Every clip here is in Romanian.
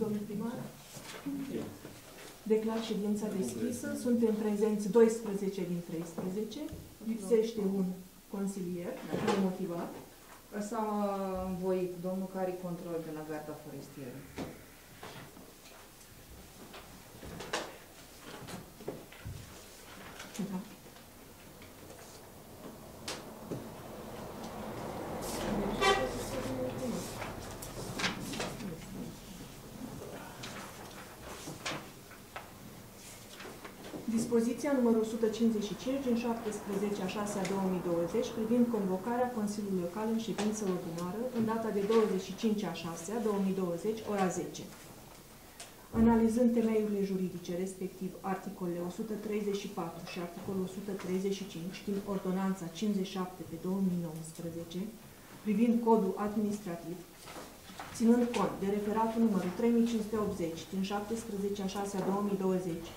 Domnul primar, declar ședința deschisă. Suntem prezenți 12 din 13. Lipsește un consilier, motivat. S-a învoit domnul care e control de la garda forestieră. Da. Dispoziția numărul 155 din 17/6/2020 privind convocarea Consiliului Local în ședință ordinară în data de 25/6/2020, ora 10. Analizând temeiurile juridice, respectiv articolele 134 și articolul 135 din Ordonanța 57/2019 privind codul administrativ, ținând cont de referatul numărul 3580 din 17/6/2020,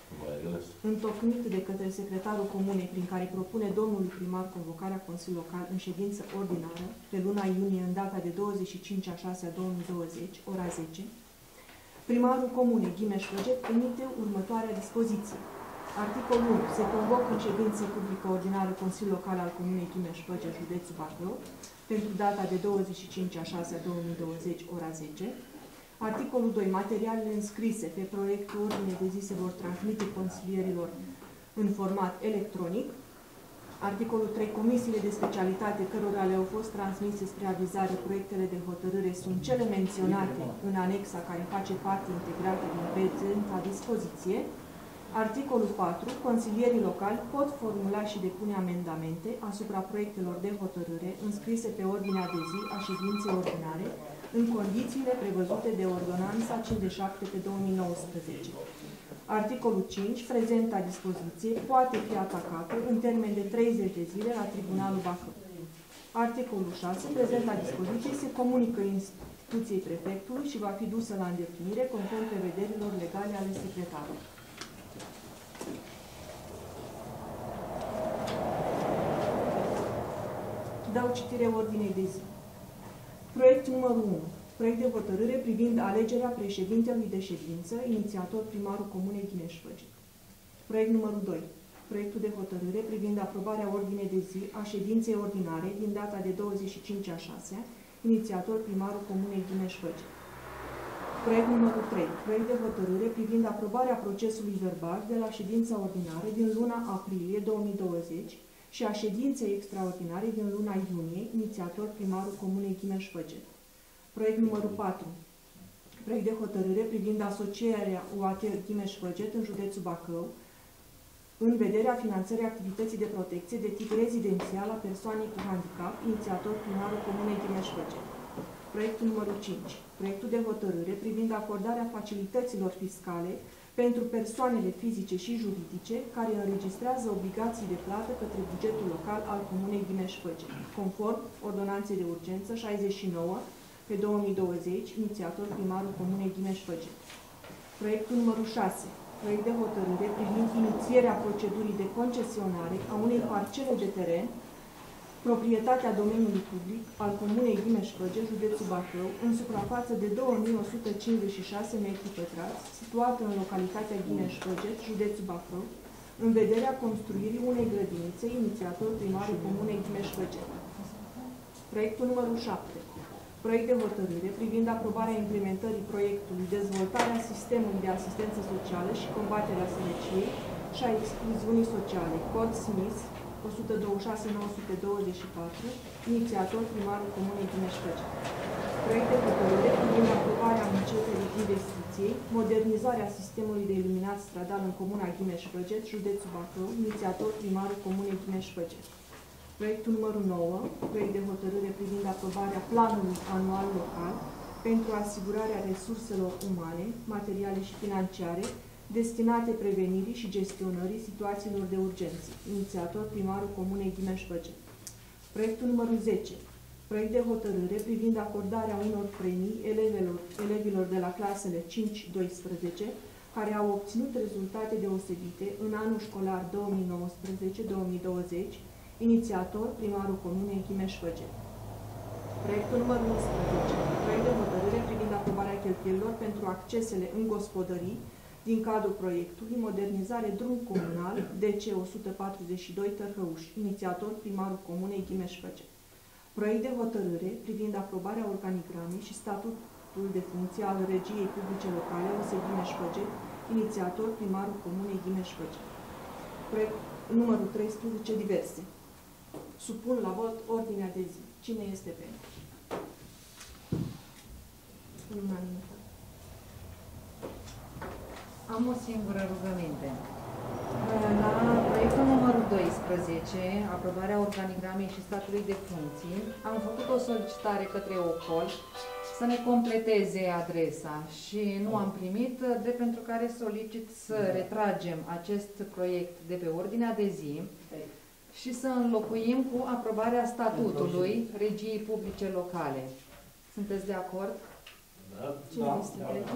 întocmit de către secretarul comunei, prin care propune domnului primar convocarea Consiliului Local în ședință ordinară pe luna iunie, în data de 25/6/2020, ora 10, primarul comunei Ghimeș Făget emite următoarea dispoziție. Articolul 1. Se convocă în ședință publică ordinară Consiliul Local al Comunei Ghimeș-Făget, județul Bacău, pentru data de 25/6/2020, ora 10. Articolul 2. Materialele înscrise pe proiectul ordine de zi se vor transmite consilierilor în format electronic. Articolul 3. Comisiile de specialitate cărora le-au fost transmise spre avizare proiectele de hotărâre sunt cele menționate în anexa care face parte integrată din prezenta dispoziție. Articolul 4. Consilierii locali pot formula și depune amendamente asupra proiectelor de hotărâre înscrise pe ordinea de zi a ședinței ordinare, în condițiile prevăzute de Ordonanța 57/2019. Articolul 5. Prezenta dispoziție poate fi atacată în termen de 30 de zile la Tribunalul Bacău. Articolul 6. Prezenta dispoziție se comunică instituției prefectului și va fi dusă la îndeplinire conform prevederilor legale ale secretarului. Dau citire ordinei de zi. Proiect numărul 1. Proiect de hotărâre privind alegerea președintelui de ședință, inițiator primarul Comunei Ghimeș-Făget. Proiect numărul 2. Proiectul de hotărâre privind aprobarea ordinei de zi a ședinței ordinare din data de 25/6, inițiator primarul Comunei Ghimeș-Făget. Proiect numărul 3. Proiect de hotărâre privind aprobarea procesului verbal de la ședința ordinară din luna aprilie 2020, și a ședinței extraordinare din luna iunie, inițiator primarul Comunei Ghimeș-Făget. Proiect numărul 4. Proiect de hotărâre privind asocierea UAT Ghimeș-Făget în județul Bacău, în vederea finanțării activității de protecție de tip rezidențial a persoanei cu handicap, inițiator primarul Comunei Ghimeș-Făget. Proiectul numărul 5. Proiectul de hotărâre privind acordarea facilităților fiscale pentru persoanele fizice și juridice care înregistrează obligații de plată către bugetul local al Comunei Ghimeș-Făget, conform Ordonanței de Urgență 69/2020, inițiator primarul Comunei Ghimeș-Făget. Proiectul numărul 6. Proiect de hotărâre privind inițierea procedurii de concesionare a unei parcele de teren, proprietatea domeniului public al Comunei Ghimeș-Făget, județul Bacău, în suprafață de 2156 m2, situată în localitatea Ghimeș-Făget, județul Bacău, în vederea construirii unei grădinițe, inițiator primarul Comunei Ghimeș-Făget. Proiectul numărul 7. Proiect de hotărâre privind aprobarea implementării proiectului dezvoltarea sistemului de asistență socială și combaterea sărăciei și a excluziunii sociale, cod SMIS 126/924, inițiator primarul Comunei Ghimeș-Făget. proiecte hotărâre privind aprobarea bugetului investiției, modernizarea sistemului de iluminat stradal în comuna Ghimeș-Plăget, județul Bacău, inițiator primarul comunei Ghimeș-Plăget. Proiectul numărul 9, proiect de hotărâre privind aprobarea planului anual local pentru asigurarea resurselor umane, materiale și financiare destinate prevenirii și gestionării situațiilor de urgență, inițiator primarul comunei Ghimeș-Plăget. Proiectul numărul 10, proiect de hotărâre privind acordarea unor premii elevilor de la clasele 5-12, care au obținut rezultate deosebite în anul școlar 2019-2020, inițiator primarul comunei Ghimeș-Plăget. Proiectul numărul 11, proiect de hotărâre privind aprobarea cheltuielilor pentru accesele în gospodării din cadrul proiectului Modernizare Drum Comunal DC-142 Tărhăuș, inițiator primarul comunei Ghimeș-Plăget. Proiect de hotărâre privind aprobarea organigramei și statutul de funcție al Regiei Publice Locale USE Ghimeș-Plăget, inițiator primarul comunei Ghimeș-Plăget. Proiect numărul 13, diverse. Supun la vot ordinea de zi. Cine este pentru? Unanimitate. Am o singură rugăminte. La proiectul numărul 12, aprobarea organigramei și statului de funcții, am făcut o solicitare către OCOL să ne completeze adresa și nu am primit, de pentru care solicit să retragem acest proiect de pe ordinea de zi și să înlocuim cu aprobarea statutului Regiei Publice Locale. Sunteți de acord? Da. Cine este pentru?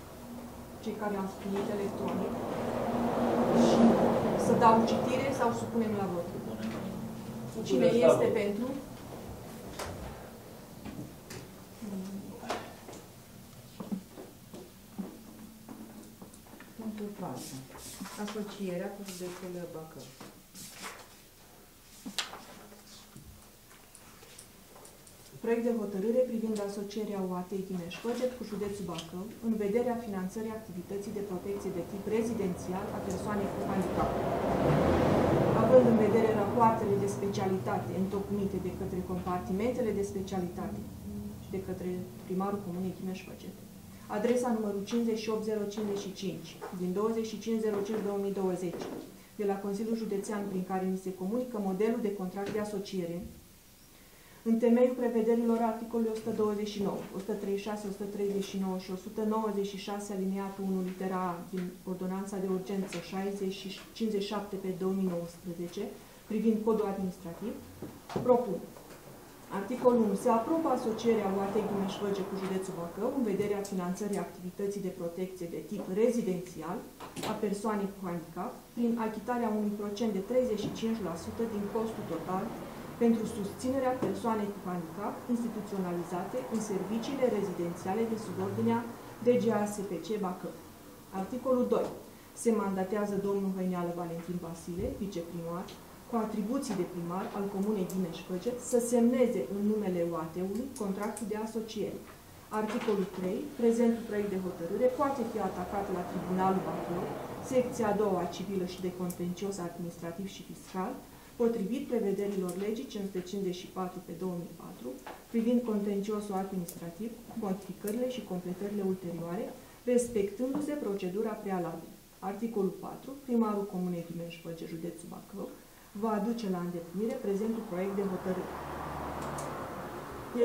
cei care l-au primit electronic, și să dau citire sau supunem la vot? Cine este pentru? Punctul 4. Asocierea cu județul Bacău. Proiect de hotărâre privind asocierea UAT-ului Ghimeș-Plăget cu județul Bacău în vederea finanțării activității de protecție de tip rezidențial a persoanei cu handicap. Având în vedere rapoartele de specialitate întocmite de către compartimentele de specialitate și de către primarul comunei Ghimeș-Plăget, adresa numărul 58055 din 25.05.2020 de la Consiliul Județean, prin care mi se comunică modelul de contract de asociere în temeiul prevederilor articolului 129, 136, 139 și 196 alineatul 1 litera A din Ordonanța de Urgență 60/57/2019 privind codul administrativ, propun. Articolul 1. Se aprobă asocierea UAT Ghimeș-Plăget cu județul Bacău în vederea finanțării activității de protecție de tip rezidențial a persoanei cu handicap prin achitarea unui procent de 35% din costul total pentru susținerea persoanei cu handicap instituționalizate în serviciile rezidențiale de subordinea DGASPC Bacău. Articolul 2. Se mandatează domnul Hăineală Valentin Vasile, viceprimar, cu atribuții de primar al comunei Ghimeș-Plăget, să semneze în numele UAT-ului contractul de asociere. Articolul 3. Prezentul proiect de hotărâre poate fi atacat la Tribunalul Bacău, secția a doua civilă și de contencios administrativ și fiscal, potrivit prevederilor legii 554/2004, privind contenciosul administrativ, modificările și completările ulterioare, respectându-se procedura prealabilă. Articolul 4. Primarul comunei Ghimeș-Plăget, județul Bacău, va aduce la îndeplinire prezentul proiect de hotărâre.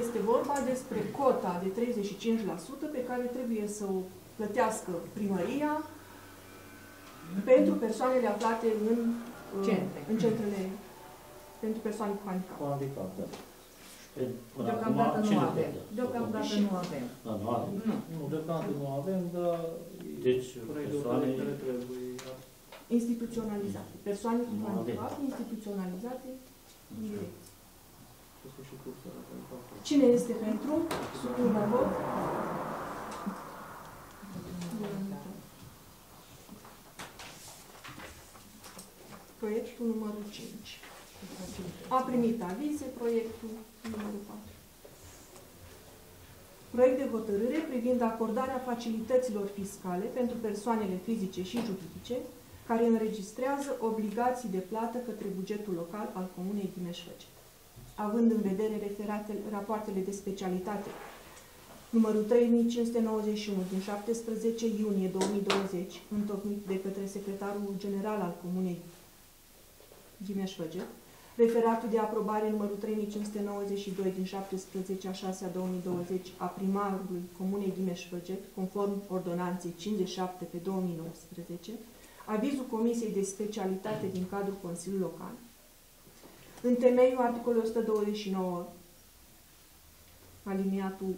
Este vorba despre cota de 35% pe care trebuie să o plătească primăria pentru persoanele aflate în centrele pentru persoane cu handicap. Deocamdată nu avem. Deocamdată nu avem. Nu, deocamdată nu avem, dar deci persoane instituționalizate. Persoane cu handicap instituționalizate direct. Cine este pentru? Supun la vot. Proiectul numărul 5. A primit avize proiectul numărul 4. Proiect de hotărâre privind acordarea facilităților fiscale pentru persoanele fizice și juridice care înregistrează obligații de plată către bugetul local al Comunei Timeș-Făget. Având în vedere rapoartele de specialitate numărul 3591 din 17 iunie 2020, întocmit de către secretarul general al Comunei Timeș-Făget, referatul de aprobare numărul 3592 din 17/6/2020 a primarului Comunei Timeș-Făget, conform ordonanței 57/2019, avizul Comisiei de Specialitate din cadrul Consiliului Local, în temeiul articolului 129, aliniatul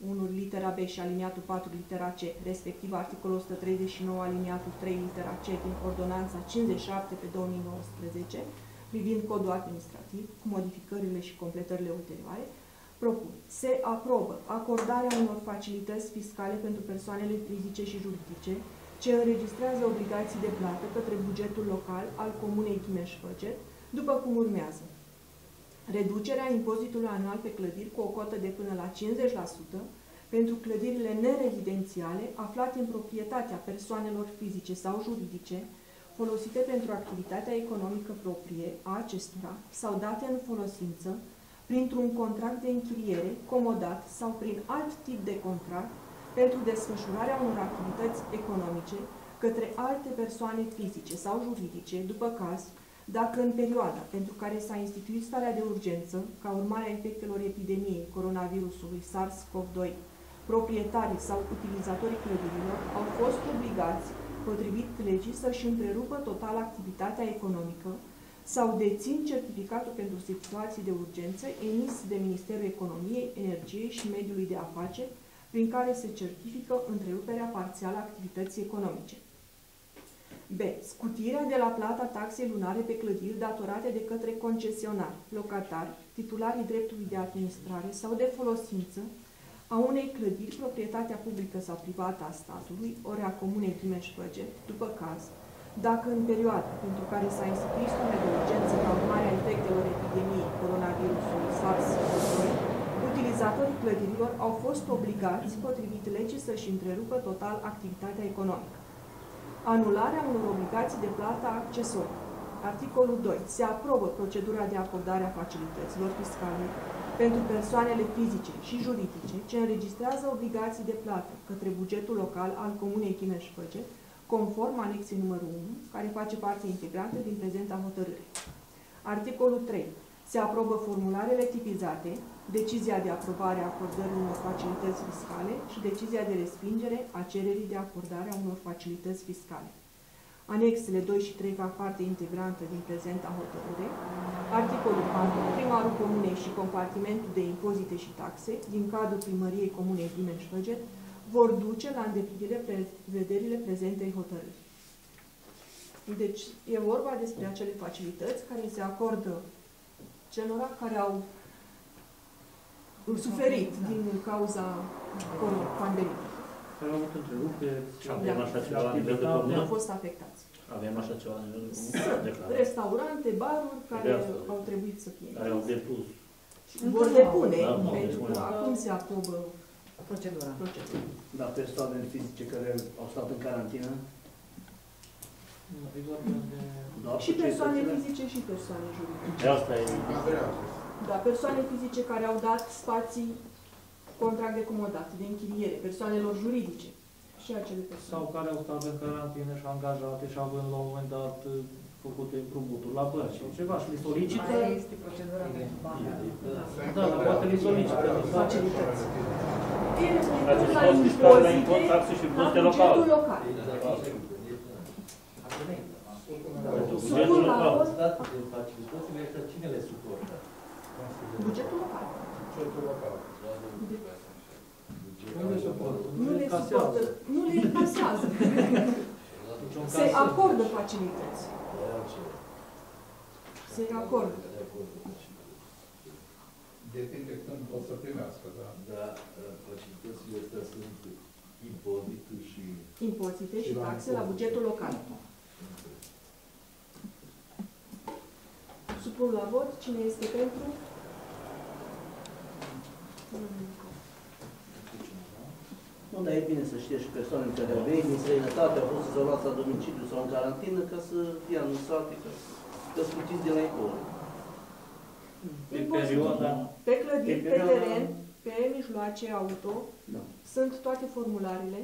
1 litera B și aliniatul 4 litera C, respectiv articolul 139 aliniatul 3 litera C din ordonanța 57/2019, privind codul administrativ, cu modificările și completările ulterioare, propun. Se aprobă acordarea unor facilități fiscale pentru persoanele fizice și juridice ce înregistrează obligații de plată către bugetul local al Comunei Timeș-Făget, după cum urmează. Reducerea impozitului anual pe clădiri cu o cotă de până la 50% pentru clădirile nerezidențiale aflate în proprietatea persoanelor fizice sau juridice folosite pentru activitatea economică proprie a acestora sau date în folosință printr-un contract de închiriere, comodat sau prin alt tip de contract pentru desfășurarea unor activități economice către alte persoane fizice sau juridice, după caz, dacă în perioada pentru care s-a instituit starea de urgență, ca urmare a efectelor epidemiei coronavirusului SARS-CoV-2, proprietarii sau utilizatorii clădirilor au fost obligați, potrivit legii, să-și întrerupă total activitatea economică sau dețin certificatul pentru situații de urgență emis de Ministerul Economiei, Energiei și Mediului de Afaceri, prin care se certifică întreruperea parțială a activității economice. B. Scutirea de la plata taxei lunare pe clădiri datorate de către concesionari, locatari, titularii dreptului de administrare sau de folosință a unei clădiri, proprietatea publică sau privată a statului, ori a Comunei Timeș-Făget, după caz, dacă în perioada pentru care s-a instituit starea de urgență ca urmare a efectelor epidemiei coronavirusului SARS-CoV-2, utilizatorii clădirilor au fost obligați, potrivit legii, să-și întrerupă total activitatea economică. Anularea unor obligații de plată accesorii. Articolul 2. Se aprobă procedura de acordare a facilităților fiscale pentru persoanele fizice și juridice ce înregistrează obligații de plată către bugetul local al Comunei Timeș-Făget, conform anexei numărul 1, care face parte integrantă din prezenta hotărâre. Articolul 3. Se aprobă formularele tipizate, decizia de aprobare a acordării unor facilități fiscale și decizia de respingere a cererii de acordare a unor facilități fiscale. Anexele 2 și 3 fac parte integrantă din prezenta hotărâre. Articolul 4. Primarul Comunei și Compartimentul de Impozite și Taxe din cadrul Primăriei Comunei Timeș-Făget vor duce la îndeplinire prevederile prezentei hotărâri. Deci e vorba despre acele facilități care se acordă celora care au suferit din cauza pandemiei. Care au avut întrerupere. Avem așa ceva la nivel de comună? Au fost afectați. Avem așa ceva la nivel de comună? Restaurante, baruri care au trebuit să fie. Care au depus. Vor depune, pentru că acum se aprobă procedura. Dar persoanele fizice care au stat în carantină? Și persoane fizice și persoane juridice. Asta e. Da, persoane fizice care au dat spații, contract de comodat, de închiriere, persoanelor juridice și acele persoane. Sau care au stat în carantină și angajate și având la un moment dat făcute împrumuturi la bănci sau ceva și le solicită. Aia este procedura de bani. Da, dar poate le solicită. Facilități. La impozite, la bugetul local. Bugetul local. Facilitățile astea cine le suportă? Bugetul local. Nu le suportă. Nu le interesează. Se acordă facilități. Se acordă. depinde când o să primească, da? Da, facilitățile astea sunt impozite și... Impozite și taxe la bugetul local. Supun la vot. Cine este pentru? Nu, dar e bine să știe și persoanele care au venit din străinătate, au vrut să se luați la domiciliu sau în carantină, ca să fie anunțate, că scutiți de la impozit. Pe perioada... Pe clădiri, pe teren, pe mijloace auto, da. Sunt toate formularele.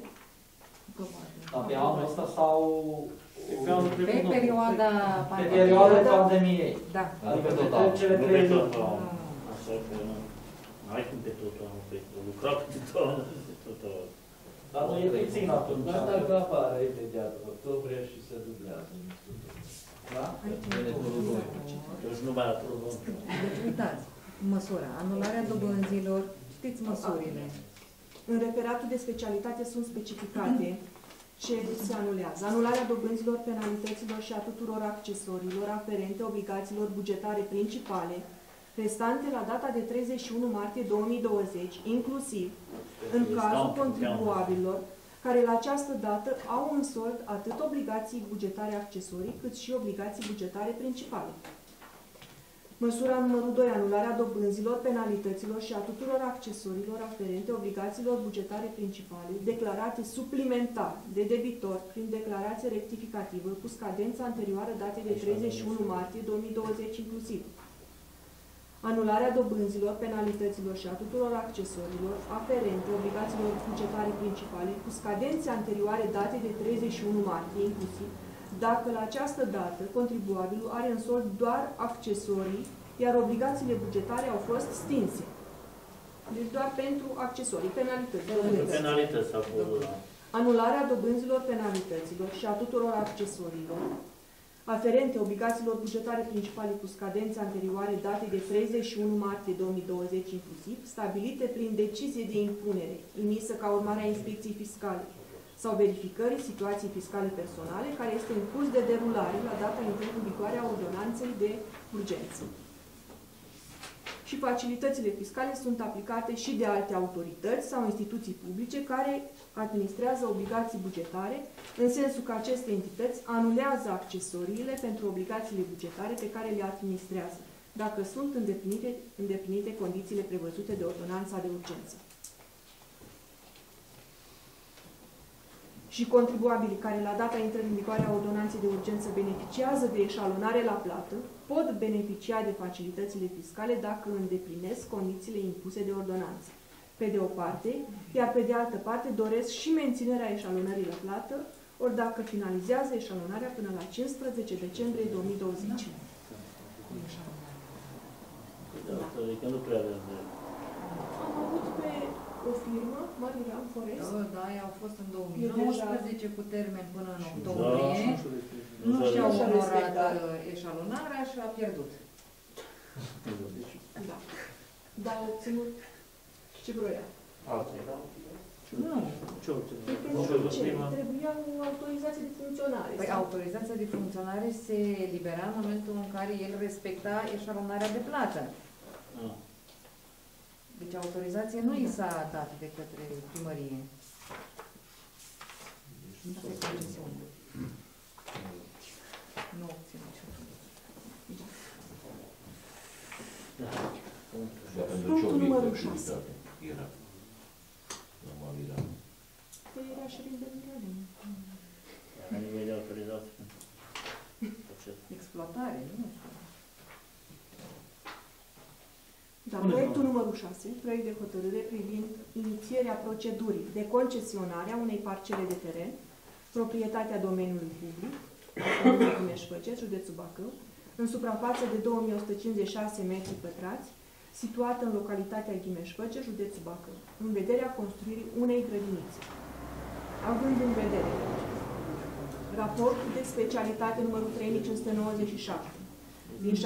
Abia anul ăsta sau... Pe perioada pandemiei. Pe perioada pandemiei. Da. Adică total. Nu pe tot anul. Așa că n-ai cum pe tot anul. O lucra cu tot anul. Dar noi e puțin atunci. Dar dacă apare imediat octombrie și se dublează. Da? Deci nu mai aprobăm. Deci uitați, măsura, anularea dobânzilor, știți măsurile. În referatul de specialitate sunt specificate ce se anulează. Anularea dobânzilor, penalităților și a tuturor accesoriilor aferente obligațiilor bugetare principale, restante la data de 31 martie 2020, inclusiv în cazul contribuabililor care la această dată au în sold atât obligații bugetare accesorii, cât și obligații bugetare principale. Măsura numărul 2, anularea dobânzilor, penalităților și a tuturor accesoriilor aferente obligațiilor bugetare principale, declarate suplimentar de debitor prin declarație rectificativă cu scadența anterioară datei de 31 martie 2020 inclusiv. Anularea dobânzilor, penalităților și a tuturor accesoriilor aferente obligațiilor bugetare principale cu scadențe anterioare datei de 31 martie inclusiv, dacă la această dată contribuabilul are în sold doar accesorii, iar obligațiile bugetare au fost stinse. Deci doar pentru accesorii, penalități. Penalități sau anularea dobânzilor, penalităților și a tuturor accesoriilor aferente obligațiilor bugetare principale cu scadențe anterioare datei de 31 martie 2020 inclusiv, stabilite prin decizie de impunere, emisă ca urmare a inspecției fiscale sau verificării situației fiscale personale, care este în curs de derulare la data intrării în vigoare a ordonanței de urgență. Și facilitățile fiscale sunt aplicate și de alte autorități sau instituții publice care administrează obligații bugetare, în sensul că aceste entități anulează accesoriile pentru obligațiile bugetare pe care le administrează, dacă sunt îndeplinite condițiile prevăzute de ordonanța de urgență. Și contribuabilii care la data intrării în vigoare a ordonanței de urgență beneficiază de eșalonare la plată, pot beneficia de facilitățile fiscale dacă îndeplinesc condițiile impuse de ordonanță, pe de o parte, iar pe de altă parte doresc și menținerea eșalonării la plată, ori dacă finalizează eșalonarea până la 15 decembrie 2020. Da. Am avut pe o firmă, Marian Forest. Da, au fost în 2019 cu termen până în octombrie. Nu și-au onorat eșalonarea și a pierdut. Da. Dar au obținut ce vroia. Alte, da? Nu. Ce obținut? Trebuia o autorizație de funcționare. Păi autorizația de funcționare se elibera în momentul în care el respecta eșalonarea de plată. Deci autorizație nu i s-a dat de către primărie. Nu obțin niciodată. Punctul numărul 6. Era. Normal era. Păi era și rindările. Era nivel de autorizație. Exploatare, nu? Dar proiectul numărul 6, proiect de hotărâre privind inițierea procedurii de concesionare a unei parcele de teren, proprietatea domeniului public, județul Bacău, în suprafață de 2156 m², situată în localitatea Ghimeș-Făce, județul Bacău, în vederea construirii unei grădinițe. Având în vedere raportul de specialitate numărul 3597, din 17/6/2020,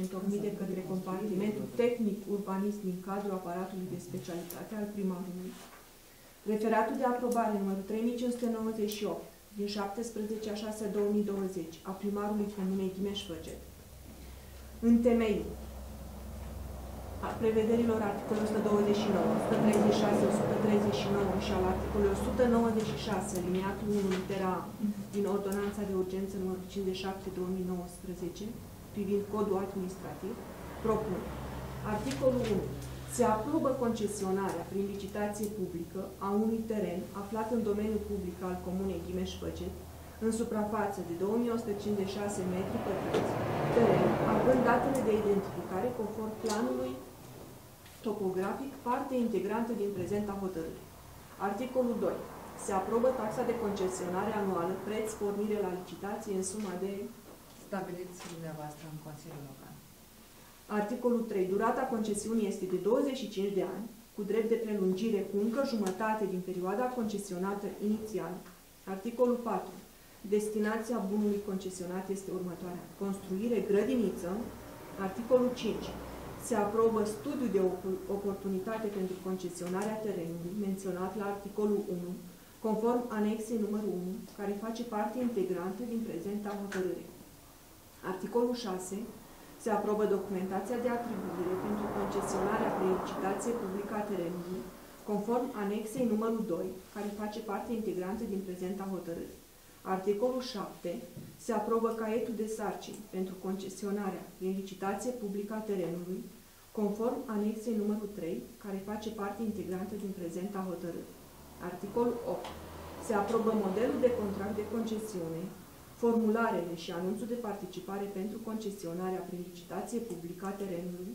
întocmit de către compartimentul tehnic-urbanist din cadrul aparatului de specialitate al primarului, referatul de aprobare numărul 3598, din 17/6/2020, a primarului Comunei Ghimeș-Făget, în temei a prevederilor articolului 129, 136, 139 și al articolului 196, alineatul 1, litera A, din Ordonanța de Urgență nr. 57/2019, privind Codul Administrativ, propun. Articolul 1. Se aprobă concesionarea prin licitație publică a unui teren aflat în domeniul public al Comunei Ghimeș-Făget, în suprafață de 2156 m², teren, având datele de identificare conform planului topografic, parte integrantă din prezenta hotărâre. Articolul 2. Se aprobă taxa de concesionare anuală, preț, pornire la licitație în suma de... Stabiliți dumneavoastră în Consiliul Local. Articolul 3. Durata concesiunii este de 25 de ani, cu drept de prelungire cu încă jumătate din perioada concesionată inițial. Articolul 4. Destinația bunului concesionat este următoarea: construire, grădiniță. Articolul 5. Se aprobă studiul de oportunitate pentru concesionarea terenului, menționat la articolul 1, conform anexei numărul 1, care face parte integrantă din prezenta hotărâre. Articolul 6. Se aprobă documentația de atribuire pentru concesionarea prin licitație publică a terenului, conform anexei numărul 2, care face parte integrantă din prezenta hotărâre. Articolul 7. Se aprobă caietul de sarcini pentru concesionarea prin licitație publică a terenului, conform anexei numărul 3, care face parte integrantă din prezenta hotărâre. Articolul 8. Se aprobă modelul de contract de concesiune, formularele și anunțul de participare pentru concesionarea prin licitație publică a terenului,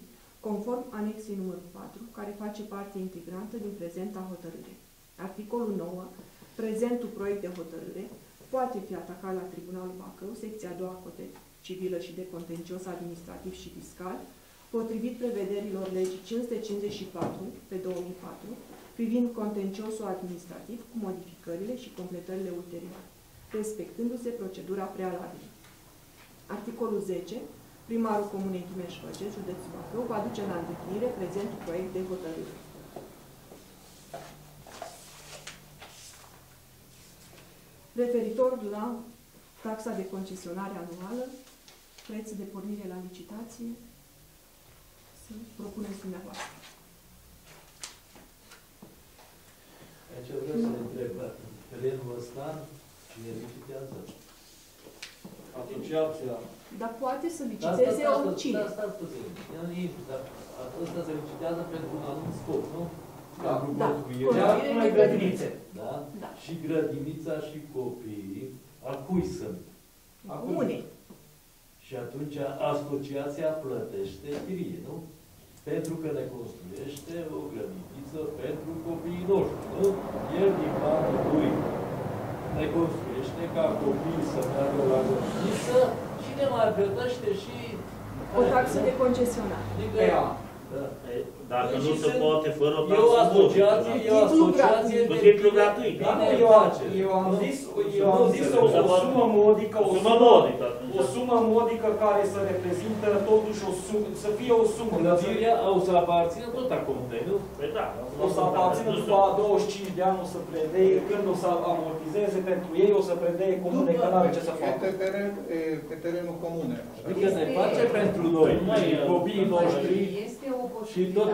conform anexei numărul 4, care face parte integrantă din prezenta hotărâre. Articolul 9. Prezentul proiect de hotărâre poate fi atacat la Tribunalul Bacău, secția 2-a Cotet Civilă și de Contencios Administrativ și Fiscal, potrivit prevederilor legii 554/2004, privind contenciosul administrativ cu modificările și completările ulterioare, respectându-se procedura prealabilă. Articolul 10. Primarul Comunei Ghimeș-Făget, județul Bacău, va duce la îndeplinire prezentul proiect de hotărâre. Referitor la taxa de concesionare anuală, preț de pornire la licitație, să propuneți dumneavoastră. Aici vreau să întreb, terenul ăsta ne licitează? Asociația... Dar poate să liciteze oricine. Da, stați puțin. Ăsta se licitează pentru un anumit scop, nu? Da, numai grădinițe. Da? Și grădinița și copiii, a cui sunt? A comunei. Și atunci asociația plătește chirie, nu? Pentru că ne construiește o grădiniță pentru copiii noștri, nu? El din banul lui ne construiește ca copiii să meargă la grădiniță și ne mai plătește și... O taxă de concesionare. Dacă nu se poate fără o taxă, asociație eu am zis o sumă modică, care să reprezintă totuși o sumă, să fie o sumă. O să aparțină tot acum, nu? O să aparțină după 25 de ani, o să predeie, când o să amortizeze pentru ei, o să predeie comune, că n-are ce să facă. Pe terenul comune. Adică se face pentru noi, copiii noștri. Și tot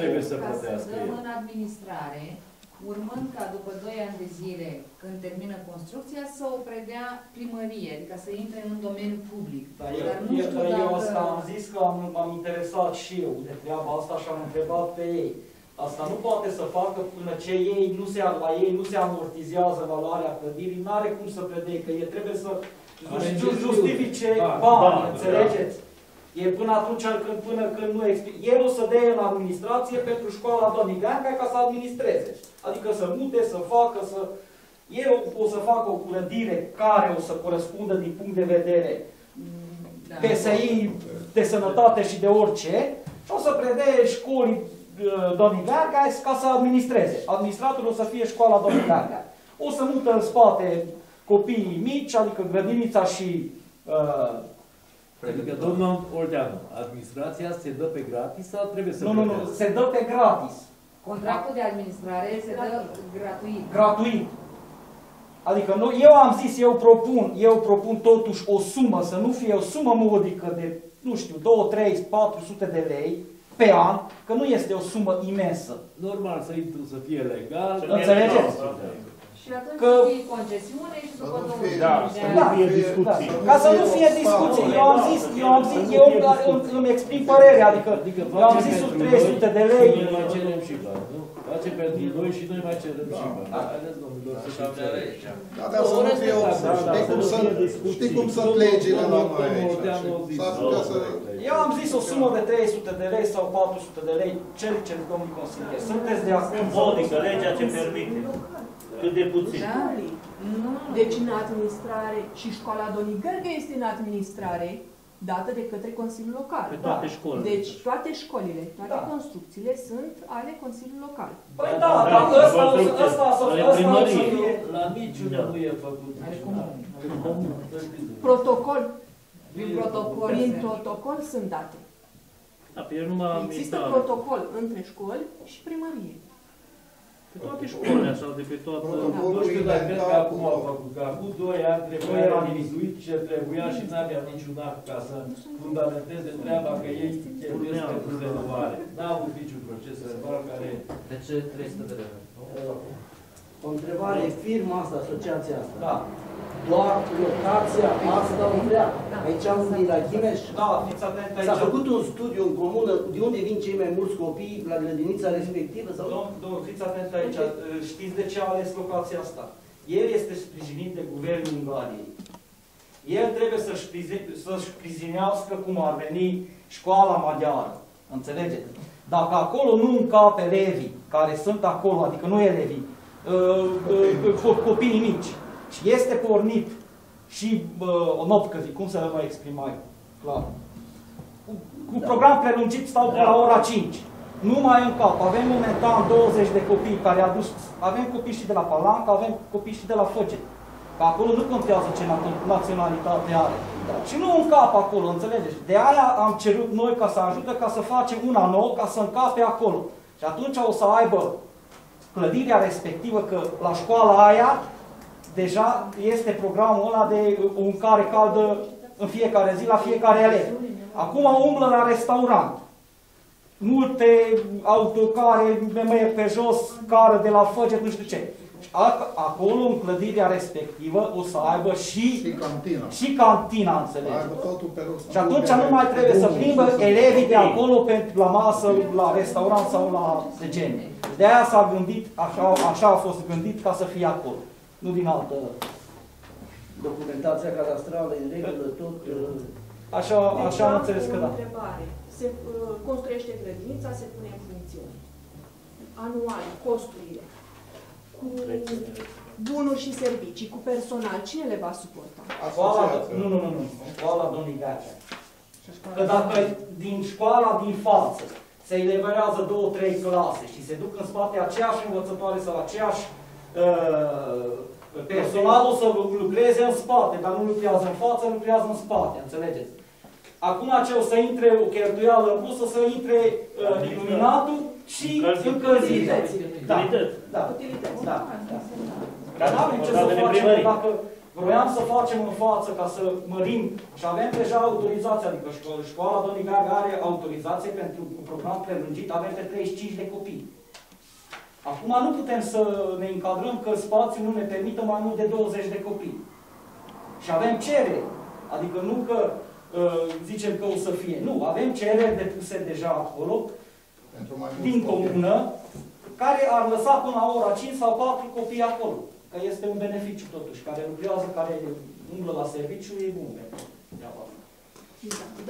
trebuie să plătească. Ca să dăm în administrare, urmând ca după 2 ani de zile, când termină construcția, să o predea primărie, adică să intre în domeniul public. Dar eu asta am zis că m-am interesat și eu de treaba asta și am întrebat pe ei. Asta nu poate să facă până ce ei nu se amortizează valoarea clădirii, n-are cum să predea, că ei trebuie să justifice bani, înțelegeți? E până atunci până când nu explică. El o să dea în administrație pentru școala doamnei Ganca ca să administreze. Adică să mute, să facă, să... El o să facă o clădire care o să corespundă din punct de vedere PSI, de sănătate și de orice. O să predea școlii doamnei Ganca ca să administreze. Administratorul o să fie școala doamnei Ganca. O să mută în spate copiii mici, adică grădinița și... domnul Oldeanu, administrația se dă pe gratis sau trebuie să... Nu, se dă pe gratis. Contractul de administrare se dă gratuit. Gratuit. Adică eu am zis, eu propun totuși o sumă, să nu fie o sumă modică de, nu știu, 200, 300, 400 de lei, pe an, că nu este o sumă imensă. Normal să intru să fie legal. Înțelegeți? Și atunci că... să fie concesiune și după ca să nu fie discuții. Eu am zis, îmi exprim părerea, adică eu am zis sub 300 de lei. Noi mai cerem și bani, nu? Face pentru noi și noi mai cerem și bani. Haideți, domnilor, să știți de lei. Da, dar să nu fie observ. Știi cum sunt legile la noi aici? Eu am zis o sumă de 300 de lei sau 400 de lei, cel ce domnul consilier. Sunteți de acord? Simbolică, legea ce permite. Cât de puțin. Deci în administrare și școala Doni Gherghe este în administrare dată de către Consiliul Local. Pe toate școlile. Deci toate școlile, toate construcțiile sunt ale Consiliului Local. Păi da, dar ăsta o să fie... La niciunea nu e făcut. Protocol. Prin protocol sunt date. Există protocol între școli și primărie. Pe toate școlile așa, de pe toată... Nu știu, dar cred că acum au făcut, că acum 2 ani trebuia revizuit ce trebuia și n-aveam niciun act ca să fundamenteze treaba că ei trebuie să fie rezolvare. N-au niciun proces verbal care... De ce 300 de lei? O întrebare, firma asta, asociația asta? Da. Doar locația asta nu vrea. Aici am venit la Chimeș. S-a făcut un studiu în comună de unde vin cei mai mulți copii la grădinița respectivă? Domnul, fiți atent aici. Știți de ce a ales locația asta? El este sprijinit de Guvernul Ungariei. El trebuie să-și prizinească cum ar veni școala maghiară. Înțelegeți? Dacă acolo nu încape elevii care sunt acolo, adică nu elevii, copiii mici, și este pornit și o nopcăzi, cum să le mai exprimai, clar. Cu program prelungit stau până la ora 5. Nu mai în cap. Avem momentan 20 de copii care aduc. Avem copii și de la Palanca, avem copii și de la Făget. Că acolo nu contează ce naționalitate are. Și nu în cap acolo, înțelegeți? De aia am cerut noi ca să ajute, ca să facem una nouă, ca să încape acolo. Și atunci o să aibă clădirea respectivă, că la școala aia deja este programul ăla de un care caldă în fiecare zi, la fiecare elev. Acum umblă la restaurant. Multe autocare, memeie pe jos, cară de la Făget, nu știu ce. Acolo, în clădirea respectivă, o să aibă și cantina. Și cantina, înțelegeți. Și atunci nu mai trebuie să plimbă elevii de acolo pentru la masă, la restaurant sau la genii. De aia s-a gândit, așa a fost gândit, ca să fie acolo. Nu din altă. Documentația cadastrală în regulă, tot... Așa am înțeles că da. O întrebare. Se construiește grădinița, se pune în funcțiune. Anual, costurile. Cu bunuri și servicii, cu personal. Cine le va suporta? Nu. Școala Doni Gherghe. Că dacă din școala din față se eliberează 2-3 clase și se duc în spate aceeași învățătoare sau aceeași personalul să lucreze în spate, dar nu lucrează în față, lucrează în spate, înțelegeți? Acum ce o să intre o cheltuială în plus, o să intre iluminatul și încălzirea. Da. Dar nu avem ce să facem, dacă vroiam să facem în față ca să mărim și avem deja autorizația, adică școala Doni Gherghe are autorizație pentru un program prelungit, avem de 35 de copii. Acum nu putem să ne încadrăm că spațiul nu ne permită mai mult de 20 de copii. Și avem cereri. Adică nu că zicem că o să fie. Nu, avem cereri depuse deja acolo, din comună, care ar lăsa până la ora 5 sau 4 copii acolo. Că este un beneficiu totuși. Care lucrează, care umblă la serviciu, e bun pentru treaba.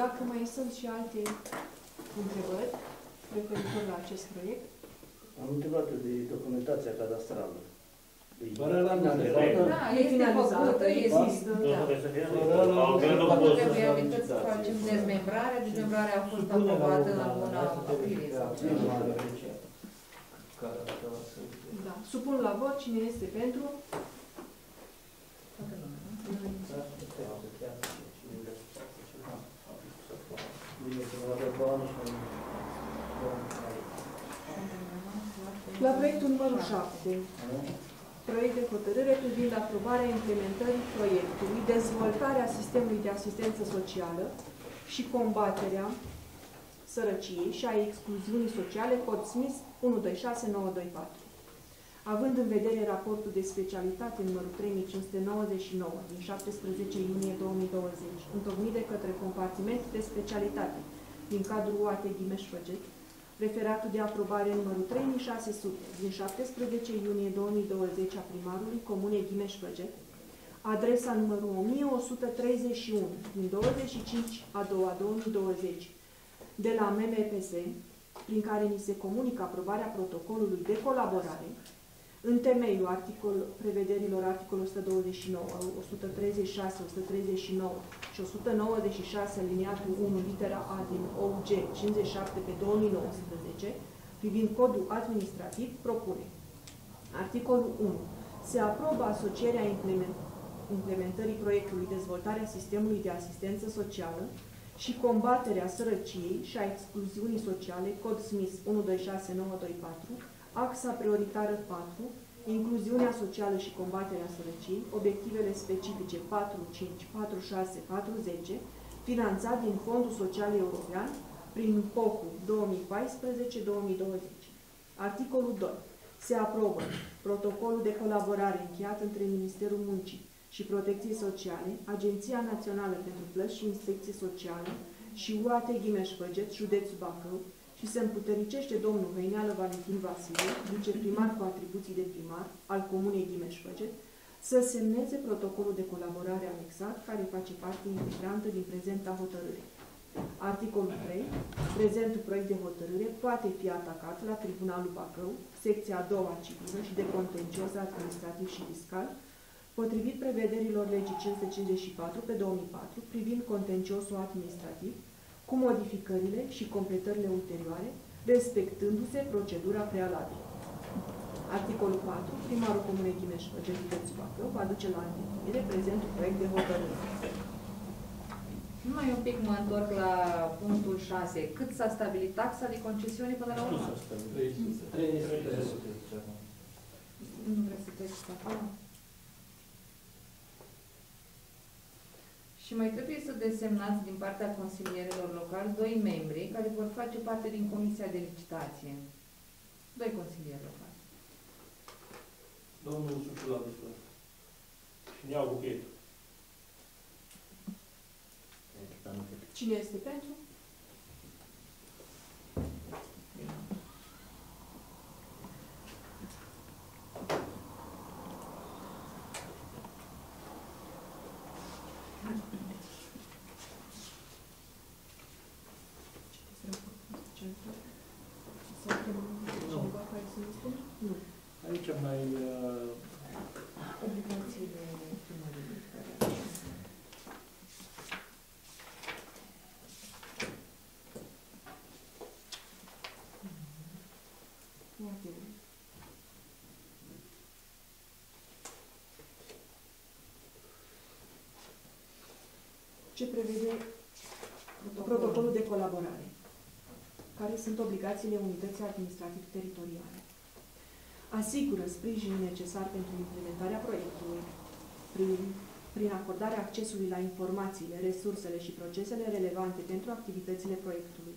Dacă mai sunt și alte întrebări referitor la acest proiect, am întrebat de documentația cadastrală. Fără la niciodată. Da, este făcută, există. Trebuie să facem dezmembrare. Dezmembrarea a fost aprobată în luna aprilie. Da. Supun la vot cine este pentru. La proiectul numărul 7, proiect de hotărâre privind aprobarea implementării proiectului, dezvoltarea sistemului de asistență socială și combaterea sărăciei și a excluziunii sociale, cod Smith 126924. Având în vedere raportul de specialitate numărul 3599 din 17 iunie 2020, întocmit de către compartiment de specialitate din cadrul UAT Ghimeș-Făget, referatul de aprobare numărul 3600 din 17 iunie 2020 a primarului Comunei Ghimeș-Făget, adresa numărul 1131 din 25/2/2020 de la MMPS, prin care ni se comunică aprobarea protocolului de colaborare, în temeiul prevederilor articolul 129, 136, 139 și 196 alineatul 1 litera A din OUG 57/2019, privind codul administrativ, propune. Articolul 1. Se aprobă asocierea implementării proiectului dezvoltarea sistemului de asistență socială și combaterea sărăciei și a excluziunii sociale, cod Smith 126924, axa prioritară 4, incluziunea socială și combaterea sărăciei, obiectivele specifice 4, 5, 4, 6, 4, 10, finanțat din Fondul Social European prin POCU 2014-2020. Articolul 2. Se aprobă protocolul de colaborare încheiat între Ministerul Muncii și Protecției Sociale, Agenția Națională pentru Plăți și Inspecție Socială și UAT Ghimeș-Făget, județul Bacău, și se împuternicește domnul Hăineală Valentin Vasile, viceprimar cu atribuții de primar al Comunei Ghimeș-Făget, să semneze protocolul de colaborare anexat, care face parte integrantă din prezenta hotărâre. Articolul 3. Prezentul proiect de hotărâre poate fi atacat la Tribunalul Bacău, secția a doua civilă și de contencios administrativ și fiscal, potrivit prevederilor legii 554/2004 privind contenciosul administrativ, cu modificările și completările ulterioare, respectându-se procedura prealabilă. Articolul 4. Primarul Comunei Ghimeș-Făget, județul Bacău, va duce la îndeplinire prezentul proiect de hotărâre. Numai un pic mă întorc la punctul 6. Cât s-a stabilit taxa de concesiune până la urmă? 300. Nu vreau să trec acolo. Și mai trebuie să desemnați din partea consilierilor locali 2 membri care vor face parte din Comisia de Licitație. 2 consilieri locali. Domnul Suciu la Bucur. Și ne-au buchet. Cine este pentru? Aici mai obligațiile primării. Ce prevede protocolul de colaborare? Care sunt obligațiile unității administrativ-teritoriale? Asigură sprijinul necesar pentru implementarea proiectului prin acordarea accesului la informațiile, resursele și procesele relevante pentru activitățile proiectului.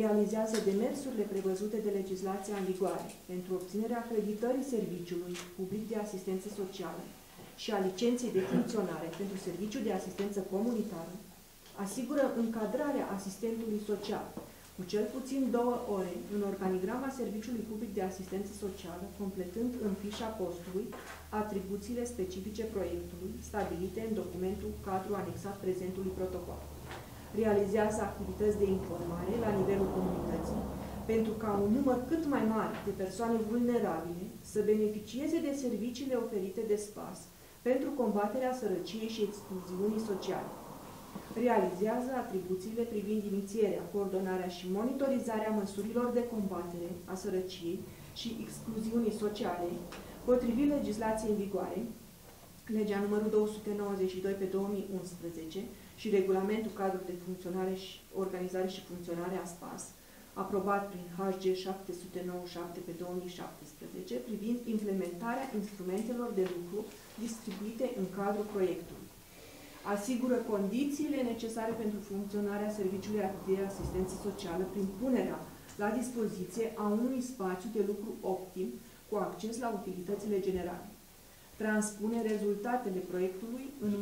Realizează demersurile prevăzute de legislația în vigoare pentru obținerea acreditării serviciului public de asistență socială și a licenței de funcționare pentru serviciu de asistență comunitară. Asigură încadrarea asistentului social cu cel puțin 2 ore în organigrama Serviciului Public de Asistență Socială, completând în fișa postului atribuțiile specifice proiectului stabilite în documentul cadru anexat prezentului protocol. Realizează activități de informare la nivelul comunității pentru ca un număr cât mai mare de persoane vulnerabile să beneficieze de serviciile oferite de SPAS pentru combaterea sărăciei și excluziunii sociale. Realizează atribuțiile privind inițierea, coordonarea și monitorizarea măsurilor de combatere a sărăciei și excluziunii sociale, potrivit legislației în vigoare, legea numărul 292/2011 și regulamentul cadru de funcționare și organizare și funcționare a SPAS, aprobat prin HG 797/2017, privind implementarea instrumentelor de lucru distribuite în cadrul proiectului. asigură condițiile necesare pentru funcționarea serviciului de asistență socială prin punerea la dispoziție a unui spațiu de lucru optim cu acces la utilitățile generale. Transpune rezultatele proiectului în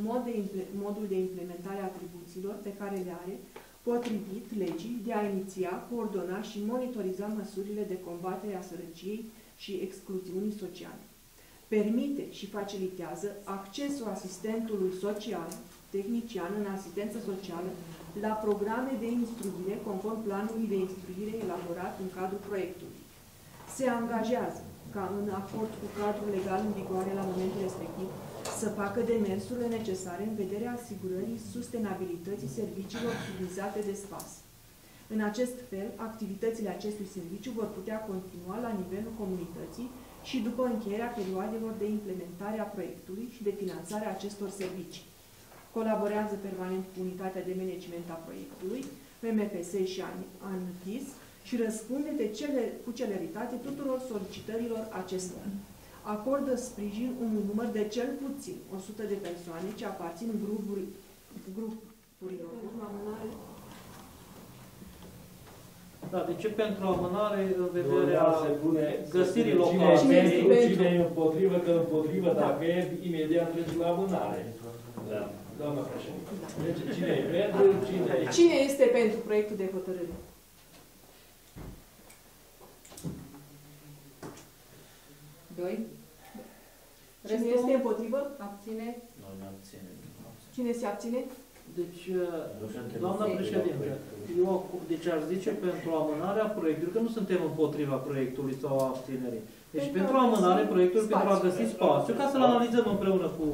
modul de implementare a atribuțiilor pe care le are, potrivit legii, de a iniția, coordona și monitoriza măsurile de combatere a sărăciei și excluziunii sociale. Permite și facilitează accesul asistentului social, tehnician în asistență socială, la programe de instruire conform planului de instruire elaborat în cadrul proiectului. Se angajează ca în acord cu cadrul legal în vigoare la momentul respectiv, să facă demersurile necesare în vederea asigurării sustenabilității serviciilor utilizate de spas. În acest fel, activitățile acestui serviciu vor putea continua la nivelul comunității și după încheierea perioadelor de implementare a proiectului și de finanțare a acestor servicii. Colaborează permanent cu unitatea de management a proiectului, MMPS și ANFIS, și răspunde cu celeritate tuturor solicitărilor acestora. Acordă sprijin unui număr de cel puțin 100 de persoane ce aparțin grupurilor. Da, de ce pentru amânare în vederea găsirii locației? Cine e împotrivă, că împotrivă, dacă e, imediat trece la amânare. Da. Doamna președinte. Deci cine e pentru, cine e? Cine este pentru proiectul de hotărâre? Doi. Cine este împotrivă? Abține. Cine se abține? Deci, doamna președinte, eu deci aș zice pentru amânarea proiectului, că nu suntem împotriva proiectului sau a abținerii. Deci pentru amânare proiectului, pentru a găsi spațiu, ca să-l analizăm împreună cu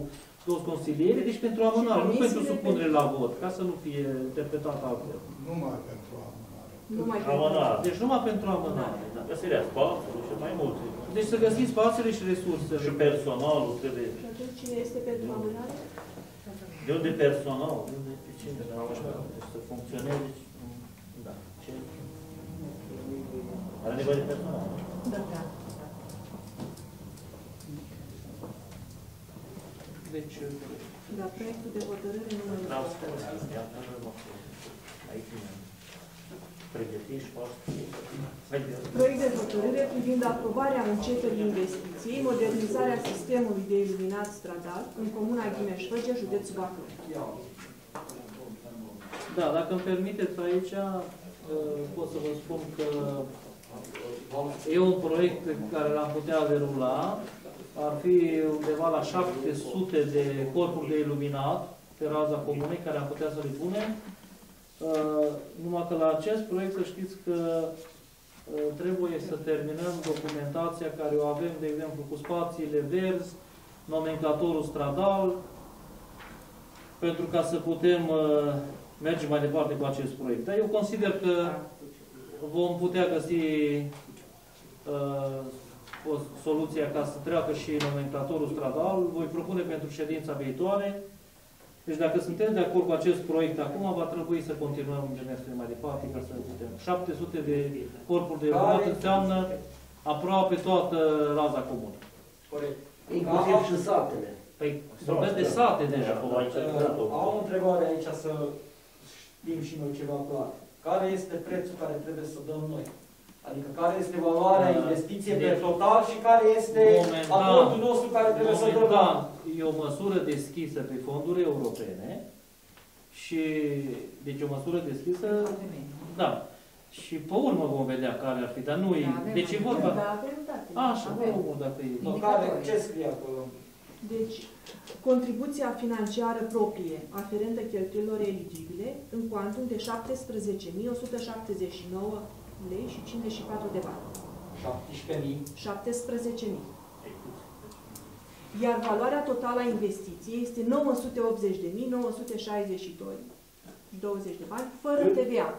toți consilierii, deci pentru amânare, nu pentru supunere la vot, ca să nu fie interpretat altfel. Numai pentru amânare. Deci numai pentru amânare. Găsirea spațiu și mai multe. Deci să găsim spațiile și resursele. Și personalul trebuie. Cine este pentru amânare? De unde personal? De unde eficiență? Deci să funcționeze. Da. Are nevoie de personal. Da. Deci... Da, proiectul de hotărâre nu mai... Da, aici nu. Proiect de hotărâre privind aprobarea încetării investiției, modernizarea sistemului de iluminat stradal în comuna Ghimeș-Făgea, județul Bacău. Da, dacă îmi permiteți aici, pot să vă spun că e un proiect pe care l-am putea derula. Ar fi undeva la 700 de corpuri de iluminat pe raza comunei care am putea să le punem. Numai că la acest proiect să știți că trebuie să terminăm documentația care o avem, de exemplu, cu spațiile verzi, nomenclatorul stradal, pentru ca să putem merge mai departe cu acest proiect. Dar eu consider că vom putea găsi soluția ca să treacă și nomenclatorul stradal. Voi propune pentru ședința viitoare. Deci dacă sunteți de acord cu acest proiect acum, va trebui să continuăm demersurile mai departe ca să putem. 700 de corpuri de iluminat înseamnă aproape toată raza comună. Corect. Inclusiv și satele. Păi, vorbesc de sate deja. Am o întrebare aici să știm și noi ceva clar. Care este prețul care trebuie să dăm noi? Adică care este valoarea investiției pe total și care este acordul nostru care trebuie să dăm? E o măsură deschisă pe fonduri europene și, deci, o măsură deschisă, da, și pe urmă vom vedea care ar fi, dar nu e, deci e vorba, așa, pe urmă, dacă e. Ce scrie acolo? Deci, contribuția financiară proprie aferentă cheltuielor eligibile în cuantum de 17.179,54 lei. 17.000. Iar valoarea totală a investiției este 980.962,20 de bani, fără TVA.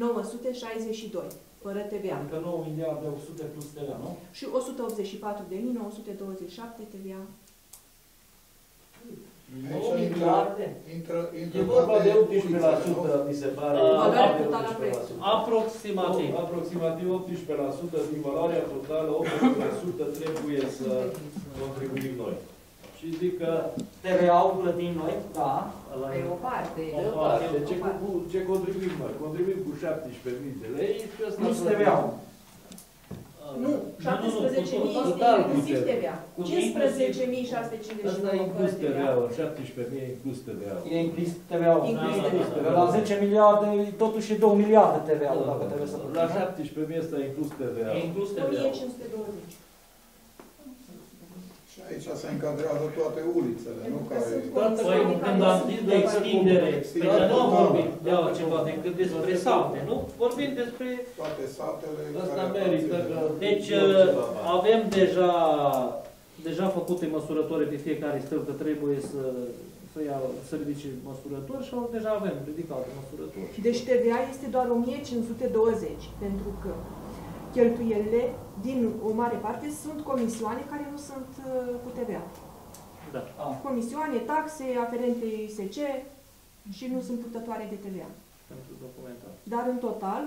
980.962, fără TVA. Adică 9 miliarde 800 plus TVA, nu? Și 184.927 TVA. 9 miliarde? E vorba de 18%, mi se pare. Aproximativ 18% din valoarea totală, 18% trebuie să contribuim noi. Și zic că TVA-ul plătim noi, da. Pe o parte. Ce contribuim noi? Contribuim cu 17.000 de lei și ăsta nu TVA-ul. Nu, 17.000 total inclusiv TVA. 15.650. Asta e inclus TVA-ul, 17.000 e inclus TVA-ul. E inclus TVA-ul. La 10 miliarde, totuși e 2 miliarde TVA-ul, dacă trebuie să plătim. La 17.000 ăsta e inclus TVA-ul. E inclus TVA-ul. 1.520. Și aici se încadrează toate ulițele, nu? Păi, când am zis de extindere, nu am vorbit de altceva decât despre sate, nu? Vorbim despre... Toate satele... Asta merită că... Deci, avem deja făcute măsurători pe fiecare stâlp, că trebuie să ridice măsurători și deja avem ridicate măsurători. Deci TVA este doar 1.520, pentru că cheltuielile, din o mare parte, sunt comisioane care nu sunt cu TVA. Da. Comisioane, taxe, aferente ISC și nu sunt purtătoare de TVA. Pentru documentare. Dar în total,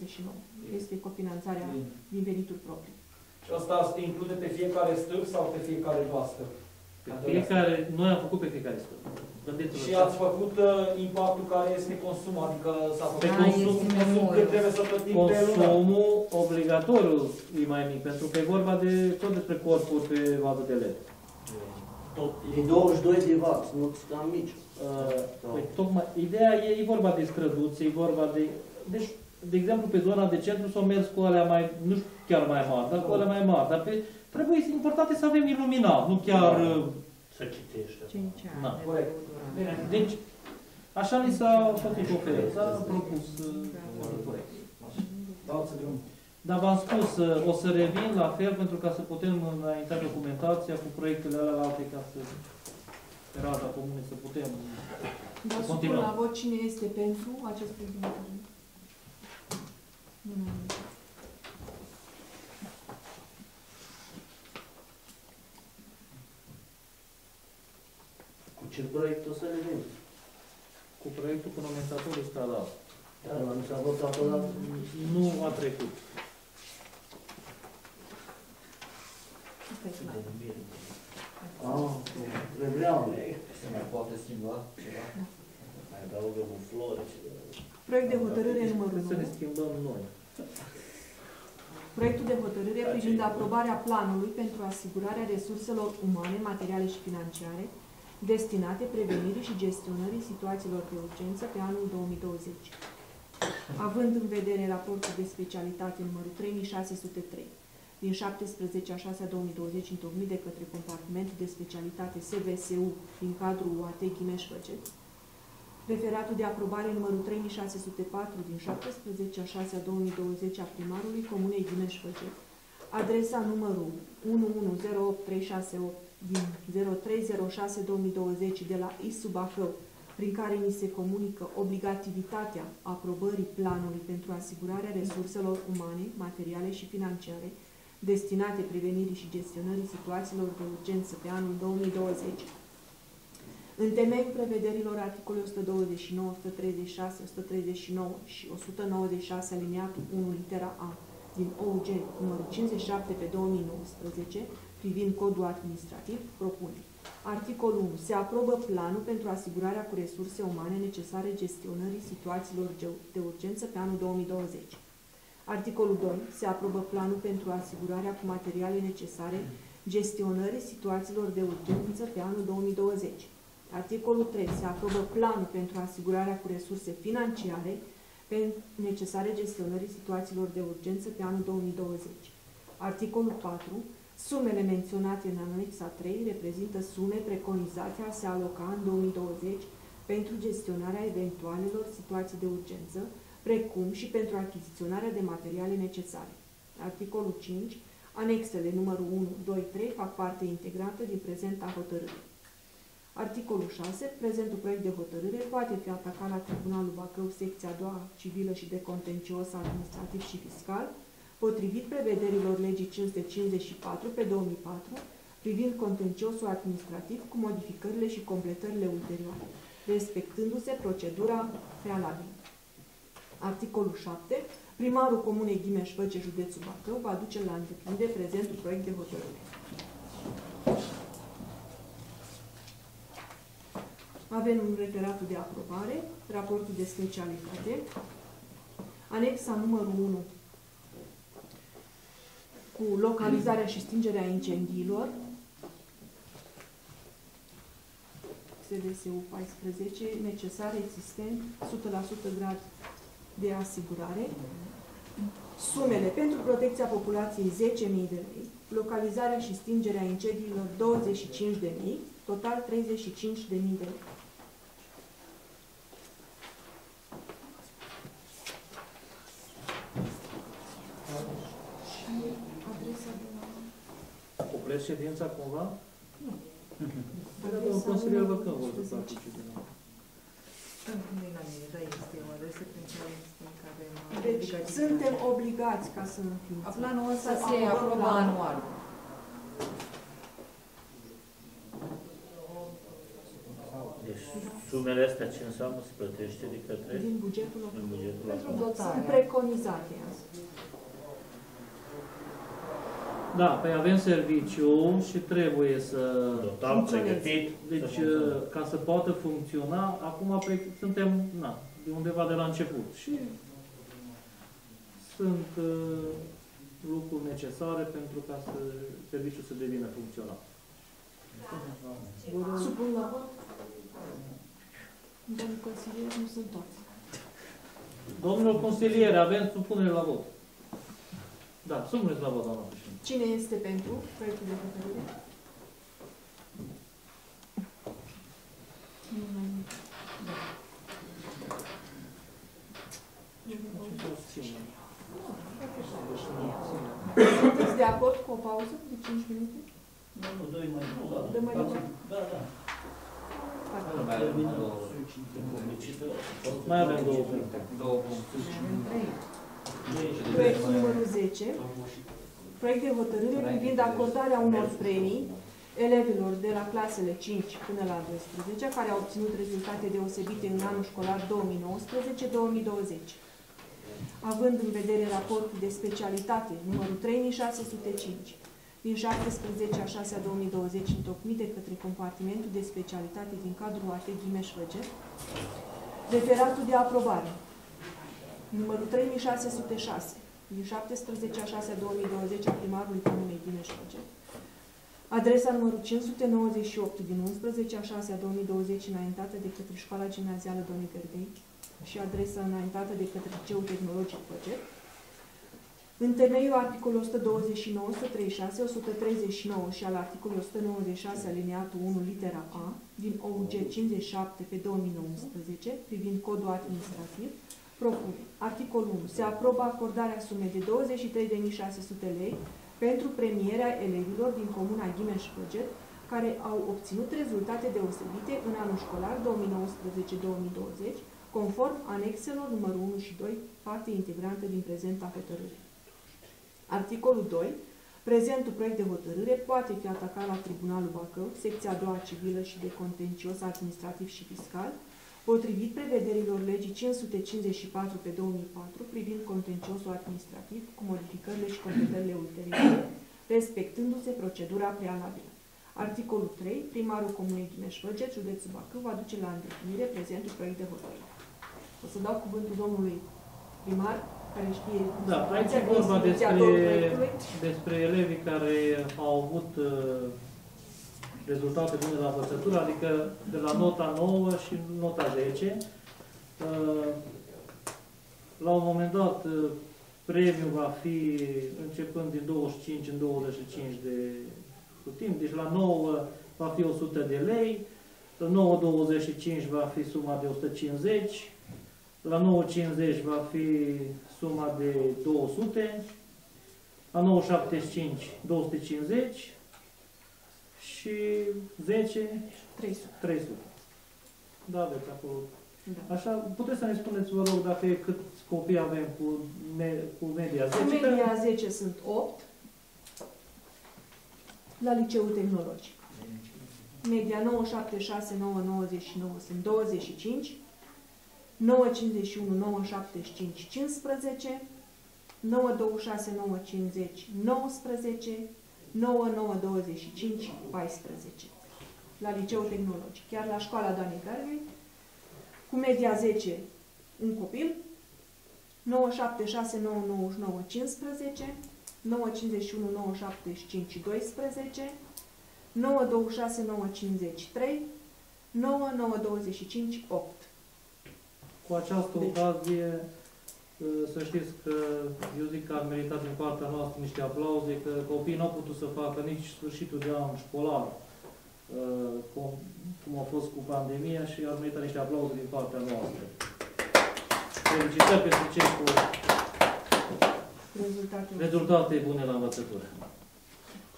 17.179 este cofinanțarea din venituri proprii. Și asta se include pe fiecare stâlp sau pe fiecare noastră? Noi am făcut pe fiecare stâlp. Și ați făcut impactul care este consumul, adică s-a făcut consumul cât trebuie să plătim pe lună. Consumul obligatoriu e mai mic, pentru că e vorba de tot despre corpuri pe vadă de LED. E 22 W, nu am mici. Ideea e vorba de străduțe, e vorba de... Deci, de exemplu, pe zona de centru s-au mers cu alea mai, nu știu chiar mai mari, dar cu alea mai mari. Dar trebuie important să avem iluminat, nu chiar... Să citești. 5 ani. Da, corect. Deci, așa ni s-a făcut oferit. S-a propus... Dar v-am spus, o să revin la fel pentru ca să putem înainta documentația cu proiectele alea la alte ca să... Pe raza comune să putem... Dar supun la vot cine este pentru acest proiect. Ce proiect o să le vin? Cu proiectul cu nomenclatorul stalar. Dar nu s-a votat ăla? Nu a trecut. Ah, vreau. Se mai poate schimba ceva? Mai adaugăm o floră. Proiect de hotărâre numărul 1. Să ne schimbăm noi. Proiectul de hotărâre privind aprobarea planului pentru asigurarea resurselor umane, materiale și financiare destinate prevenirii și gestionării situațiilor de urgență pe anul 2020, având în vedere raportul de specialitate numărul 3603 din 17/6/2020 întocmit de către compartimentul de specialitate SVSU din cadrul UAT Ghimeș-Făget, referatul de aprobare numărul 3604 din 17/6/2020 a primarului Comunei Ghimeș-Făget, adresa numărul 110836 din 0306-2020 de la ISU Bacău, prin care ni se comunică obligativitatea aprobării planului pentru asigurarea resurselor umane, materiale și financiare destinate prevenirii și gestionării situațiilor de urgență pe anul 2020. În temeiul prevederilor articolului 129, 136, 139 și 196 alineatul 1 litera A din OUG numărul 57/2019, privind codul administrativ, propune. Articolul 1. Se aprobă planul pentru asigurarea cu resurse umane necesare gestionării situațiilor de urgență pe anul 2020. Articolul 2. Se aprobă planul pentru asigurarea cu materiale necesare gestionării situațiilor de urgență pe anul 2020. Articolul 3. Se aprobă planul pentru asigurarea cu resurse financiare necesare gestionării situațiilor de urgență pe anul 2020. Articolul 4. Sumele menționate în anexa 3 reprezintă sume preconizate a se aloca în 2020 pentru gestionarea eventualelor situații de urgență, precum și pentru achiziționarea de materiale necesare. Articolul 5. Anexele numărul 1, 2, 3 fac parte integrantă din prezenta hotărâre. Articolul 6. Prezentul proiect de hotărâre poate fi atacat la Tribunalul Bacău, secția 2 civilă și de contencios administrativ și fiscal, potrivit prevederilor legii 554/2004, privind contenciosul administrativ cu modificările și completările ulterioare, respectându-se procedura prealabilă. Articolul 7. Primarul Comunei Ghimeș-Făget, județul Bacău, va duce la îndeplinire prezentul proiect de hotărâre. Avem referatul de aprobare, raportul de specialitate, anexa numărul 1 cu localizarea și stingerea incendiilor, SDS-ul 14, necesar, existent, 100% grad de asigurare. Sumele pentru protecția populației 10.000 de lei, localizarea și stingerea incendiilor 25.000, total 35.000 de lei. Și adresa de la... Opresc ședința cumva? Nu. Consiliul Văcău o să participe. Deci suntem obligați ca să înființăm. Planul ăsta se aprobă anual. Deci sumele astea ce înseamnă se plătește de către... Din bugetul local. Sunt preconizate. Da, păi avem serviciu și trebuie să... Total pregătit. Deci, ca să poată funcționa, acum suntem, na, de undeva de la început. Și sunt lucruri necesare pentru ca să, serviciul să devină funcțional. Supun la vot? Domnul consilier, nu sunt toți. Domnul consilier, avem supunere la vot. Da, supuneți la vot, doamna președinte. Cine este pentru proiectul de hotărâre? Sunteți de acord cu o pauză de 5 minute? Nu, nu, dă-i mai mult. Dă-i mai mult? Da, da. Mai avem două puncte. Proiectul numărul 10. Proiect de hotărâre privind acordarea unor premii elevilor de la clasele 5 până la 12, care au obținut rezultate deosebite în anul școlar 2019-2020. Având în vedere raportul de specialitate numărul 3605 din 17/6/2020 întocmit de către compartimentul de specialitate din cadrul AT Ghimeș-Văget, referatul de aprobare numărul 3606 din 17/6/2020 a primarului Comunei Ghimeș-Văget, adresa numărul 598 din 11/6/2020 înaintată de către Școala Gimnazială Domnului Gărdei și adresa înaintată de către Liceul Tehnologic Văget, în temeiul articolul 129, 136, 139 și al articolului 196 alineatul 1 litera A din OUG 57/2019 privind codul administrativ, propune. Articolul 1. Se aprobă acordarea sumei de 23.600 lei pentru premierea elevilor din Comuna Ghimeș-Văget care au obținut rezultate deosebite în anul școlar 2019-2020, conform anexelor numărul 1 și 2, parte integrantă din prezenta hotărâre. Articolul 2. Prezentul proiect de hotărâre poate fi atacat la Tribunalul Bacău, secția a 2-a civilă și de contencios administrativ și fiscal, potrivit prevederilor legii 554/2004 privind contenciosul administrativ cu modificările și completările ulterioare, respectându-se procedura prealabilă. Articolul 3. Primarul Comunei Ghimeș-Văget, județul Bacău, va duce la îndeplinire prezentul proiect de hotărâre. O să dau cuvântul domnului primar, care știe... Da, aici e vorba despre elevii care au avut rezultate bune la învățătură, adică de la nota 9 și nota 10. La un moment dat, premiul va fi începând din 25 în 25 de timp, deci la 9 va fi 100 de lei, la 9.25 va fi suma de 150, la 9.50 va fi suma de 200, la 9.75 250 și 10 300. Da, aveți acolo. Da. Așa, puteți să ne spuneți, vă rog, dacă cât copii avem cu media 10? Cu media 10 sunt 8. La Liceul Tehnologic. Media 976-999 sunt 25, 951-975 15, 926-950 19, 9, 9, 25, 14, la Liceul Tehnologic, chiar la școala Doamnei Gheorghe, cu media 10 un copil, 9, 7, 6, 9, 9, 9, 15, 9, 51, 9, 75, 12, 9, 26, 9, 53, 9, 9, 25, 8. Cu această ocazie, să știți că eu zic că ar merita din partea noastră niște aplauze, că copiii n-au putut să facă nici sfârșitul de an școlar, cum a fost cu pandemia, și ar merita niște aplauze din partea noastră. Felicitări pentru cei cu rezultate bune la învățătură.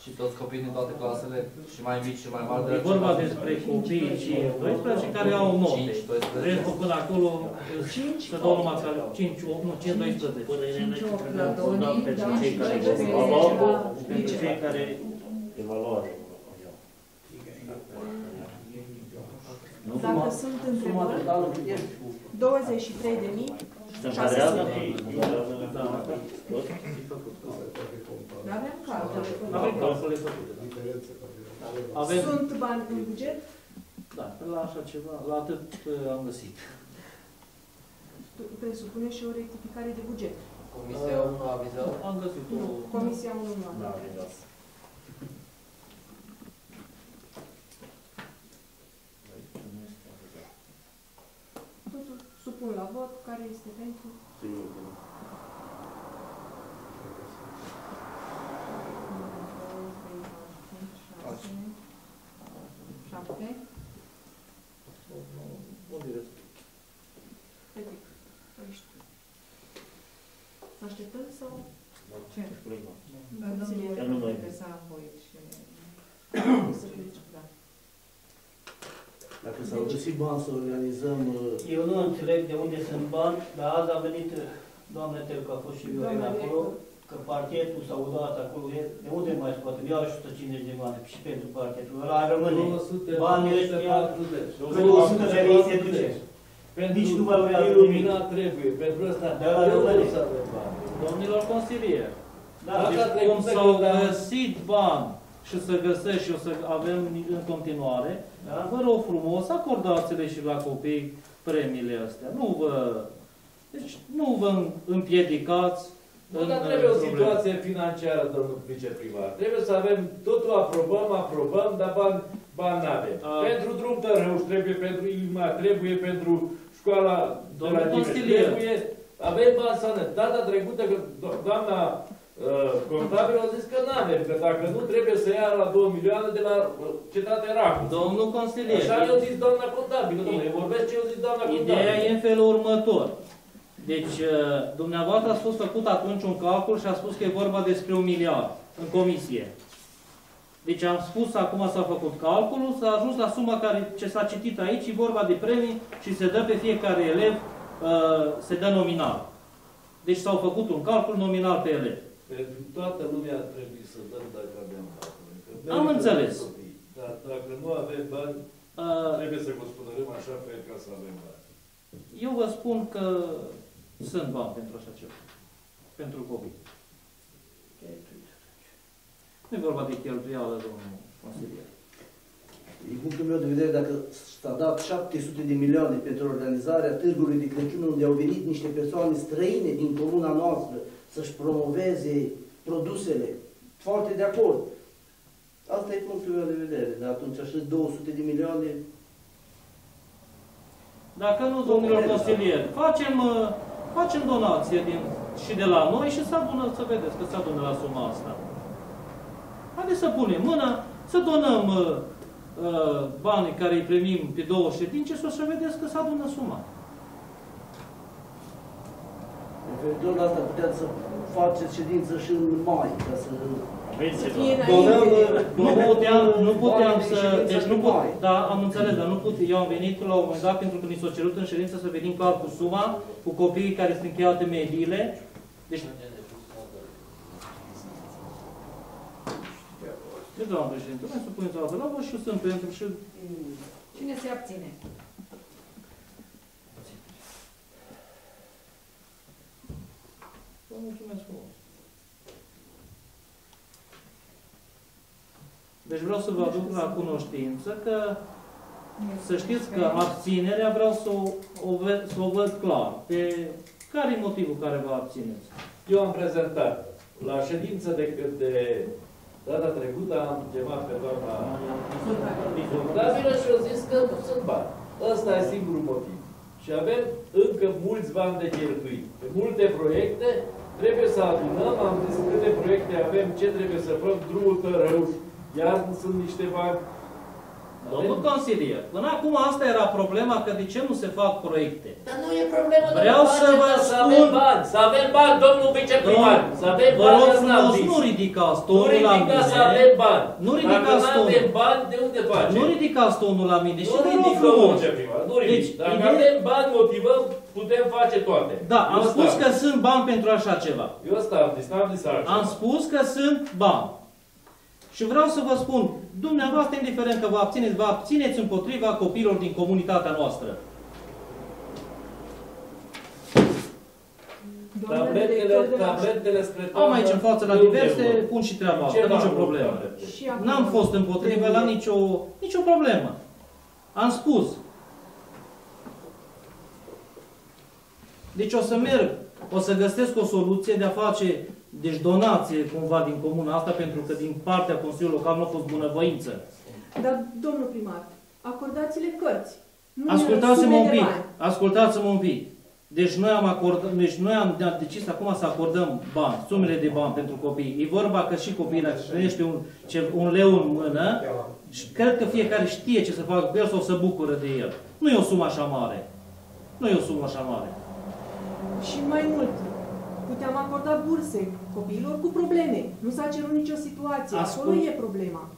Și toți copiii din toate clasele, și mai mici și mai mari. E vorba despre copiii 12 care au note. Restul până acolo, 5, să dau numai 5, 8, nu, 5, 12. Părerea mea pentru cei care evaluare, pentru cei care evaluare. Dacă sunt întrebări, 23.000. Avem calcule făcute. Sunt bani în buget? Da, la așa ceva, la atât am găsit. Presupune și o rectificare de buget. Comisia 1 a avizat? Am găsit o... Comisia 1 a avizat. Totul supun la vot, care este pentru? Să așteptăm sau ce? Nu mai interesa apoi și să fie da. Dacă s-au găsit bani să organizăm... Eu nu înțeleg de unde sunt bani, dar azi a venit doamna Telcă, a fost și eu acolo, că parchetul s-au dat acolo, de unde mai scoatem? Iau și 150 de bani și pentru parchetul ăla rămâne. Banii ăștia, că 100 de lei se duce. Nici nu valorează nimic. Trebuie, pentru ăsta, dar rămâne. Domnilor consilieri, dacă cum s-au găsit bani și să găsești și o să avem în continuare, vă rog frumos, acordați-le și la copii premiile astea. Nu vă împiedicați. Nu, dar trebuie o situație financiară, domnul viceprimar. Trebuie să avem, totul aprobăm, dar bani n-avem. Pentru Drum Tărhăuș trebuie, pentru Ilma trebuie, pentru școala de la Dimeș trebuie. Avem bani sană. Data trecută, că doamna contabil a zis că n-avem, că dacă nu trebuie să ia la 2 milioane de la cetatea Racu. Domnul consilier. Așa eu zis doamna contabilă, domnule, vorbesc ce eu zis doamna contabilă. Ideea e în felul următor. Deci, dumneavoastră ați fost făcut atunci un calcul și a spus că e vorba despre 1 miliard în comisie. Deci am spus, acum s-a făcut calculul, s-a ajuns la suma care, ce s-a citit aici, e vorba de premii și se dă pe fiecare elev, se dă nominal. Deci s-au făcut un calcul nominal pe elev. Pentru toată lumea trebuie să dăm dacă avem bani. Am înțeles. Dar dacă nu avem bani, trebuie să gospodărim așa pe el ca să avem bani. Eu vă spun că sunt bani pentru așa ceva. Pentru copii. Nu e vorba de cheltuială, domnul consilier. Din punctul meu de vedere, dacă s-a dat 700 de milioane pentru organizarea târgului de Crăciun, unde au venit niște persoane străine din comuna noastră să-și promoveze produsele, foarte de acord. Asta e punctul meu de vedere. Dar atunci așa 200 de milioane... Dacă nu, domnilor consilieri, facem donație și de la noi și să adună, să vedeți că se adună la suma asta. Haideți să punem mâna, să donăm banii care îi primim pe 2 ședințe și o să vedeți că se adună suma. Referitor la asta puteți să faceți ședință și în mai, ca să... Eu am venit la un moment dat pentru că ni s-a cerut în ședință să venim clar cu suma, cu copiii care sunt încheiate mediile. Deci... Deci, doamna președinte, mai supuneți la vă și sunt pentru și... Cine se abține? Vă mulțumesc frumos. Deci vreau să vă aduc la cunoștință că să știți că abținerea vreau să o văd clar. Pe care e motivul care vă abțineți? Eu am prezentat. La ședință de data trecută am chemat pe doamna Dovdabilă și eu zis că nu sunt bani. Ăsta e singurul motiv. Și avem încă mulți bani de cheltuit. Pe multe proiecte trebuie să adunăm, am zis câte proiecte avem, ce trebuie să fac, drumul Tărăuși. Iar sunt niște bani. Domnul consilier, până acum asta era problema, că de ce nu se fac proiecte? Dar nu e problema, vreau să vă spun... Să avem bani, să avem bani, domnul viceprimar. Să avem bani, nu ridicați tonul la mine. Să avem bani. Nu ridicați tonul. Dacă nu avem bani, de unde facem? Nu ridicați tonul la mine. Nu ridicăm, viceprimar, nu ridicăm. Dacă avem bani, motivăm, putem face toate. Da, am spus că sunt bani pentru așa ceva. Eu n-am zis altceva. Am spus că sunt bani. Și vreau să vă spun, dumneavoastră, indiferent că vă abțineți împotriva copiilor din comunitatea noastră. Tabletele spre... Am aici în față la diverse, pun și treaba asta, nicio problemă. N-am fost împotriva la nicio problemă. Am spus. Deci o să merg, o să găsesc o soluție de a face... Deci donație cumva din comuna asta, pentru că din partea Consiliului Local nu a fost bunăvoință. Dar, domnul primar, acordați-le cărți. Ascultați-mă un pic, ascultați-mă un pic. Deci noi am decis acum să acordăm bani, sumele de bani pentru copii. E vorba că și copiii, dacă primește un leu în mână, și cred că fiecare știe ce să facă cu el sau să bucură de el. Nu e o sumă așa mare. Nu e o sumă așa mare. Și mai mult. Puteam acorda burse copiilor cu probleme. Nu s-a cerut nicio situație. Acolo e problema.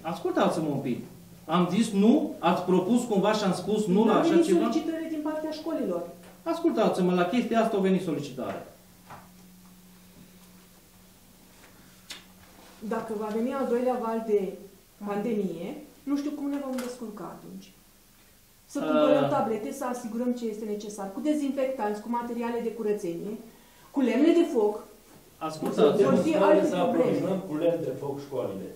Ascultați-mă un pic. Am zis nu? Ați propus cumva și am spus nu la așa ceva? Au venit solicitări din partea școlilor. Ascultați-mă, la chestia asta au venit solicitare. Dacă va veni al doilea val de pandemie, nu știu cum ne vom descurca atunci. Să cumpărăm tablete, să asigurăm ce este necesar, cu dezinfectanți, cu materiale de curățenie, cu lemne de foc. Ascultați, vor fi alte probleme. Cu lemne de foc școlile.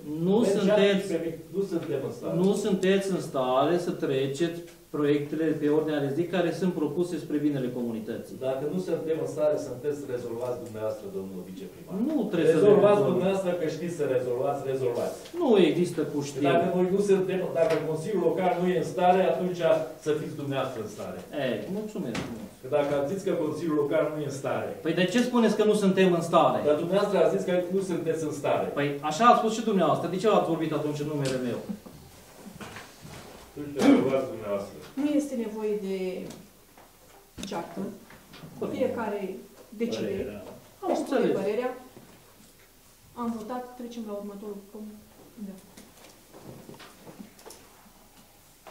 Nu sunteți în stare să treceți proiectele pe ordinea de zi care sunt propuse spre binele comunității. Dacă nu suntem în stare, sunteți să rezolvați dumneavoastră, domnul viceprimar. Nu trebuie să rezolvați dumneavoastră, că știți să rezolvați, rezolvați. Nu există cu știri. Dacă noi nu suntem, dacă Consiliul Local nu e în stare, atunci să fiți dumneavoastră în stare. Ei, mulțumesc. Că dacă ați zis că Consiliul Local nu e în stare. Păi de ce spuneți că nu suntem în stare? Dar dumneavoastră ați zis că nu sunteți în stare. Păi așa ați spus și dumneavoastră. De ce ați vorbit atunci în numele meu? Nu este nevoie de ceartă. Fiecare decide. Am spune părerea. Am votat. Trecem la următorul punct. Da.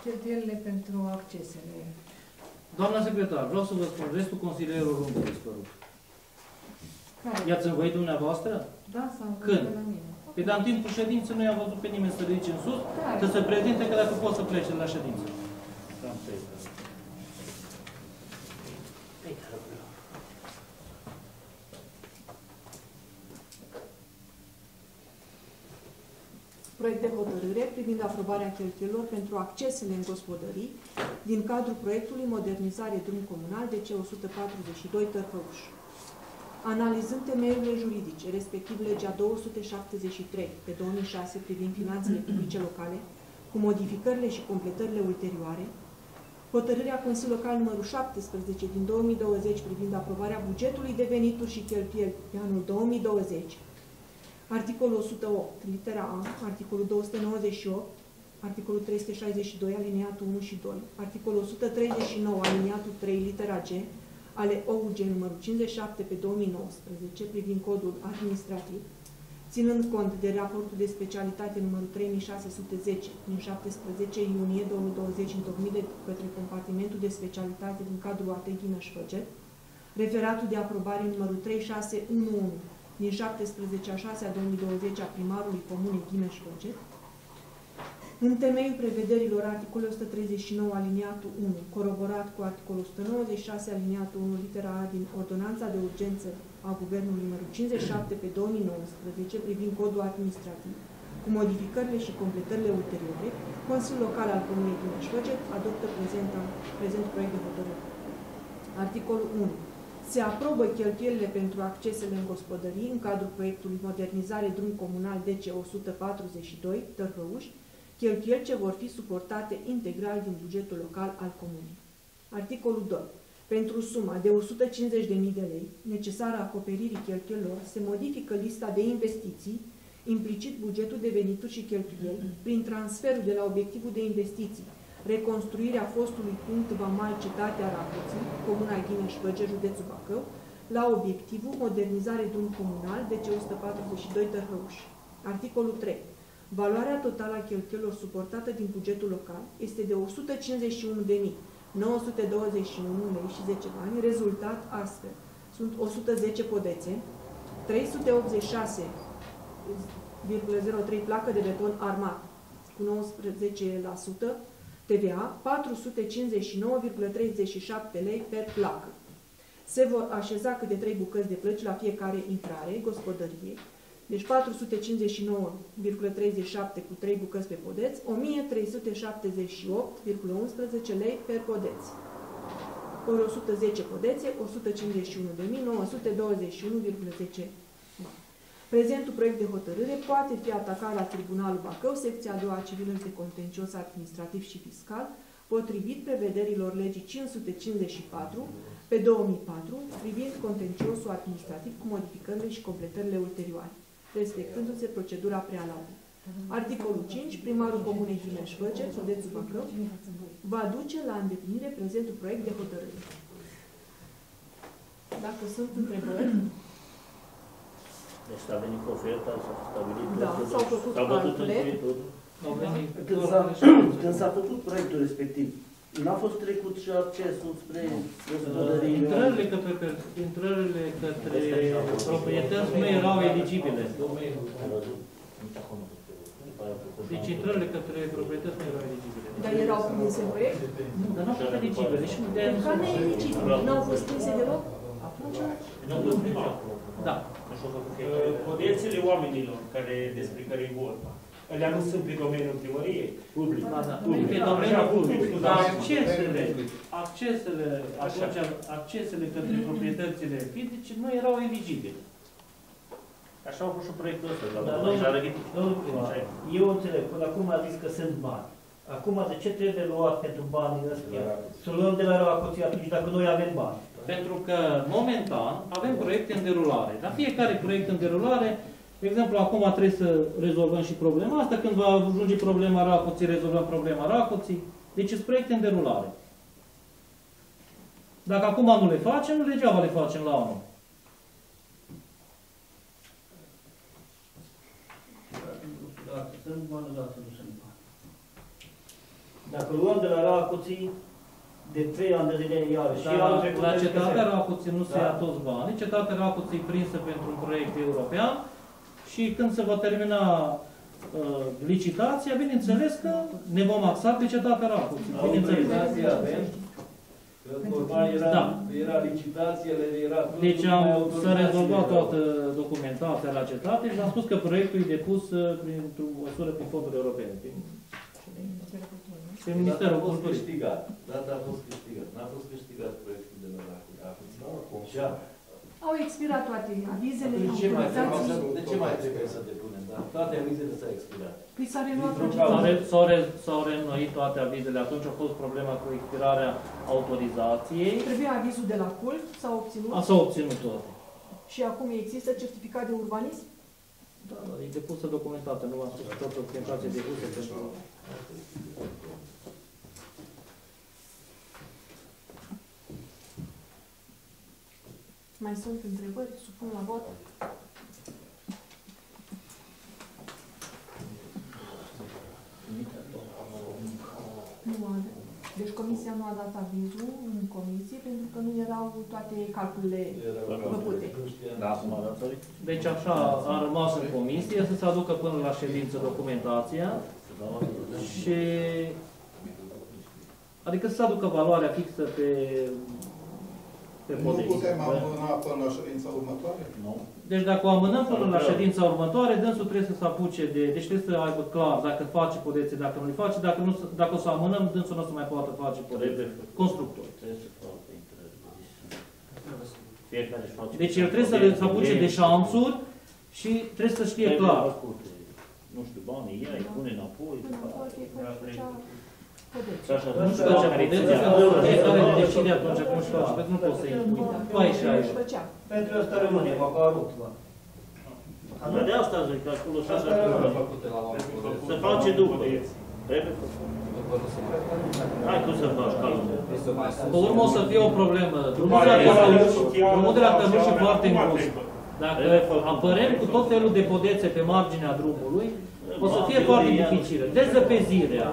Cheltuielile pentru accesele. Doamna secretar, vreau să vă spun, restul consilierul Rungu a dispărut. I-ați învoit dumneavoastră? Da, s-a învoit de la mine. Păi, dar în timpul ședinței nu i-am văzut pe nimeni să ridice în sus, că se prezinte, că dacă pot să plece la ședință. Proiect de hotărâre privind aprobarea cheltuielor pentru accesele în gospodării din cadrul proiectului Modernizare Drum Comunal DC-142 Tărhăuș. Analizând temeiurile juridice, respectiv legea 273 pe 2006 privind finanțele publice locale, cu modificările și completările ulterioare, hotărârea Consiliului Local nr. 17 din 2020 privind aprobarea bugetului de venituri și cheltuieli pe anul 2020, articolul 108, litera A, articolul 298, articolul 362, alineatul 1 și 2, articolul 139, alineatul 3, litera G, ale OUG numărul 57 pe 2019 privind codul administrativ, ținând cont de raportul de specialitate numărul 3610 din 17 iunie 2020 întocmit de către compartimentul de specialitate din cadrul ATGHI Nășfăget, referatul de aprobare numărul 3611 din 17/6/2020 a primarului comunei Ghi Nășfăget, în temeiul prevederilor articolului 139 aliniatul 1, coroborat cu articolul 196 aliniatul 1 litera A din Ordonanța de Urgență a Guvernului nr. 57 pe 2019 privind codul administrativ, Cu modificările și completările ulterioare, Consiliul Local al Comunei Timișloget adoptă prezent proiect de hotărâre. Articolul 1. Se aprobă cheltuielile pentru accesele în gospodării în cadrul proiectului Modernizare Drum Comunal DC-142, Târhăuși, cheltuieli ce vor fi suportate integral din bugetul local al comunei. Articolul 2. Pentru suma de 150.000 de lei necesară acoperirii cheltuielor, se modifică lista de investiții, implicit bugetul de venituri și cheltuieli, prin transferul de la obiectivul de investiții, reconstruirea fostului punct vamal Cetatea Rapoții, Comuna Ghineș-Văger, județul Bacău, la obiectivul Modernizare Drum Comunal DC-142 Târhăuși. Articolul 3. Valoarea totală a cheltuielor suportată din bugetul local este de 151.921,10 lei, rezultat astfel. Sunt 110 podețe, 386,03 placă de beton armat, cu 19% TVA, 459,37 lei per placă. Se vor așeza câte 3 bucăți de plăci la fiecare intrare, gospodărie, deci 459,37 cu 3 bucăți pe podeț, 1.378,11 lei per podeț. Ori 110 podețe, 151.921,10 bani. Prezentul proiect de hotărâre poate fi atacat la Tribunalul Bacău, secția a doua civilă de contencios administrativ și fiscal, potrivit prevederilor legii 554 pe 2004, privind contenciosul administrativ cu modificările și completările ulterioare, respectându-se procedura prealabilă. Articolul 5. Primarul Comunei Ghineș-Văger, județul Bacău, va duce la îndeplinire prezentul proiect de hotărâre. Dacă sunt întrebări... Deci s-a venit cu oferta, s-a stabilit... Da, s-au făcut calcule. Când s-a făcut proiectul respectiv, n-a fost trecut și accesul spre gospodării... Intrările către proprietăți nu erau eligibile. Deci intrările către proprietăți nu erau eligibile. Dar erau prinse în proiect? Nu, dar nu au fost eligibile. Pentru că nu e eligibil. Nu au fost prinse deloc? Atunci... Nu au fost prinse. Da. Podețele oamenilor despre care e vorba, alea nu sunt pe domeniul primăriei, public. Pe domeniul public, dar accesele către proprietățile fizice nu erau eligibile. Așa au fost și proiectul ăsta, dar eu înțeleg, până acum a zis că sunt bani. Acum, de ce trebuie luat pentru banii ăștia? Să luăm de la Rapoții atunci dacă noi avem bani. Pentru că, momentan, avem proiecte în derulare. Dar fiecare proiect în derulare, de exemplu, acum trebuie să rezolvăm și problema asta. Când va ajunge problema Rapoții, rezolvăm problema Rapoții. Deci sunt proiecte în derulare. Dacă acum nu le facem, degeaba le facem la anul. Dacă sunt bani, dacă nu sunt bani. Dacă luăm de la Rapoții, de 3 ani de zile iarăși. La Cetatea Rapoții nu se ia toți banii. Cetatea Rapoții e prinsă pentru un proiect european și când se va termina licitația, bineînțeles că ne vom axa pe Cetatea Rapoții. Autorizația avem. Era licitație, era... Deci s-a rezolvat toată documentația la Cetatea și am spus că proiectul e depus printr-o măsură prin fonduri europene. Ministerul a fost câștigat. Data a fost câștigat. N-a fost câștigat proiectul de la Rapoții. Au expirat toate avizele. De ce mai trebuie să depunem? Toate avizele s-au expirat. S-au reînnoit toate avizele. Atunci a fost problema cu expirarea autorizației. Trebuia avizul de la CULP? S-a obținut? S-a obținut toate. Și acum există certificat de urbanism? Da, e depusă documentată. Nu am spus tot documentație depusă pentru... Mai sunt întrebări? Supun la vot. Deci comisia nu a dat avizul în comisie pentru că nu erau toate calculele făcute. Deci așa a rămas în comisie să se aducă până la ședință documentația și... Adică să se aducă valoarea fixă pe Nu putem amâna până la ședința următoare? Nu. Deci dacă o amânăm până la ședința următoare, dânsul trebuie să se apuce de... Deci trebuie să aibă clar dacă face podeții, dacă nu-i face, dacă o să amânăm, dânsul nu o să mai poată face podeții. Constructor. Deci el trebuie să se apuce de șansuri și trebuie să știe clar. Nu știu, banii ia, îi pune înapoi. Nu știu ce puteți, fiecare decide atunci cum își face, pentru că nu poți să-i impui. Tu ai și aici. Pentru asta rămâne, mă, că a rupt, mă. Dar de asta zic, că acolo și așa rămâne. Se face după, e. Trebuie făcut. Hai tu să faci calul. Pe urmă o să fie o problemă. Drumul de la Căruși e foarte îngust. Dacă apărem cu tot felul de podețe pe marginea drumului, o să fie foarte dificilă. Dezăpezirea.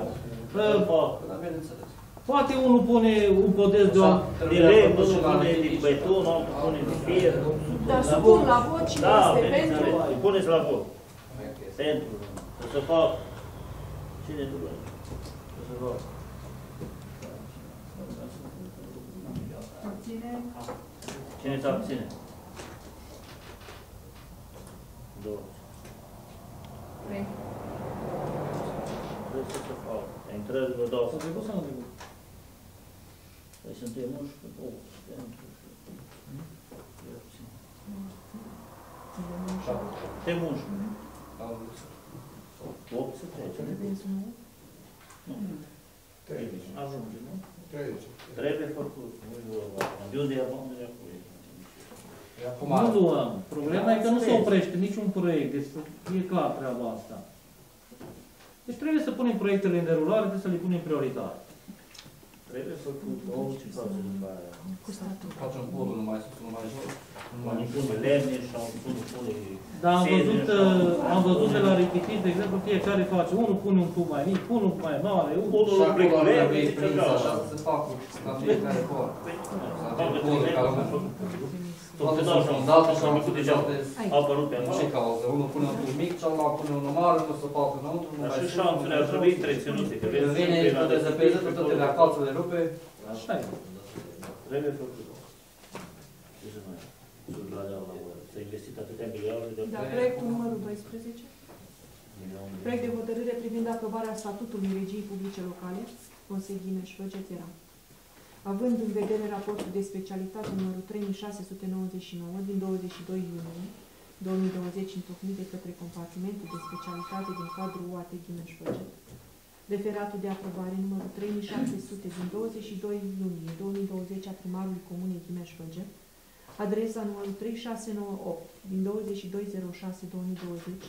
Poate unul pune un podeț de oameni. Unul pune din beton, altul pune din fier. Dar supun la vot și este pentru... Îi puneți la vot. Pentru. O să fac... Cine tu vrei? O să fac. Cine se abține? Două. Vrei. Vrei să se facă. Intrări vă dau. S-a trecut sau nu trecut? Păi suntem 11, 8, 7. Suntem 11. 8 se trece. Nu. 30. Ajunge, nu? 30. Trebuie făcut. De unde e bani de acolo? Nu luăm. Problema e că nu se oprește niciun proiect. Deci e clar treaba asta. Deci trebuie să punem proiectele în derulare, trebuie să le punem prioritate. Trebuie să făcut orice față după aia. Facem podul, nu mai sus, nu mai jos. Nu mai pune lemne și au pune... Dar am văzut de la Richitit, de exemplu, fiecare face. Unul pune un cub mai mic, unul mai mare, unul pune cu lemne, și așa se facă la fiecare pod. Să avem podul care am făcut. Toate s-au fondat și am făcut deja apărut pe acolo. Unul pune un mic, cealaltă pune un mare, unul se poate înăuntru. Dar și șanțele ar trebui treținute. Când vine și tot dezăpeze, tot de la față le rupe. Așa e. Trebuie făcut. Ce să mai s-a investit atâtea miliarde de... Dar proiectul numărul 12? Proiect de hotărâre privind aprobarea statutului regiei publice locale, Consiliul Ghimeș-Roget era. Având în vedere raportul de specialitate numărul 3699 din 22 iunie 2020 întocmit de către compartimentul de specialitate din cadrul UAT Ghimeș-Făget, referatul de aprobare numărul 3600 din 22 iunie 2020 a primarului Comunei Ghimeș-Făget, adresa numărul 3698 din 2206-2020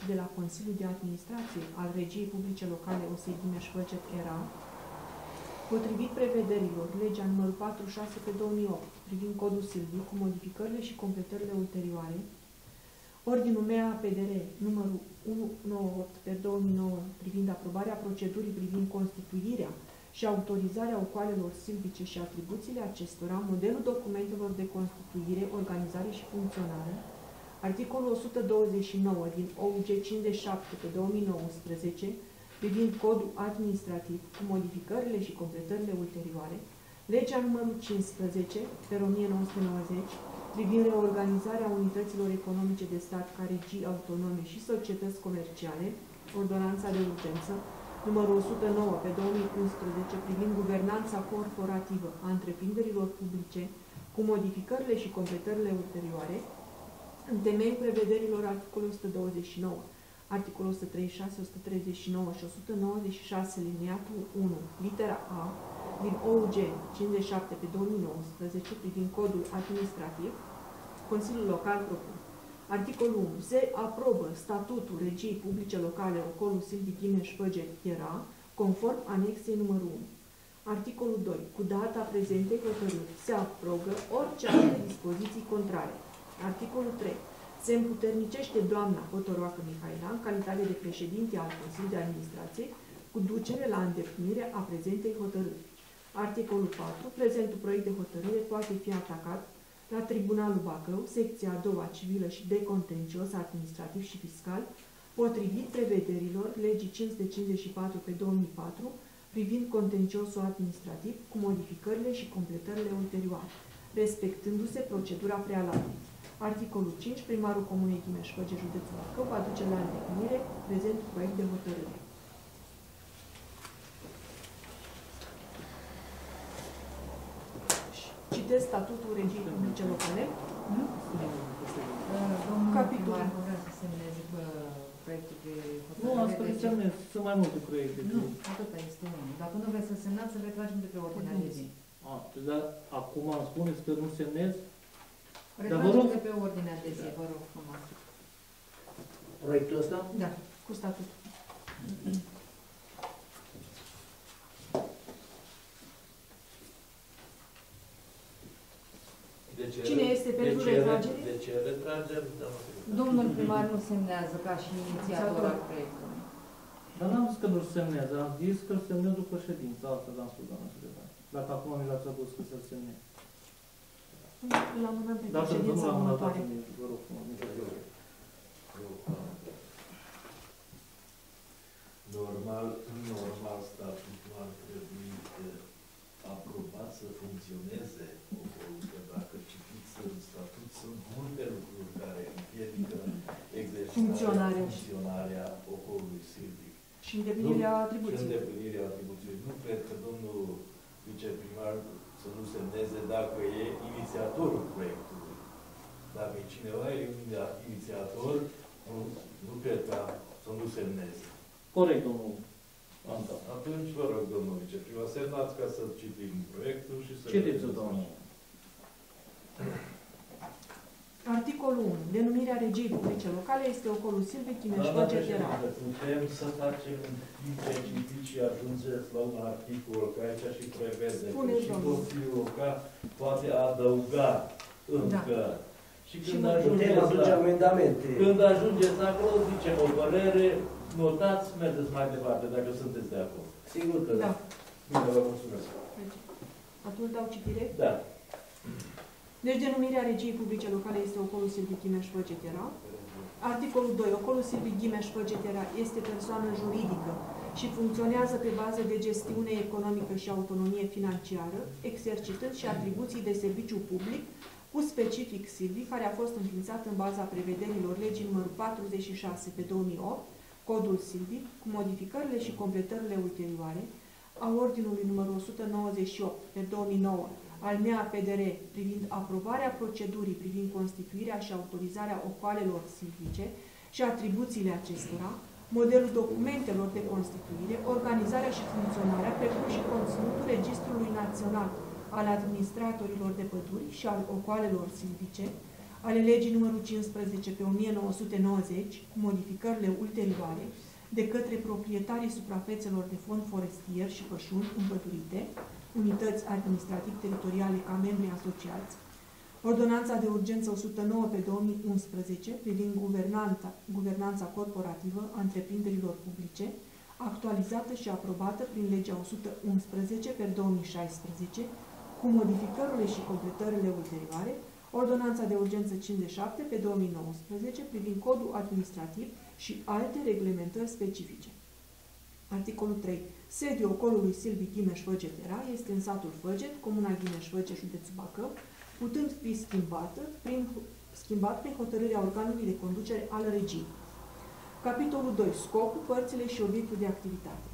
de la Consiliul de Administrație al Regiei Publice Locale OSEI Ghimeș-Făget era, potrivit prevederilor, legea numărul 46/2008 privind codul Silviu, cu modificările și completările ulterioare, ordinul MAPDR numărul 198/2009 privind aprobarea procedurii privind constituirea și autorizarea ocoalelor silvice și atribuțiile acestora, modelul documentelor de constituire, organizare și funcționare, articolul 129 din OUG 57/2019, privind codul administrativ cu modificările și completările ulterioare, legea numărul 15/1990, privind reorganizarea unităților economice de stat ca regii autonome și societăți comerciale, ordonanța de urgență numărul 109/2011, privind guvernanța corporativă a întreprinderilor publice cu modificările și completările ulterioare, în temeiul prevederilor articolul 129. Articolul 136, 139 și 196, liniatul 1, litera A, din OUG 57/2019, privind codul administrativ, Consiliul Local propun. Articolul 1. Se aprobă statutul regiei publice locale Ocolul Silviu Ghimeș-Făget era, conform anexei numărul 1. Articolul 2. Cu data prezentei hotărârii se aprobă orice alte dispoziții contrare. Articolul 3. Se împuternicește doamna Hotoroacă Mihaela în calitate de președinte al Consiliului de Administrație cu ducere la îndeplinire a prezentei hotărâri. Articolul 4. Prezentul proiect de hotărâre poate fi atacat la Tribunalul Bacău, secția a doua civilă și de contencios administrativ și fiscal, potrivit prevederilor legii 554/2004 privind contenciosul administrativ cu modificările și completările ulterioare. respectându-se procedura prealabilă. Articolul 5. Primarul Comunei Chimeș-Făge, județul Bacău, va duce la îndeplinire prezentul proiect de hotărâre. Citesc statutul regiei publice locale. Capitolul. Nu, asta înseamnă, sunt mai multe proiecte. Nu, atâta este unul. Dacă nu vreți să semnați, să retragem de pe ordinea de zi. Dar acum îmi spuneți că nu semnez? Retragem de pe ordinea de zi, vă rog frumos. Proiectul ăsta? Da, cu statutul. Cine este pentru retragere? De ce retragem? Domnul primar nu semnează ca și inițiator al proiectului. Dar n-am zis că nu-l semnează, am zis că-l semnez după ședință, asta l-am spus, doamna secretar. Dacă acum mi l-ați adus că să-l semnez. La mânăm pentru ședință, mă pare. Vă rog, mă rog. Normal, statutul ar trebui aprobat să funcționeze. Dacă citiți în statut, sunt multe lucruri care împiedică funcționarea ocolului silvic. Și îndeplinirea atribuției. Nu cred că domnul viceprimar să nu semneze dacă e inițiatorul proiectului. Dacă e cineva e inițiator, nu cred că să nu semneze. Corect, domnul. Atunci, vă rog, domnul viceprimar, semnați ca să citim proiectul și să... Citiți-o, domnul. Articolul 1. Denumirea regiei publice locale este ocolul Silvic, Chimeș-Făge, Terau. Putem să facem citiți și ajungeți la un articol care aici și prevede. Și Consiliul Local poate adăuga încă. Și când ajungeți acolo, zicem o părere, notați, mergeți mai departe, dacă sunteți de acolo. Sigur că da. Bine, vă mulțumesc. Atunci dau citire? Da. Deci, denumirea regiei publice locale este ocolul Silvic Chimeș-Făge Terau. Articolul 2. Ocolul Silvic Chimeș-Făge Terau este persoană juridică și funcționează pe bază de gestiune economică și autonomie financiară, exercitând și atribuții de serviciu public cu specific Silvic, care a fost înființat în baza prevederilor legii nr. 46/2008, Codul Silvic, cu modificările și completările ulterioare a ordinului nr. 198/2009. Al NEA-PDR privind aprobarea procedurii privind constituirea și autorizarea ocoalelor silvice și atribuțiile acestora, modelul documentelor de constituire, organizarea și funcționarea, precum și conținutul Registrului Național al Administratorilor de Păduri și al Ocoalelor Silvice, ale legii nr. 15/1990, cu modificările ulterioare, de către proprietarii suprafețelor de fond forestier și pășuni împădurite, unități administrativ-teritoriale ca membri asociați, Ordonanța de urgență 109/2011 privind guvernanța corporativă a întreprinderilor publice, actualizată și aprobată prin legea 111/2016, cu modificările și completările ulterioare, Ordonanța de urgență 57/2019 privind codul administrativ și alte reglementări specifice. Articolul 3. Sediul ocolului Silvic Chimeș-Făge Terau este în satul Făget, comuna Chimeș-Făge, județul Bacău, putând fi schimbat prin hotărârea organului de conducere al regiei. Capitolul 2. Scopul, părțile și obiectul de activitate.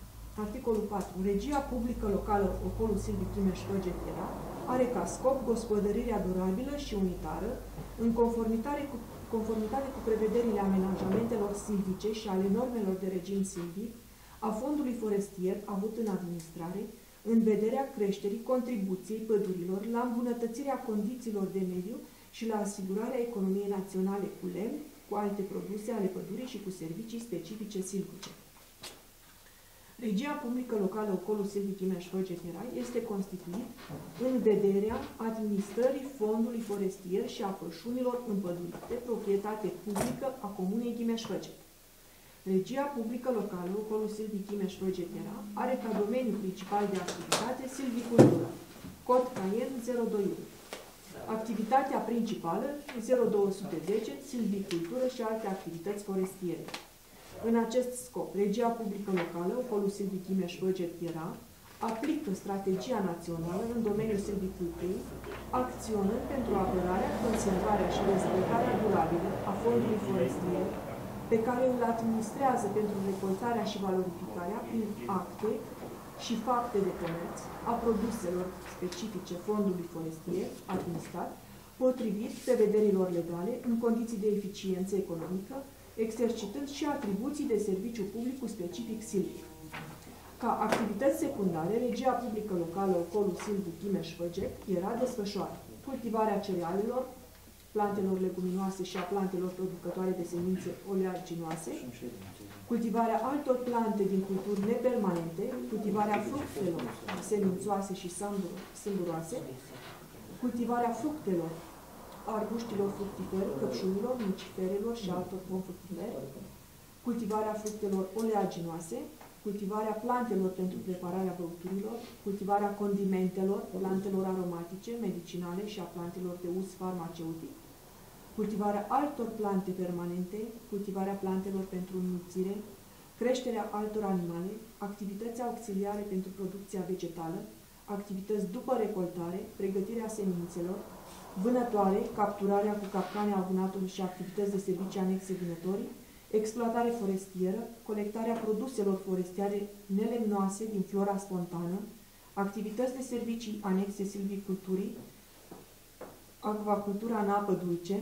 Articolul 4. Regia publică locală ocolul Silvic Chimeș-Făge Terau are ca scop gospodărirea durabilă și unitară, în conformitate cu prevederile amenajamentelor silvice și ale normelor de regim silvic, a fondului forestier avut în administrare, în vederea creșterii contribuției pădurilor la îmbunătățirea condițiilor de mediu și la asigurarea economiei naționale cu lemn, cu alte produse ale pădurii și cu servicii specifice silvice. Regia publică locală ocolul Silvic Chimeș-Făge Terau este constituit în vederea administrării fondului forestier și a pășunilor împădurite, proprietate publică a Comunei Chimeș-Făge. Regia publică locală, ocolul Silvic Chimeș-Făge Terau, are ca domeniu principal de activitate silvicultura, cod caiet 021. Activitatea principală 0210, silvicultură și alte activități forestiere. În acest scop, regia publică locală, ocolul Silvic Chimeș-Făge Terau, aplică strategia națională în domeniul silviculturii, acționând pentru apărarea, conservarea și dezvoltarea durabilă a fondului forestier, pe care îl administrează pentru recoltarea și valorificarea prin acte și fapte de comerț a produselor specifice fondului forestier administrat, potrivit prevederilor legale, în condiții de eficiență economică, exercitând și atribuții de serviciu public cu specific silvic. Ca activități secundare, regia publică locală Ocolul Silviu Ghimeș-Făgec era desfășoară cultivarea cerealelor, plantelor leguminoase și a plantelor producătoare de semințe oleaginoase, cultivarea altor plante din culturi nepermanente, cultivarea fructelor semințoase și sâmburoase, cultivarea fructelor, arbuștilor fructiferi, căpșunilor, nuciferelor și altor confructiferi, cultivarea fructelor oleaginoase, cultivarea plantelor pentru prepararea băuturilor, cultivarea condimentelor, plantelor aromatice, medicinale și a plantelor de uz farmaceutic, cultivarea altor plante permanente, cultivarea plantelor pentru înmulțire, creșterea altor animale, activități auxiliare pentru producția vegetală, activități după recoltare, pregătirea semințelor, vânătoare, capturarea cu capcane a vânatului și activități de servicii anexe vânătorii, exploatare forestieră, colectarea produselor forestiere nelemnoase din flora spontană, activități de servicii anexe silviculturii, acvacultura în apă dulce,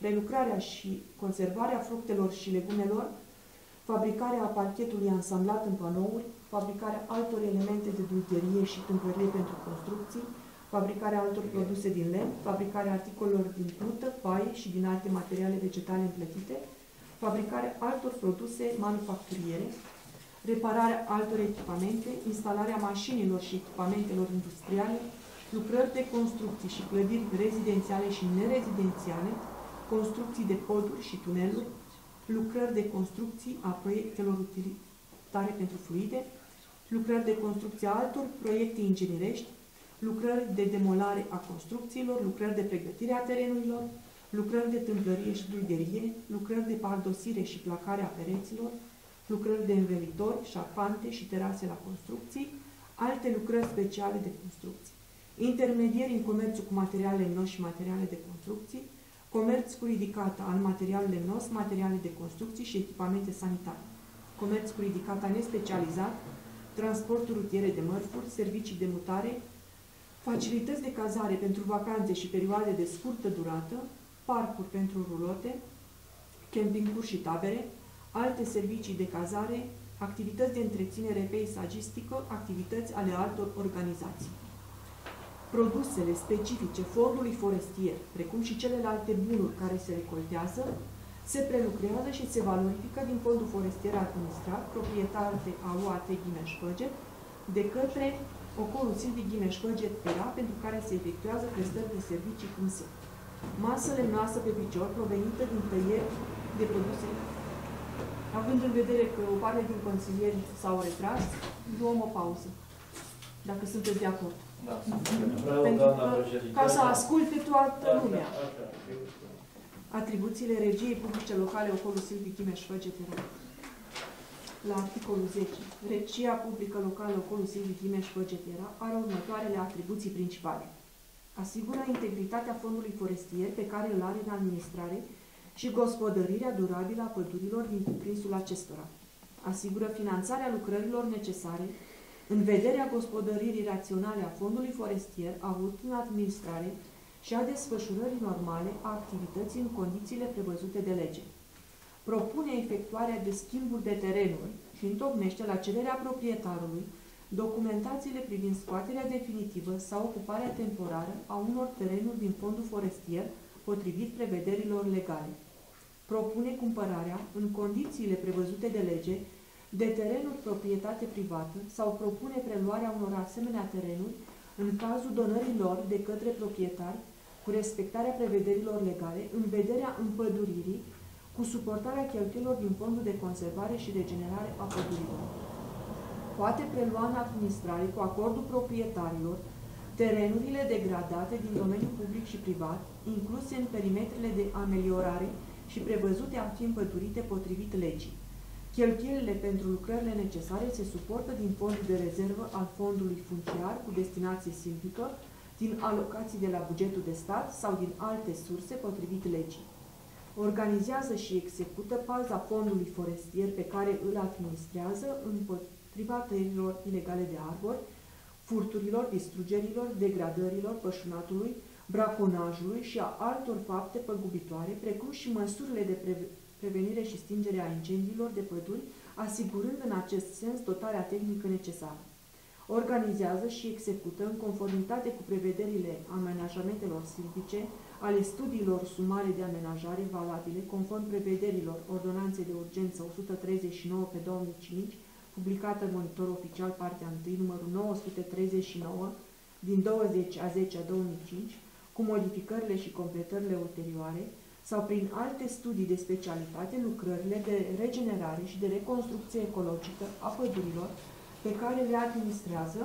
prelucrarea și conservarea fructelor și legumelor, fabricarea parchetului ansamblat în panouri, fabricarea altor elemente de dulgherie și tâmpărie pentru construcții, fabricarea altor produse din lemn, fabricarea articolelor din plută, paie și din alte materiale vegetale împlătite, fabricarea altor produse manufacturiere, repararea altor echipamente, instalarea mașinilor și echipamentelor industriale, lucrări de construcții și clădiri rezidențiale și nerezidențiale, construcții de poduri și tuneluri, lucrări de construcții a proiectelor utilitare pentru fluide, lucrări de construcție a altor proiecte inginerești, lucrări de demolare a construcțiilor, lucrări de pregătire a terenurilor, lucrări de tâmplărie și dulgherie, lucrări de pardosire și placare a pereților, lucrări de învelitori, șarpante și terase la construcții, alte lucrări speciale de construcții, intermedieri în comerțul cu materiale lemnos și materiale de construcții, comerț cu ridicata al material lemnos, materiale de construcții și echipamente sanitare, comerț cu ridicata nespecializat, transportul rutiere de mărfuri, servicii de mutare, facilități de cazare pentru vacanțe și perioade de scurtă durată, parcuri pentru rulote, campinguri și tabere, alte servicii de cazare, activități de întreținere peisagistică, activități ale altor organizații. Produsele specifice fondului forestier, precum și celelalte bunuri care se recoltează, se prelucrează și se valorifică din fondul forestier administrat, proprietate a UAT Ghimeș-Făget, de către Ocolul Silviu Ghimeș-Făget PRA, pentru care se efectuează prestări de servicii cum sunt: masă lemnoasă pe picior, provenită din tăieri de produse. Având în vedere că o parte din consilieri s-au retras, luăm o pauză, dacă sunteți de acord. Da, pentru că, ca să asculte toată lumea. Atribuțiile regiei publice locale Ocolul Silviu Ghimeș-Făget PRA. La articolul 10. Regia publică locală Ocolul Silviu Ghimeș-Făget PRA are următoarele atribuții principale. Asigură integritatea fondului forestier pe care îl are în administrare și gospodărirea durabilă a pădurilor din cuprinsul acestora. Asigură finanțarea lucrărilor necesare în vederea gospodăririi raționale a fondului forestier avut în administrare și a desfășurării normale a activității în condițiile prevăzute de lege. Propune efectuarea de schimburi de terenuri și întocmește la cererea proprietarului documentațiile privind scoaterea definitivă sau ocuparea temporară a unor terenuri din fondul forestier potrivit prevederilor legale. Propune cumpărarea, în condițiile prevăzute de lege, de terenuri proprietate privată sau propune preluarea unor asemenea terenuri în cazul donării lor de către proprietari cu respectarea prevederilor legale în vederea împăduririi cu suportarea cheltuielor din fondul de conservare și regenerare a pădurilor. Poate prelua în administrare, cu acordul proprietarilor, terenurile degradate din domeniul public și privat, incluse în perimetrele de ameliorare și prevăzute a fi împădurite potrivit legii. Cheltuielile pentru lucrările necesare se suportă din fondul de rezervă al fondului funciar cu destinație silvică, din alocații de la bugetul de stat sau din alte surse potrivit legii. Organizează și execută paza fondului forestier pe care îl administrează împotriva tăierilor ilegale de arbori, furturilor, distrugerilor, degradărilor pășunatului, braconajului și a altor fapte păgubitoare, precum și măsurile de prevenire și stingere a incendiilor de păduri, asigurând în acest sens dotarea tehnică necesară. Organizează și execută, în conformitate cu prevederile amenajamentelor silvice, ale studiilor sumare de amenajare valabile, conform prevederilor Ordonanței de Urgență 139 pe 2005, publicată în Monitor Oficial, partea 1, numărul 939, din 20/10/2005, cu modificările și completările ulterioare, sau prin alte studii de specialitate, lucrările de regenerare și de reconstrucție ecologică a pădurilor pe care le administrează,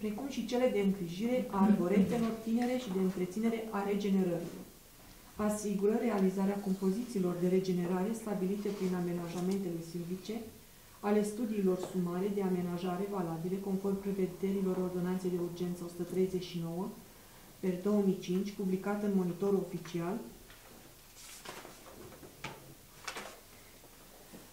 precum și cele de îngrijire a arboretelor tinere și de întreținere a regenerărilor. Asigură realizarea compozițiilor de regenerare stabilite prin amenajamentele silvice, ale studiilor sumare de amenajare valabile conform prevederilor Ordonanței de Urgență 139 pe 2005, publicată în Monitorul Oficial,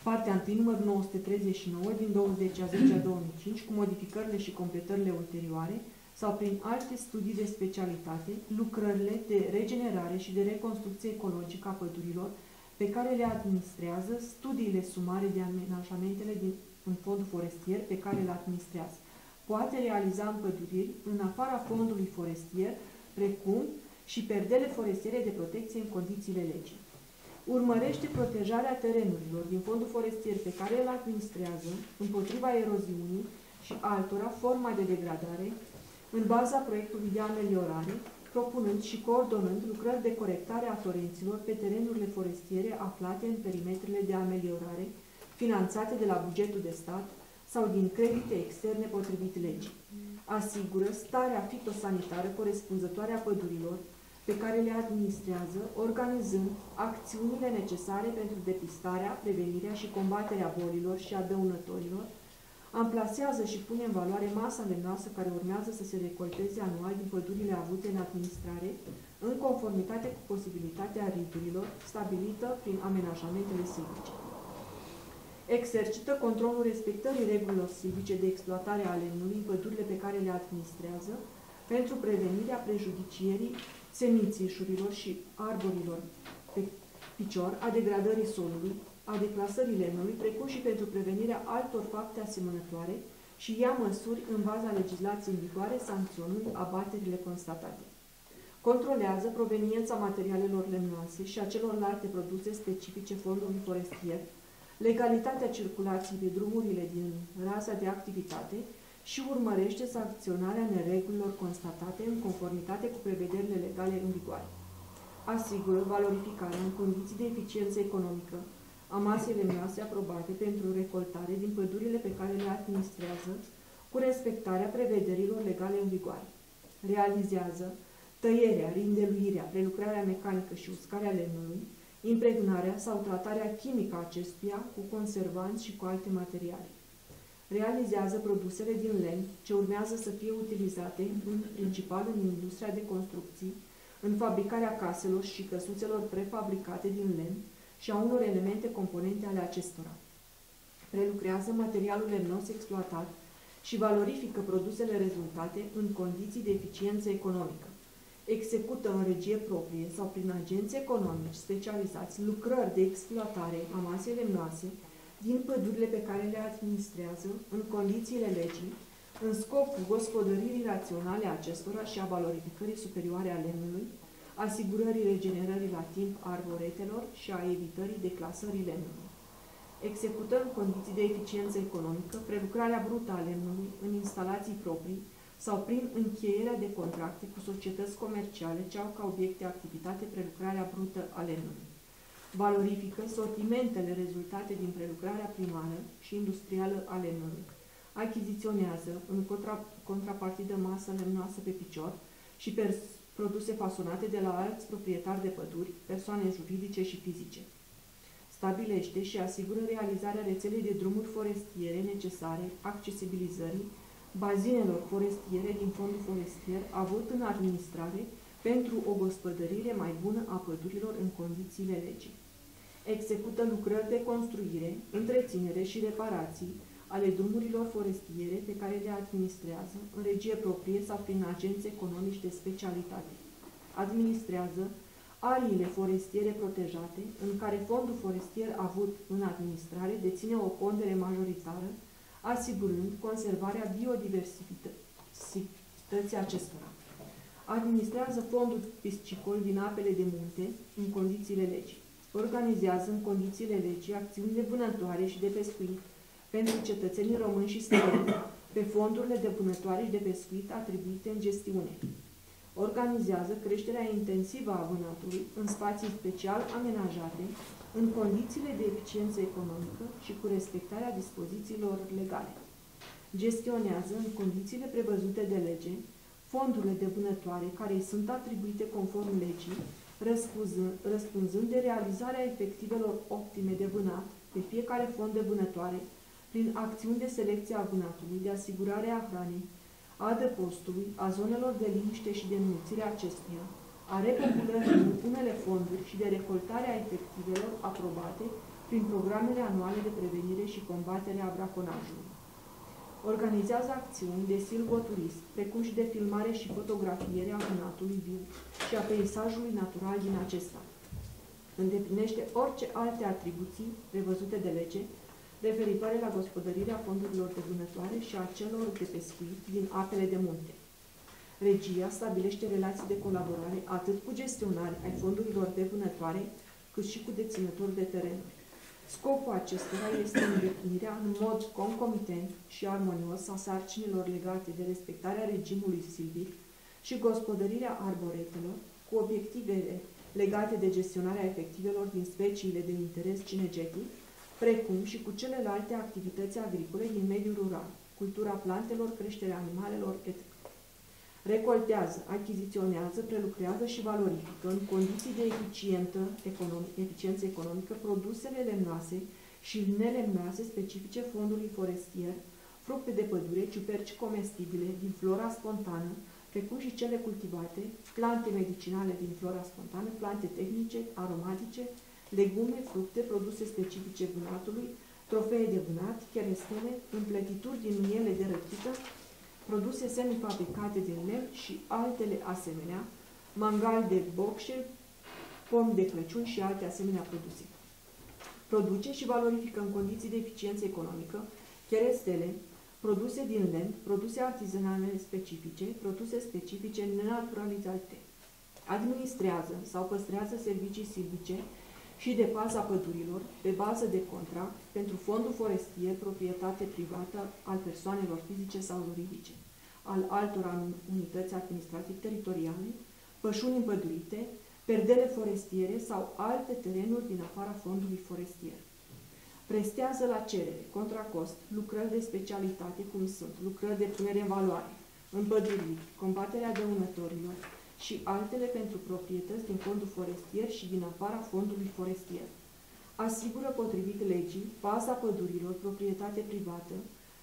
partea 1, numărul 939, din 20/10/2005, cu modificările și completările ulterioare, sau prin alte studii de specialitate, lucrările de regenerare și de reconstrucție ecologică a pădurilor, pe care le administrează, studiile sumare de amenajamentele în fondul forestier pe care le administrează. Poate realiza împăduriri în afara fondului forestier, precum și perdele forestiere de protecție în condițiile legii. Urmărește protejarea terenurilor din fondul forestier pe care îl administrează împotriva eroziunii și altora forma de degradare în baza proiectului de ameliorare, propunând și coordonând lucrări de corectare a florenților pe terenurile forestiere aflate în perimetrele de ameliorare, finanțate de la bugetul de stat sau din credite externe potrivit legii. Asigură starea fitosanitară corespunzătoare a pădurilor pe care le administrează, organizând acțiunile necesare pentru depistarea, prevenirea și combaterea bolilor și a dăunătorilor, amplasează și pune în valoare masa lemnoasă care urmează să se recolteze anual din pădurile avute în administrare, în conformitate cu posibilitatea riturilor stabilită prin amenajamentele silvice. Exercită controlul respectării regulilor silvice de exploatare a lemnului în pădurile pe care le administrează, pentru prevenirea prejudicierii semințișurilor și arborilor pe picior, a degradării solului, a deplasării lemnului, precum și pentru prevenirea altor fapte asemănătoare și ia măsuri în baza legislației în vigoare, sancționând abaterile constatate. Controlează proveniența materialelor lemnoase și a celorlalte produse specifice fondului forestier, legalitatea circulației pe drumurile din raza de activitate și urmărește sancționarea neregulilor constatate în conformitate cu prevederile legale în vigoare. Asigură valorificarea în condiții de eficiență economică a masei lemnoase aprobate pentru recoltare din pădurile pe care le administrează, cu respectarea prevederilor legale în vigoare. Realizează tăierea, rindeluirea, prelucrarea mecanică și uscarea lemnului, impregnarea sau tratarea chimică a acestuia cu conservanți și cu alte materiale. Realizează produsele din lemn ce urmează să fie utilizate în principal în industria de construcții, în fabricarea caselor și căsuțelor prefabricate din lemn și a unor elemente componente ale acestora. Prelucrează materialul lemnos exploatat și valorifică produsele rezultate în condiții de eficiență economică. Execută în regie proprie sau prin agenți economici specializați lucrări de exploatare a masei lemnoase din pădurile pe care le administrează în condițiile legii, în scopul gospodăririi raționale a acestora și a valorificării superioare a lemnului, asigurării regenerării la timp a arboretelor și a evitării declasării lemnului. Execută în condiții de eficiență economică prelucrarea brută a lemnului în instalații proprii sau prin încheierea de contracte cu societăți comerciale ce au ca obiect de activitate prelucrarea brută a lemnului. Valorifică sortimentele rezultate din prelucrarea primară și industrială a lemnului. Achiziționează în contrapartidă masă lemnoasă pe picior și produse fasonate de la alți proprietari de păduri, persoane juridice și fizice. stabilește și asigură realizarea rețelei de drumuri forestiere necesare accesibilizării bazinelor forestiere din fondul forestier avut în administrare pentru o gospodărire mai bună a pădurilor în condițiile legii. Execută lucrări de construire, întreținere și reparații ale drumurilor forestiere pe care le administrează în regie proprie sau prin agenți economici de specialitate. Administrează ariile forestiere protejate, în care fondul forestier avut în administrare deține o pondere majoritară, asigurând conservarea biodiversității acestora. Administrează fondul piscicol din apele de munte în condițiile legii. Organizează în condițiile legii acțiuni de vânătoare și de pescuit pentru cetățenii români și străini pe fondurile de vânătoare și de pescuit atribuite în gestiune. Organizează creșterea intensivă a vânătului în spații special amenajate, în condițiile de eficiență economică și cu respectarea dispozițiilor legale. Gestionează, în condițiile prevăzute de lege, fondurile de vânătoare care îi sunt atribuite conform legii, răspunzând de realizarea efectivelor optime de vânat pe fiecare fond de vânătoare, prin acțiuni de selecție a vânatului, de asigurare a hranei, a adăpostului, a zonelor de liniște și de înmulțire acestuia, a repopulării în unele fonduri și de recoltarea efectivelor aprobate prin programele anuale de prevenire și combatere a braconajului. Organizează acțiuni de silvoturism, precum și de filmare și fotografiere a vânatului viu și a peisajului natural din acesta. Îndeplinește orice alte atribuții prevăzute de lege referitoare la gospodărirea fondurilor de vânătoare și a celor de pescuit din apele de munte. Regia stabilește relații de colaborare atât cu gestionari ai fondurilor de vânătoare, cât și cu deținători de terenuri. Scopul acestora este îndeplinirea în mod concomitent și armonios a sarcinilor legate de respectarea regimului silvic și gospodărirea arboretelor, cu obiectivele legate de gestionarea efectivelor din speciile de interes cinegetic, precum și cu celelalte activități agricole din mediul rural, cultura plantelor, creșterea animalelor, etc. Recoltează, achiziționează, prelucrează și valorifică în condiții de eficiență economică produsele lemnoase și nelemnoase specifice fondului forestier, fructe de pădure, ciuperci comestibile din flora spontană, precum și cele cultivate, plante medicinale din flora spontană, plante tehnice, aromatice, legume, fructe, produse specifice vânatului, trofee de vânat, cherestene, împletituri din miele de răchită, produse semifabricate din lemn și altele asemenea, mangal de bocșe, pom de Crăciun și alte asemenea produse. Produce și valorifică în condiții de eficiență economică cherestele, produse din lemn, produse artizanale specifice, produse specifice nenaturalizate. Administrează sau păstrează servicii silvice și de pază a pădurilor, pe bază de contract, pentru fondul forestier, proprietate privată al persoanelor fizice sau juridice, al altor unități administrativ-teritoriale, pășuni împădurite, perdele forestiere sau alte terenuri din afara fondului forestier. Prestează la cerere, contra cost, lucrări de specialitate, cum sunt lucrări de punere în valoare, împăduriri, combaterea dăunătorilor, și altele pentru proprietăți din fondul forestier și din afara fondului forestier. Asigură, potrivit legii, paza pădurilor, proprietate privată,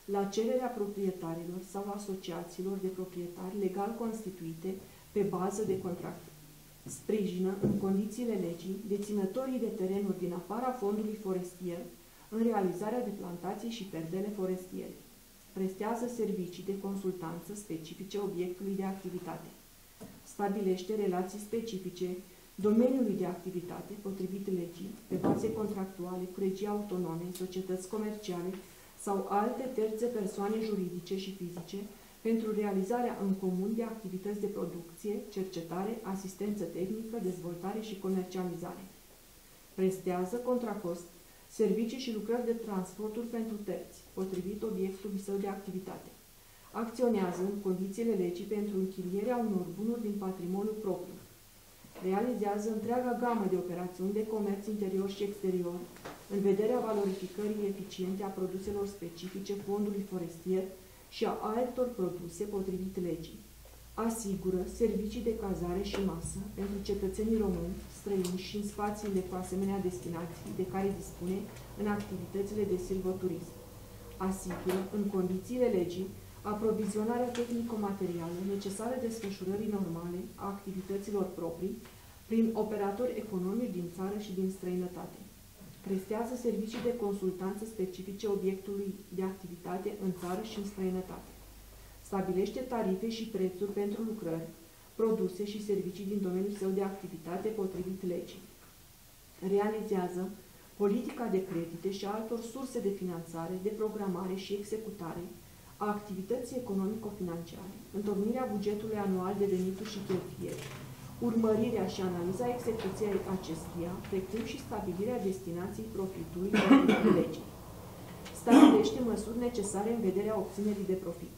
la cererea proprietarilor sau asociațiilor de proprietari legal constituite pe bază de contract. Sprijină, în condițiile legii, deținătorii de terenuri din afara fondului forestier în realizarea de plantații și perdele forestiere. Prestează servicii de consultanță specifice obiectului de activitate. Stabilește relații specifice domeniului de activitate, potrivit legii, pe baze contractuale cu regii autonome, societăți comerciale sau alte terțe persoane juridice și fizice pentru realizarea în comun de activități de producție, cercetare, asistență tehnică, dezvoltare și comercializare. Prestează contra cost servicii și lucrări de transporturi pentru terți, potrivit obiectului său de activitate. Acționează în condițiile legii pentru închirierea unor bunuri din patrimoniu propriu. Realizează întreaga gamă de operațiuni de comerț interior și exterior, în vederea valorificării eficiente a produselor specifice fondului forestier și a altor produse potrivit legii. asigură servicii de cazare și masă pentru cetățenii români, străini și în spațiile cu asemenea destinații de care dispune în activitățile de silvoturism. Asigură, în condițiile legii, aprovizionarea tehnico-materială necesară desfășurării normale a activităților proprii prin operatori economici din țară și din străinătate. Prestează servicii de consultanță specifice obiectului de activitate în țară și în străinătate. Stabilește tarife și prețuri pentru lucrări, produse și servicii din domeniul său de activitate potrivit legii. Realizează politica de credite și altor surse de finanțare, de programare și executare a activității economico-financiare, întocmirea bugetului anual de venituri și cheltuieli, urmărirea și analiza execuției acestuia, precum și stabilirea destinației profitului potrivit legii. Stabilește măsuri necesare în vederea obținerii de profit.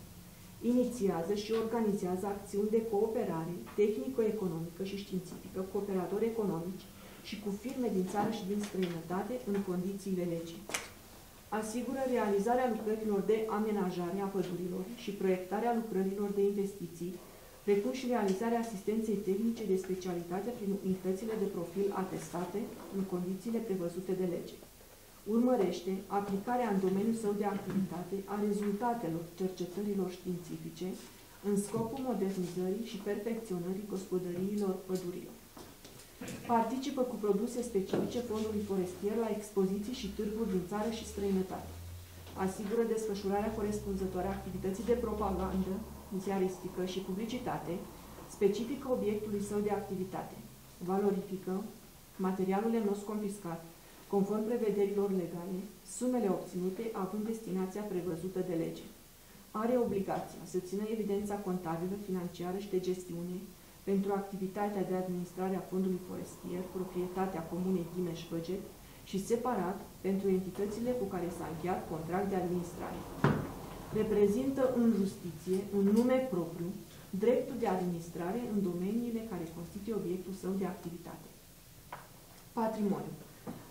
Inițiază și organizează acțiuni de cooperare tehnico-economică și științifică cu operatori economici și cu firme din țară și din străinătate în condițiile legii. Asigură realizarea lucrărilor de amenajare a pădurilor și proiectarea lucrărilor de investiții, precum și realizarea asistenței tehnice de specialitate prin unitățile de profil atestate în condițiile prevăzute de lege. Urmărește aplicarea în domeniul său de activitate a rezultatelor cercetărilor științifice în scopul modernizării și perfecționării gospodăriilor pădurilor. Participă cu produse specifice fondului forestier la expoziții și târguri din țară și străinătate. Asigură desfășurarea corespunzătoare a activității de propagandă, ziaristică și publicitate, specifică obiectului său de activitate. Valorifică materialul lemnos confiscat, conform prevederilor legale, sumele obținute având destinația prevăzută de lege. Are obligația să țină evidența contabilă, financiară și de gestiune pentru activitatea de administrare a fondului forestier, proprietatea Comunei Ghimeș-Văget și separat pentru entitățile cu care s-a încheiat contract de administrare. Reprezintă în justiție, în nume propriu, dreptul de administrare în domeniile care constituie obiectul său de activitate. Patrimoniu.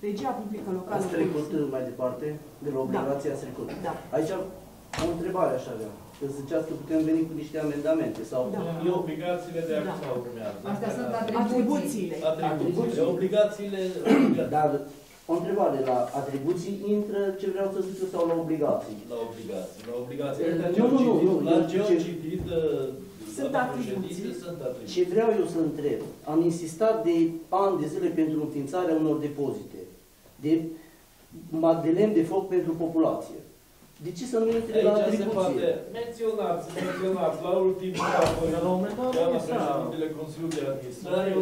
Regia publică locală... Ați trecut mai departe, de la obligația ați trecut. Da. Aici o întrebare aș avea. Că ziceați că putem veni cu niște amendamente sau... Da. E obligațiile de act sau urmează. Astea sunt atribuțiile. Obligațiile... Dar o întrebare, la atribuții intră ce vreau să zic eu sau la obligații? La obligații. La obligații. La ce au citit... Sunt atribuții. Ce vreau eu să întreb, am insistat de ani de zile pentru înființarea unor depozite, de madeleni de foc pentru populație. De ce să nu intre la atribuție? Menționați la ultimul președintele Consiliului de Administrare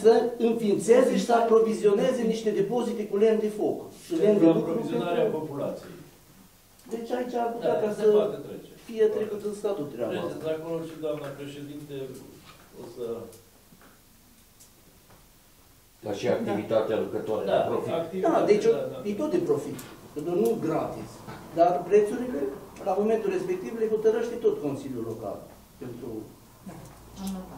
să înființeze și să aprovizioneze niște depozite cu lemn de foc. Pentru aprovizionarea populației. Deci aici ar putea ca să... fie trecut în statul treaba. Treceți acolo și doamna președinte o să... Dar și activitatea lucrătoare de profit. Da, deci e tot de profit, nu gratis. Dar prețurile, la momentul respectiv, le hotărăște tot Consiliul Local. Pentru...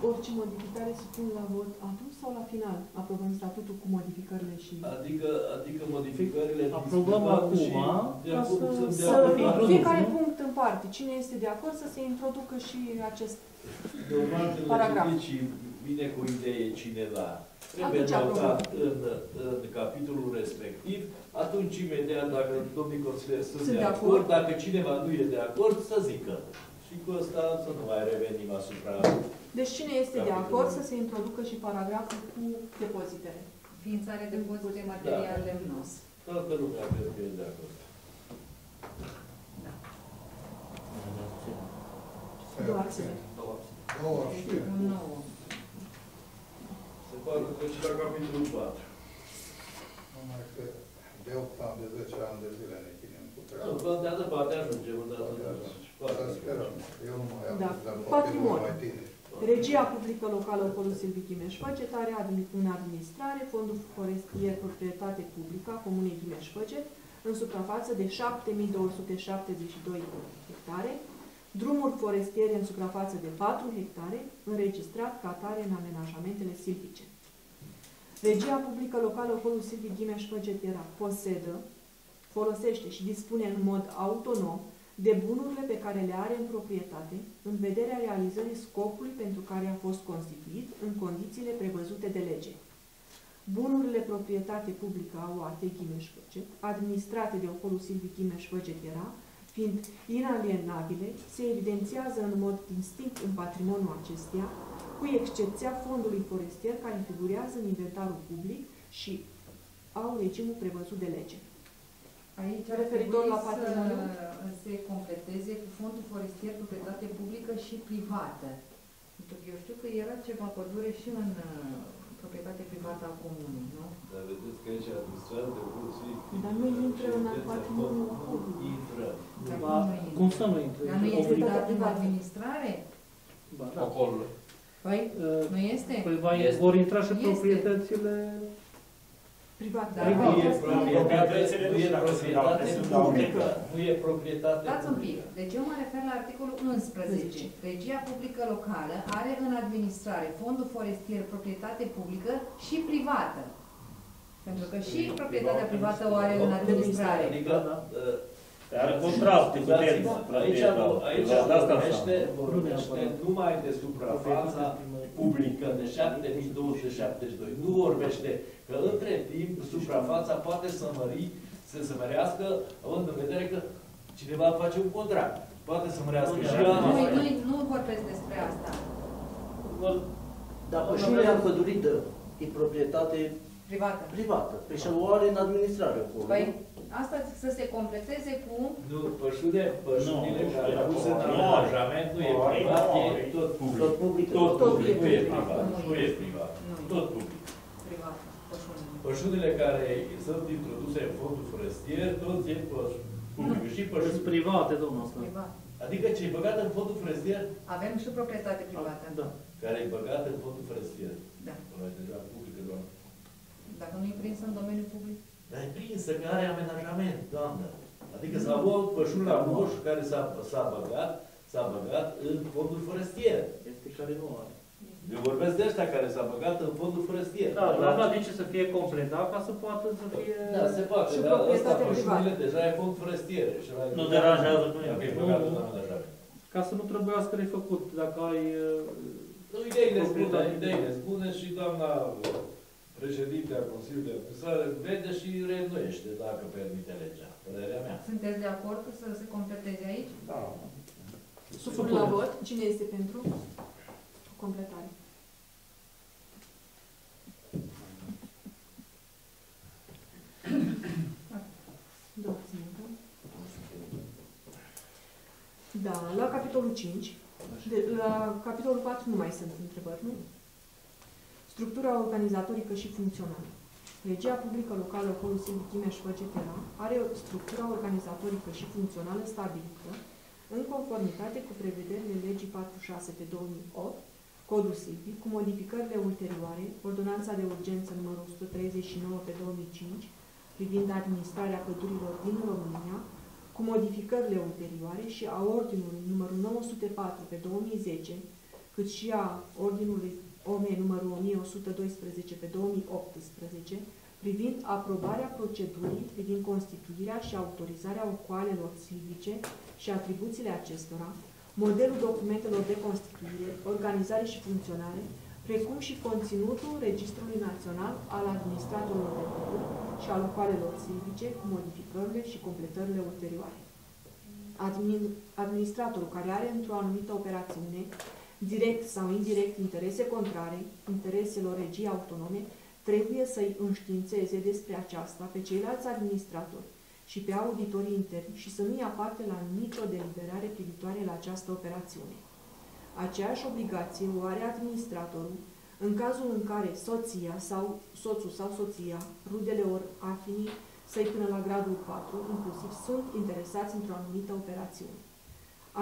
Orice modificare supun la vot atunci sau la final? Aprobăm statutul cu modificările și... Adică modificările... Aprobăm acum, să fiecare punct în parte. Cine este de acord să se introducă și acest paragraf. Vine cu idee cineva. Trebuie notat în capitolul respectiv. Atunci, imediat, dacă domnii consilieri sunt de acord, dacă cineva nu e de acord, să zică. Și cu asta să nu mai revenim asupra... Deci cine este de acord să se introducă și paragraful cu depozitele? Ființare depozite material lemnos. Toată lumea cred că e de acord. Două abțineri. Se poate trece la capitolul 4. Numai că de 8 ani, de 10 ani de zile ne chinim cu treaba. Vă dea de parte ajungem, vă dea de parte. Da. Patrimoniu. Regia publică locală Polul Silviu Ghimeș-Văget are în administrare fondul forestier proprietate publică a Comunei Ghimeș-Văget în suprafață de 7.272 hectare, drumuri forestiere în suprafață de 4 hectare, înregistrat ca atare în amenajamentele silvice. Regia publică locală Polul Silviu Ghimeș-Văget era, posedă, folosește și dispune în mod autonom de bunurile pe care le are în proprietate, în vederea realizării scopului pentru care a fost constituit în condițiile prevăzute de lege. Bunurile proprietate publică a OAT Chimeș-Făget, administrate de Ocolul Silvii Chimeș-Făget era, fiind inalienabile, se evidențiază în mod distinct în patrimoniul acesteia, cu excepția fondului forestier care figurează în inventarul public și au regimul prevăzut de lege. Aici referitor la patrimoniu se completeze cu fondul forestier, proprietate publică și privată. Eu știu că era ceva pădure și în proprietate privată a comunii, nu? Dar vedeți că aici administrat de bursii... Dar nu intră în patrimoniul public. Intră. Cum să nu intră? Dar nu este dat în administrare? Ba, da. Păi, nu este? Păi vor intra și proprietățile... private. Nu e proprietate. Stați un pic. Deci eu mă refer la articolul 11. Regia publică locală are în administrare fondul forestier, proprietate publică și privată. Pentru că și proprietatea privată o are în administrare. Adică, are contracte cu terții. Aici vorbește numai de suprafața publică de 7272. Nu vorbește că între timp suprafața poate să mărească, având în vedere că cineva face un contract. Poate să mărească și la... Nu vorbesc despre asta. Dar pășunea pădurită e proprietate privată. Pe și o are în administrare acolo. Asta să se completeze cu... Nu, pășunile care au pus în angajament nu e privat, e tot public. Tot public nu e privat. Nu e privat. Tot public. Pășunile care sunt introduse în fondul forestier, tot e public. Și pășuni private, domnul ăsta. Adică ce e băgat în fondul forestier... Avem și proprietate privată. Care e băgată în fondul forestier. Da. Deja publică, doamnă. Dacă nu e prins în domeniul public? Dar e prinsă că are amenajament, doamnă. Adică s-a luat pășul la moș care s-a băgat în fondul forestier. Este care nu are. Eu vorbesc de ăștia care s-a băgat în fondul forestier. Da, dar de ce să fie completat ca să poată să fie... Da, se poate, dar ăsta pășurile deja e fond forestier. Nu deranjează cu ea. Ca să nu trebuiască refăcut, dacă ai... Ideile spune și doamna... Președintea Consiliului de Administrare vede și reînnoiește, dacă permite legea. Părerea mea. Sunteți de acord că să se completeze aici? Da. Supun la vot. Cine este pentru completare? Da, la capitolul 5. La capitolul 4 nu mai sunt întrebări, nu? Structura organizatorică și funcțională. Regia publică locală Ocolul Silvii Chimeș-Făget era are o structură organizatorică și funcțională stabilită în conformitate cu prevederile legii 46/2008, Codul Silvii, cu modificările ulterioare, ordonanța de urgență numărul 139/2005, privind administrarea pădurilor din România, cu modificările ulterioare și a ordinului numărul 904/2010, cât și a ordinului OME numărul 1112/2018, privind aprobarea procedurii, privind constituirea și autorizarea ocoalelor silvice și atribuțiile acestora, modelul documentelor de constituire, organizare și funcționare, precum și conținutul Registrului Național al Administratorilor de Păduri și al ocoalelor silvice, cu modificările și completările ulterioare. Administratorul care are într-o anumită operațiune direct sau indirect interese contrare intereselor regiei autonome, trebuie să-i înștiințeze despre aceasta pe ceilalți administratori și pe auditorii interni și să nu ia parte la nicio deliberare privitoare la această operațiune. Aceeași obligație o are administratorul în cazul în care soția sau soțul sau soția, rudele ori afinii săi până la gradul 4, inclusiv, sunt interesați într-o anumită operațiune.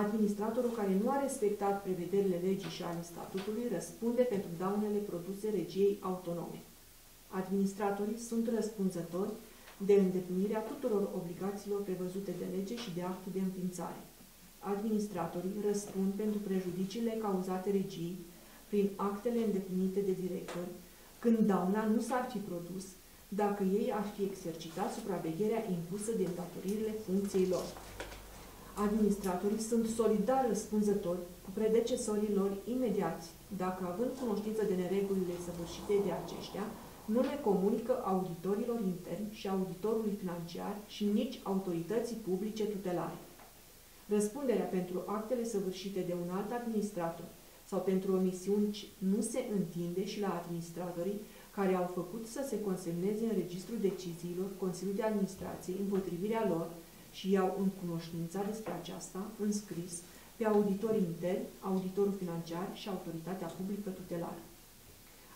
Administratorul care nu a respectat prevederile legii și ale statutului răspunde pentru daunele produse regiei autonome. Administratorii sunt răspunzători de îndeplinirea tuturor obligațiilor prevăzute de lege și de actul de înființare. Administratorii răspund pentru prejudiciile cauzate regiei prin actele îndeplinite de director, când dauna nu s-ar fi produs dacă ei ar fi exercitat supravegherea impusă de datoririle funcției lor. Administratorii sunt solidar răspunzători cu predecesorii lor imediați, dacă, având cunoștință de neregulile săvârșite de aceștia, nu le comunică auditorilor interni și auditorului financiar și nici autorității publice tutelare. Răspunderea pentru actele săvârșite de un alt administrator sau pentru omisiuni nu se întinde și la administratorii care au făcut să se consemneze în registrul deciziilor Consiliului de Administrație împotrivirea lor și iau în cunoștința despre aceasta, în scris, pe auditorii interni, auditorul financiar și autoritatea publică tutelară.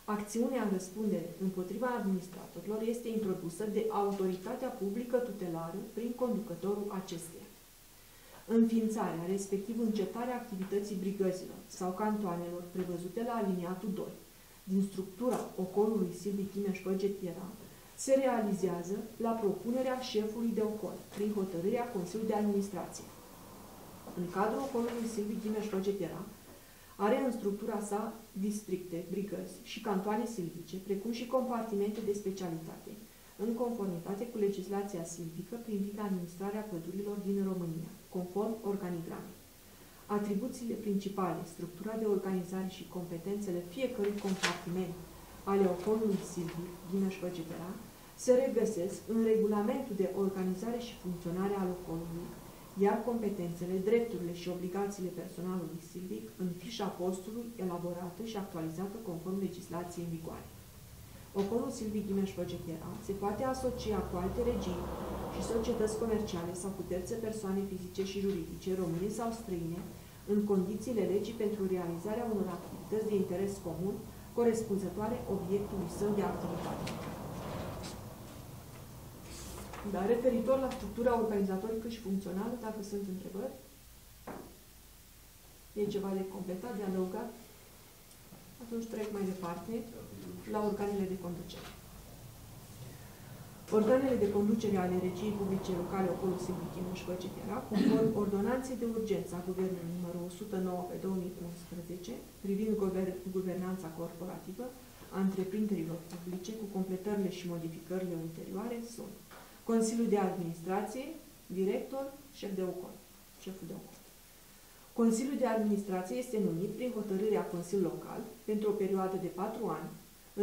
Acțiunea în răspundere împotriva administratorilor este introdusă de autoritatea publică tutelară prin conducătorul acesteia. Înființarea, respectiv încetarea activității brigăzilor sau cantoanelor prevăzute la aliniatul 2 din structura ocolului Silvii Timeș-Făgetiera se realizează la propunerea șefului de ocol, prin hotărârea Consiliului de Administrație. În cadrul ocolului Silvii Timeș-Făgetiera are în structura sa districte, brigăzi și cantoane silvice, precum și compartimente de specialitate, în conformitate cu legislația silvică privind administrarea pădurilor din România, conform organigramei. Atribuțiile principale, structura de organizare și competențele fiecărui compartiment ale ocolului silvic, Ghimeș-Făgetera, se regăsesc în regulamentul de organizare și funcționare al ocolului, iar competențele, drepturile și obligațiile personalului silvic în fișa postului elaborată și actualizată conform legislației în vigoare. Ocolul silvic Ghimeș-Făgetera se poate asocia cu alte regii și societăți comerciale sau cu terțe persoane fizice și juridice, române sau străine, în condițiile legii pentru realizarea unor activități de interes comun corespunzătoare obiectului său de activitate. Dar referitor la structura organizatorică și funcțională, dacă sunt întrebări, e ceva de completat, de adăugat, atunci trec mai departe la organele de conducere. Organele de conducere ale regiei publice locale Ocolul Silvic Timeș-Făgetiera, conform ordonanței de urgență a Guvernului numărul 109/2011, privind guvernanța corporativă a întreprinderilor publice cu completările și modificările ulterioare, sunt Consiliul de Administrație, Director, Șef de Ocol, Șeful de Ocol. Consiliul de Administrație este numit prin hotărârea Consiliului Local pentru o perioadă de 4 ani,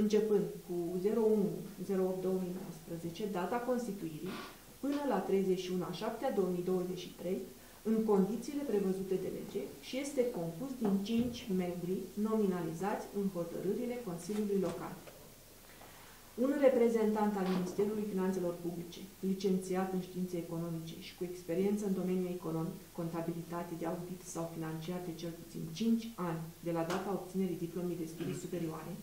începând cu 01/08/2019, data constituirii, până la 31/07/2023, în condițiile prevăzute de lege și este compus din 5 membri nominalizați în hotărârile Consiliului Local. Un reprezentant al Ministerului Finanțelor Publice, licențiat în științe economice și cu experiență în domeniul economic, contabilitate de audit sau financiar de cel puțin 5 ani de la data obținerii diplomei de studii superioare,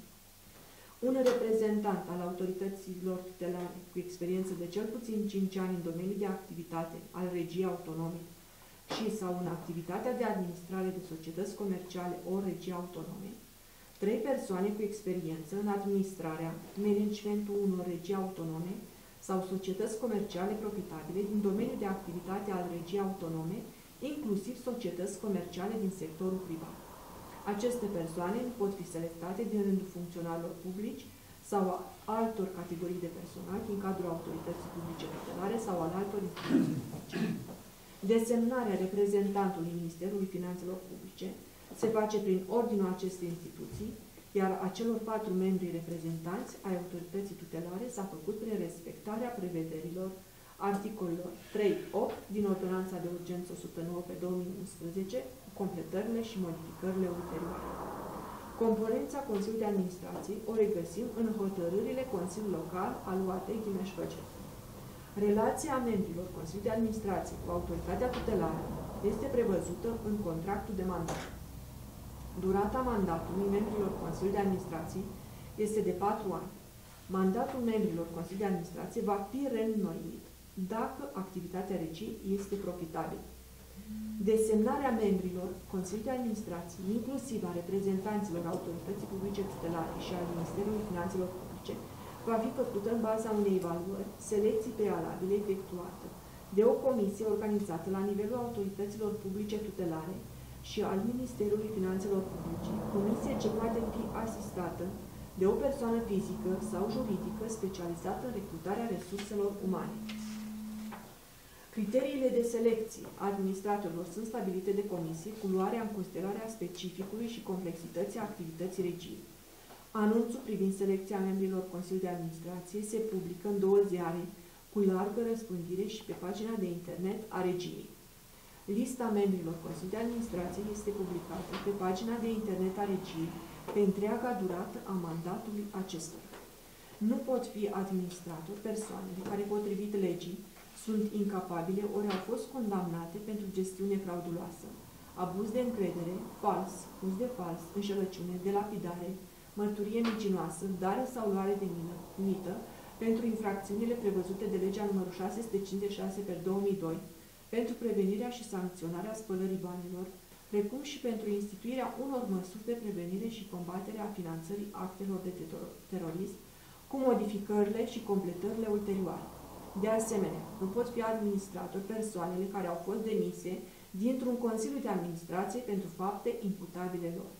un reprezentant al autorităților tutelare cu experiență de cel puțin 5 ani în domeniul de activitate al regiei autonome și sau în activitatea de administrare de societăți comerciale ori regie autonome, 3 persoane cu experiență în administrarea, managementul unor regii autonome sau societăți comerciale profitabile din domeniul de activitate al regiei autonome, inclusiv societăți comerciale din sectorul privat. Aceste persoane nu pot fi selectate din rândul funcționarilor publici sau altor categorii de personal din cadrul autorității publice tutelare sau al altor instituții publice. Desemnarea reprezentantului Ministerului Finanțelor Publice se face prin ordinul acestei instituții, iar acelor 4 membri reprezentanți ai autorității tutelare s-a făcut prin respectarea prevederilor articolelor 3.8 din Ordonanța de Urgență 109/2011, cu completările și modificările ulterioare. Componența Consiliului de Administrație o regăsim în hotărârile Consiliului Local al UAT Ghimeș-Făgetiera. Relația membrilor Consiliului de Administrație cu autoritatea tutelară este prevăzută în contractul de mandat. Durata mandatului membrilor Consiliului de Administrație este de 4 ani. Mandatul membrilor Consiliului de Administrație va fi reînnoit dacă activitatea regiei este profitabilă. Desemnarea membrilor Consiliului de Administrație, inclusiv a reprezentanților autorității publice tutelare și al Ministerului Finanțelor Publice, va fi făcută în baza unei evaluări, selecții prealabile efectuată de o comisie organizată la nivelul autorităților publice tutelare și al Ministerului Finanțelor Publice, comisie ce poate fi asistată de o persoană fizică sau juridică specializată în recrutarea resurselor umane. Criteriile de selecție a administratorilor sunt stabilite de comisie cu luarea în considerare a specificului și complexității activității regiei. Anunțul privind selecția membrilor Consiliului de Administrație se publică în 2 ziare cu largă răspândire și pe pagina de internet a regiei. Lista membrilor Consiliului de Administrație este publicată pe pagina de internet a regiei pe întreaga durată a mandatului acestora. Nu pot fi administratori persoanele care, potrivit legii, sunt incapabile ori au fost condamnate pentru gestiune frauduloasă, abuz de încredere, fals, uz de fals, înșelăciune, delapidare, mărturie mincinoasă, dare sau luare de mită, pentru infracțiunile prevăzute de legea nr. 656/2002, pentru prevenirea și sancționarea spălării banilor, precum și pentru instituirea unor măsuri de prevenire și combatere a finanțării actelor de terorism, cu modificările și completările ulterioare. De asemenea, nu pot fi administratori persoanele care au fost demise dintr-un Consiliu de Administrație pentru fapte imputabile lor.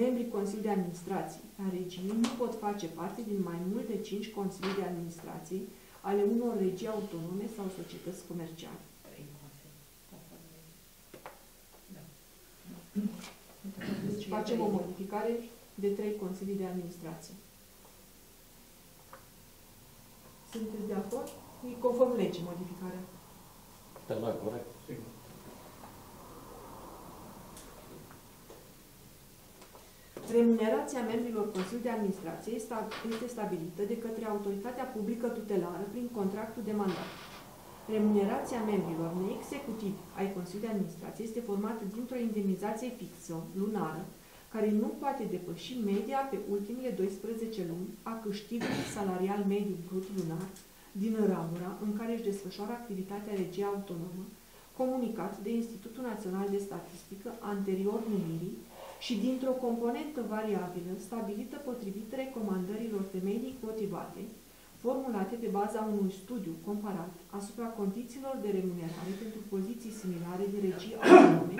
Membrii Consiliului de Administrație a regiei nu pot face parte din mai mult de 5 Consilii de Administrație ale unor regii autonome sau societăți comerciale. Deci facem o modificare de 3 Consilii de Administrație. Sunteți de acord? E conform legii modificarea. Da, corect. Sigur. Remunerația membrilor Consiliului de Administrație este stabilită de către autoritatea publică tutelară prin contractul de mandat. Remunerația membrilor neexecutivi ai Consiliului de Administrație este formată dintr-o indemnizație fixă, lunară, care nu poate depăși media pe ultimele 12 luni a câștigului salarial mediu brut lunar din ramura în care își desfășoară activitatea regia autonomă, comunicat de Institutul Național de Statistică anterior numirii, și dintr-o componentă variabilă stabilită potrivit recomandărilor temeinii motivate, formulate pe baza unui studiu comparat asupra condițiilor de remunerare pentru poziții similare de regii autonome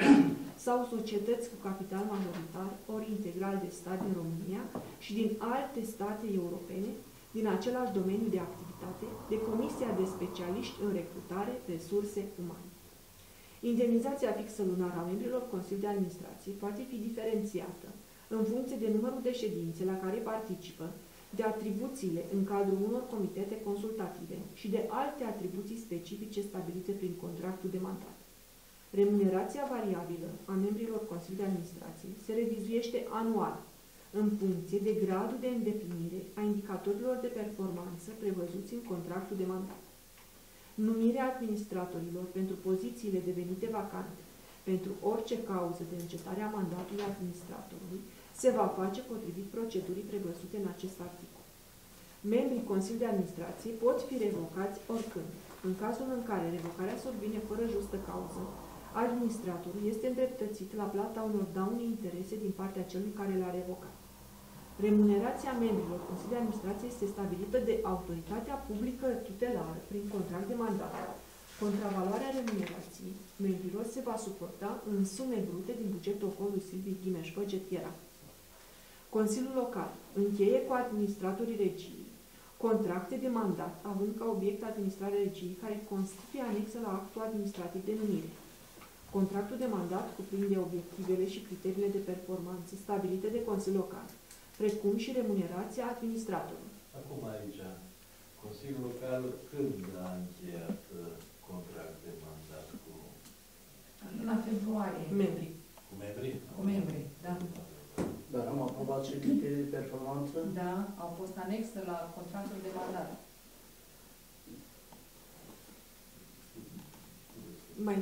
sau societăți cu capital majoritar ori integral de stat din România și din alte state europene din același domeniu de activitate de Comisia de Specialiști în Recrutare, Resurse Umane. Indemnizația fixă lunară a membrilor Consiliului de Administrație poate fi diferențiată în funcție de numărul de ședințe la care participă, de atribuțiile în cadrul unor comitete consultative și de alte atribuții specifice stabilite prin contractul de mandat. Remunerația variabilă a membrilor Consiliului de Administrație se revizuiește anual, în funcție de gradul de îndeplinire a indicatorilor de performanță prevăzuți în contractul de mandat. Numirea administratorilor pentru pozițiile devenite vacante, pentru orice cauză de încetare a mandatului administratorului, se va face potrivit procedurii prevăzute în acest articol. Membrii Consiliului de Administrație pot fi revocați oricând. În cazul în care revocarea survine fără justă cauză, administratorul este îndreptățit la plata unor daune interese din partea celui care l-a revocat. Remunerația membrilor Consiliului de Administrație este stabilită de autoritatea publică tutelară prin contract de mandat. Contravaloarea remunerației membrilor se va suporta în sume brute din bugetul Ocolului Silvii Ghimeș Băget Era. Consiliul Local încheie cu administratorii regiei contracte de mandat, având ca obiect administrarea regiei care constituie anexă la actul administrativ de numire. Contractul de mandat cuprinde obiectivele și criteriile de performanță stabilite de Consiliul Local, precum și remunerația administratorului. Acum aici, Consiliul Local când a încheiat contract de mandat cu... În februarie. Membrii. Cu membrii? Cu membrii, da. Dar am aprobat și criterii de performanță? Da, au fost anexă la contractul de mandat. Mai...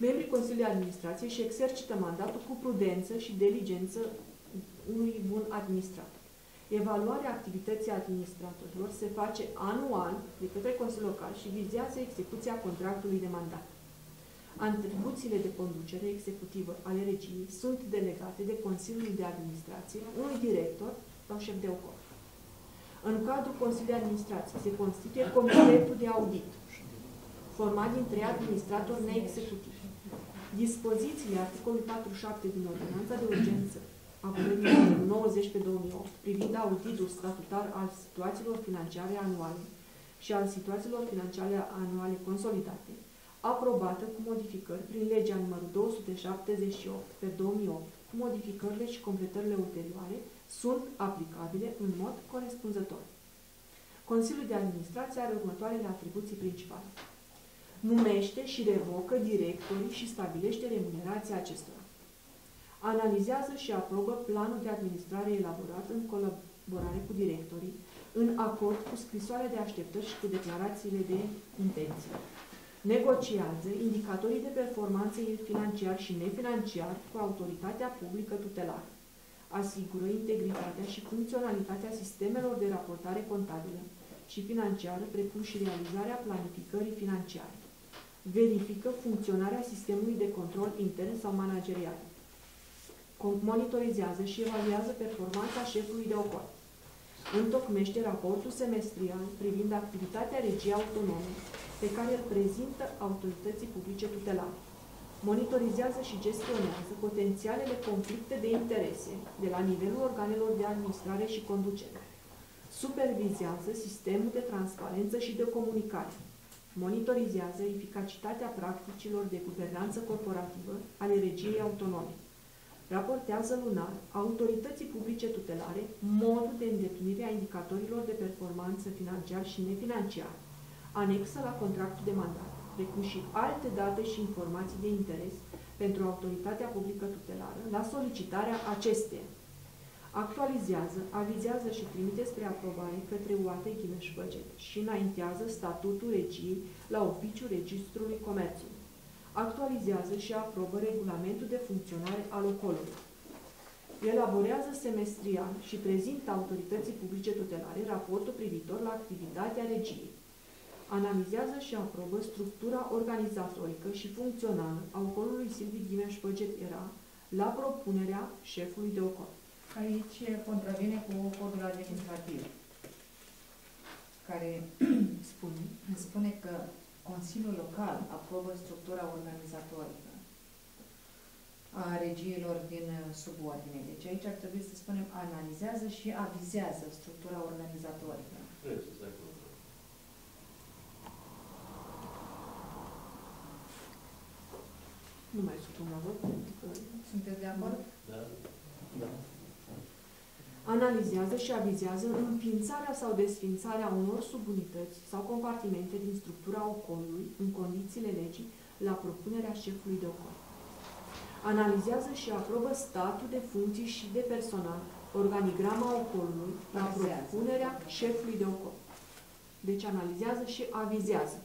Membrii Consiliului de Administrație își exercită mandatul cu prudență și diligență unui bun administrator. Evaluarea activității administratorilor se face anual de către Consiliul Local și vizează execuția contractului de mandat. Atribuțiile de conducere executivă ale regiei sunt delegate de Consiliul de Administrație, unui director sau șef de ocol. În cadrul Consiliului de Administrație se constituie Comitetul de Audit, format din 3 administratori neexecutivi. Dispozițiile articolului 47 din Ordonanța de Urgență a Guvernului 90/2008 privind auditul statutar al situațiilor financiare anuale și al situațiilor financiare anuale consolidate, aprobată cu modificări prin legea numărul 278 pe 2008, cu modificările și completările ulterioare, sunt aplicabile în mod corespunzător. Consiliul de Administrație are următoarele atribuții principale. Numește și revocă directorii și stabilește remunerația acestora. Analizează și aprobă planul de administrare elaborat în colaborare cu directorii, în acord cu scrisoarea de așteptări și cu declarațiile de intenție. Negociază indicatorii de performanță financiar și nefinanciar cu autoritatea publică tutelară. Asigură integritatea și funcționalitatea sistemelor de raportare contabilă și financiară, precum și realizarea planificării financiare. Verifică funcționarea sistemului de control intern sau managerial. Monitorizează și evaluează performanța șefului de ocol. Întocmește raportul semestrial privind activitatea regiei autonome, pe care îl prezintă autorității publice tutelare. Monitorizează și gestionează potențialele conflicte de interese de la nivelul organelor de administrare și conducere. Supervizează sistemul de transparență și de comunicare. Monitorizează eficacitatea practicilor de guvernanță corporativă ale regiei autonome. Raportează lunar autorității publice tutelare modul de îndeplinire a indicatorilor de performanță financiar și nefinanciar, anexă la contractul de mandat, precum și alte date și informații de interes pentru autoritatea publică tutelară, la solicitarea acesteia. Actualizează, avizează și trimite spre aprobare către UAT-Chimeș-Băget și înaintează statutul regiei la Oficiul Registrului Comerțului. Actualizează și aprobă regulamentul de funcționare al ocolului. Elaborează semestrial și prezintă autorității publice tutelare raportul privitor la activitatea regiei. Analizează și aprobă structura organizatorică și funcțională a ocolului Silvii Ghimeș-Băget era la propunerea șefului de ocol. Aici contravine cu codul administrativ, care spune că Consiliul Local aprobă structura organizatorică a regiilor din subordine. Deci aici ar trebui să spunem analizează și avizează structura organizatorică. Nu mai supun la vot. Sunteți de acord? Da. Da. Analizează și avizează înființarea sau desființarea unor subunități sau compartimente din structura ocolului în condițiile legii la propunerea șefului de ocol. Analizează și aprobă statul de funcții și de personal, organigrama ocolului la propunerea șefului de ocol. Deci analizează și avizează.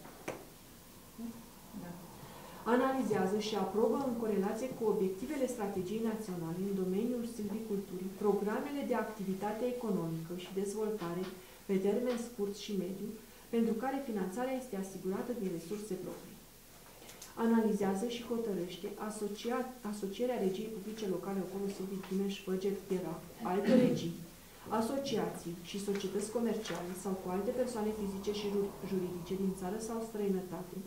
Analizează și aprobă în corelație cu obiectivele strategiei naționale în domeniul silviculturii, programele de activitate economică și dezvoltare pe termen scurt și mediu, pentru care finanțarea este asigurată din resurse proprii. Analizează și hotărăște asocierea regiei publice locale ocolul Silvii Ghimeș-Băget era, alte regii, asociații și societăți comerciale sau cu alte persoane fizice și juridice din țară sau străinătate,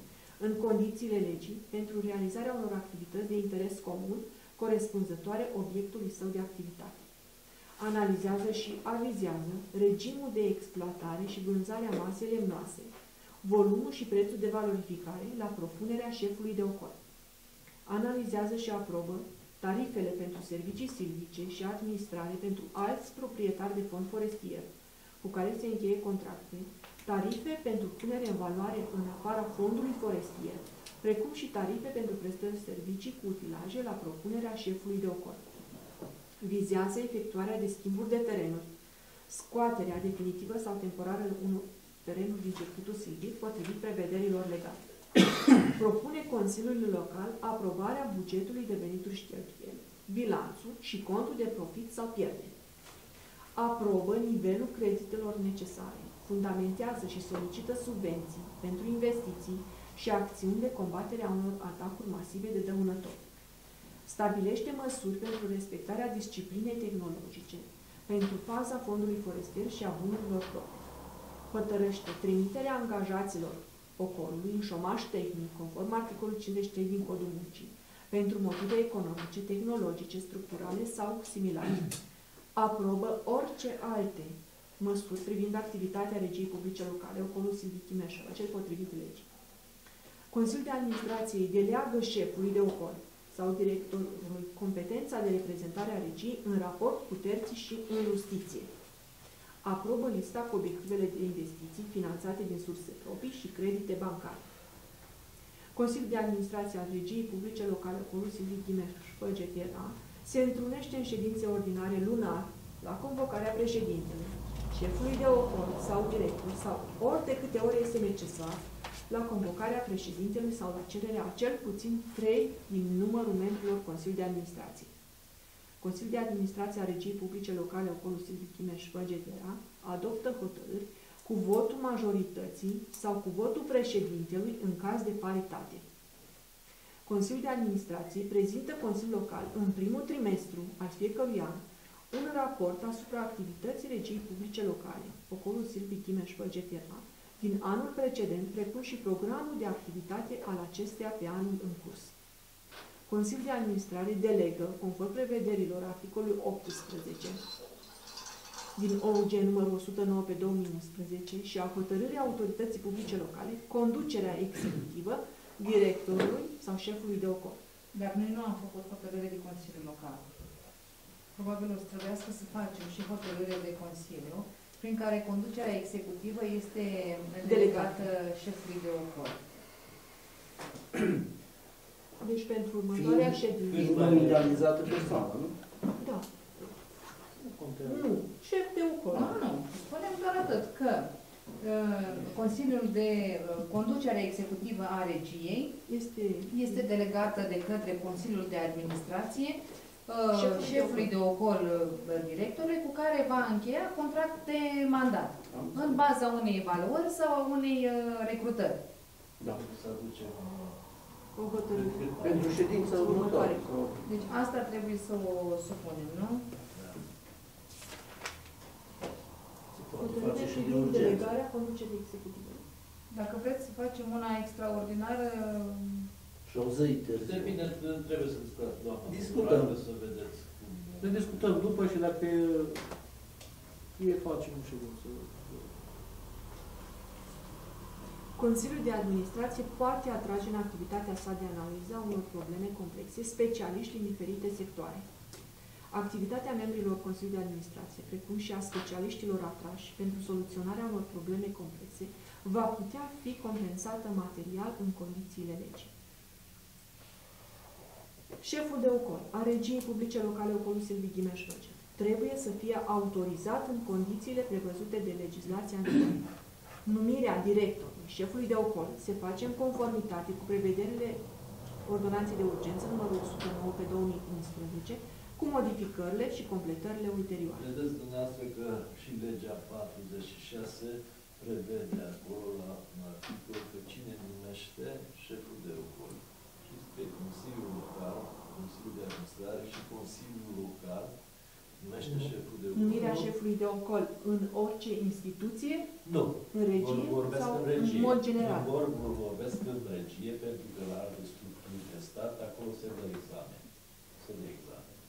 în condițiile legii, pentru realizarea unor activități de interes comun, corespunzătoare obiectului său de activitate. Analizează și avizează regimul de exploatare și vânzare a masei lemnoase, volumul și prețul de valorificare la propunerea șefului de ocol. Analizează și aprobă tarifele pentru servicii silvice și administrare pentru alți proprietari de fond forestier, cu care se încheie contracte, tarife pentru punere în valoare în afara fondului forestier, precum și tarife pentru prestări servicii cu utilaje la propunerea șefului de ocol. Vizează efectuarea de schimburi de terenuri, scoaterea definitivă sau temporară unor terenuri din circuitul silvic potrivit prevederilor legale. Propune Consiliului Local aprobarea bugetului de venituri și cheltuieli, bilanțul și contul de profit sau pierdere. Aprobă nivelul creditelor necesare. Fundamentează și solicită subvenții pentru investiții și acțiuni de combatere a unor atacuri masive de dăunători. Stabilește măsuri pentru respectarea disciplinei tehnologice, pentru faza fondului forestier și a bunurilor proprii. Hotărăște trimiterea angajaților ocolului în șomaș tehnic, conform articolul 53 din Codul Muncii, pentru motive economice, tehnologice, structurale sau similare. Aprobă orice alte măsuri privind activitatea regiei publice locale, o comisie de Chimeșa, cel potrivit legii. Consiliul de Administrație deleagă șefului de ocol sau directorului competența de reprezentare a regiei în raport cu terții și în justiție. Aprobă lista cu obiectivele de investiții finanțate din surse proprii și credite bancare. Consiliul de Administrație al Regiei Publice Locale Consiliului Ghimeș-Făgetera se întrunește în ședințe ordinare lunar la convocarea președintelui, șefului de ocol sau director sau ori de câte ori este necesar la convocarea președintelui sau la cererea a cel puțin 3 din numărul membrilor Consiliului de Administrație. Consiliul de Administrație a Regiei Publice Locale Ocolul Silviu Chimeș-Făgetera adoptă hotărâri cu votul majorității sau cu votul președintelui în caz de paritate. Consiliul de Administrație prezintă Consiliul Local în primul trimestru al fiecărui an un raport asupra activității Regiei Publice Locale Ocolul Silviu Chimeș-Făgetera din anul precedent, precum și programul de activitate al acesteia pe anul în curs. Consiliul de Administrare delegă, conform prevederilor articolului 18 din OUG numărul 109/2011 și a hotărârii autorității publice locale, conducerea executivă directorului sau șefului de ocol. Dar noi nu am făcut hotărâre de Consiliu Local. Probabil o să trebuiască să facem și hotărâre de Consiliu, prin care conducerea executivă este delegată șefului de ocol. Deci pentru următoarea ședință... nominalizată persoană, nu? Da. Nu, șef de ocol. Nu, spunem doar atât că Consiliul de Conducere Executivă a Regiei este delegată de către Consiliul de Administrație șefului de ocol directorului, cu care va încheia contract de mandat, da, în baza unei evaluări sau a unei recrutări. Da, să aducem o hotărâre pentru ședința următoare. Deci asta trebuie să o supunem, nu? Hotărâre privind delegarea conducerii executive. Dacă vreți să facem una extraordinară, depinde, trebuie să discutăm. Să vedeți. Ne discutăm după și dacă e facem și cum să... Consiliul de Administrație poate atrage în activitatea sa de analiză unor probleme complexe, specialiști în diferite sectoare. Activitatea membrilor Consiliului de Administrație, precum și a specialiștilor atrași pentru soluționarea unor probleme complexe, va putea fi compensată material în condițiile legii. Șeful de ocol a Regiei Publice Locale Ocolul Silviu Ghimeș-Făgetera trebuie să fie autorizat în condițiile prevăzute de legislația anterioară. Numirea directorului șefului de ocol se face în conformitate cu prevederile Ordonanței de Urgență numărul 109/2011 cu modificările și completările ulterioare. Vedeți dumneavoastră că și legea 46 prevede acolo la articol că cine numește șeful de ocol. Pe Consiliul Local, Consiliul de Administrare și Consiliul Local numește șeful de ocol. Numirea șefului de ocol în orice instituție? Nu. În regie? Vorbesc sau în regie. În mod general? Vorbesc în regie, pentru că la alte structuri de stat, acolo se dă examen.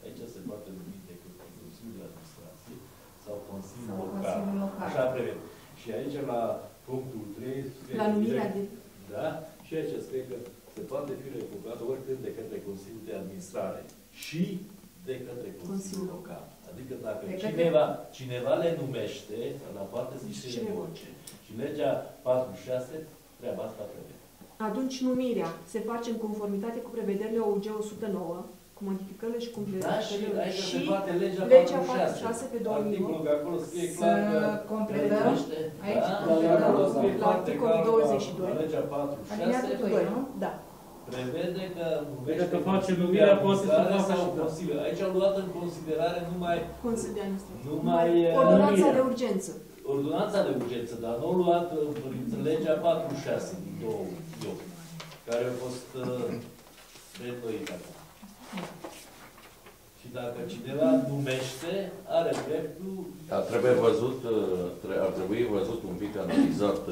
Aici se poate numi decât Consiliul de Administrație sau Consiliul Local. Așa prevede. Și aici la punctul 3... La numirea de... Da? Și aici scrie că se poate fi recuperat oricând de către Consiliul de Administrare și de către Consiliul Local. Adică dacă cineva le numește, la parte zice și orice. Și legea 46, treaba asta prevede. Atunci numirea se face în conformitate cu prevederile OUG 109, cu modificările și completările și legea 46/2008. Să completăm aici la articolul 22. Legea 46, nu? Da. Prevede că dacă face numirea poate să facă sau posibil. Aici au luat în considerare numai ordonanța de urgență. Ordonanța de urgență, dar nu au luat legea 46 din 2008, care a fost reînnoită. Și dacă cineva numește, are dreptul... Ar trebui văzut un pic analizat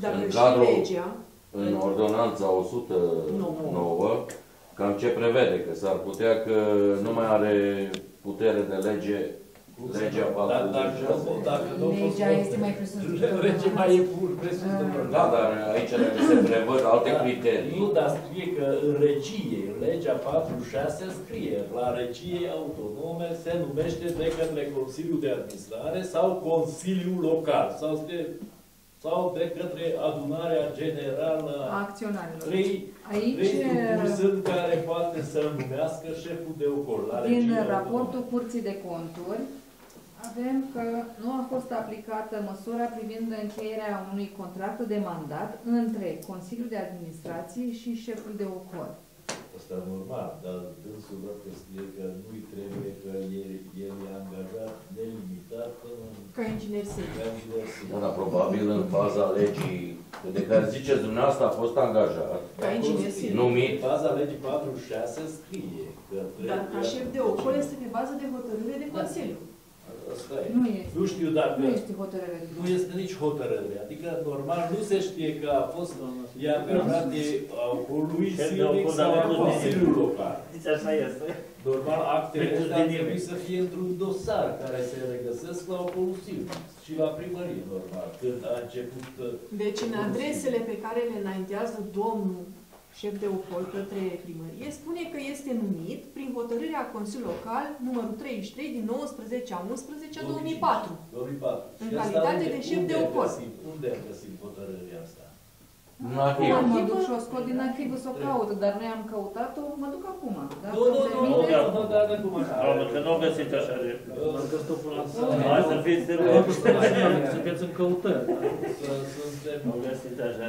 în cadrul, în ordonanța 109, cam ce prevede, că s-ar putea că nu mai are putere de lege Legea patului. Legea este mai presus. Legea mai e pur presus. Da, dar aici se prevăd alte criterii. Nu, dar scrie că în regie, legea 46 scrie, la regie autonome se numește de către Consiliul de Administrare sau Consiliul Local. Sau de către adunarea generală a acționarilor. Trei structuri sunt care poate să numească șeful de ocol. Din raportul Curții de Conturi avem că nu a fost aplicată măsura privind încheierea unui contract de mandat între Consiliul de Administrație și șeful de ocol. Asta normal, dar dânsul văd că scrie că nu-i trebuie, că el e angajat nelimitat ca inginer civil. Bun, probabil în baza legii de care ziceți dumneavoastră a fost angajat, ca inginer civil, numit. În baza legii 46 scrie că trebuie... Dar ca șef de ocol este pe bază de hotărâre de Consiliu. Nu este. Nu știu dacă... Nu este hotărâre. Nu este nici hotărâre. Adică, normal, nu se știe că a fost... Ea angajat de ocolului silnic sau a Consiliul Local. Deci așa este. Normal, actele ar trebui să fie într-un dosar care se regăsesc la ocolul silnic și la primărie, normal, când a început... Deci, în adresele pe care le înaintează domnul șef de ocol către primărie, spune că este numit prin hotărârea Consiliului Local numărul 33 din 19/11/2004. În calitate de șef de ocol. Unde am găsit hotărârea asta? În arhivă. Mă duc și o scot din arhivă să o caut, dar noi am căutat-o, mă duc acum. Nu, dar acum așa. Că nu o găsiți așa de... Am găsit-o până la sănă. Sunteți în căutări.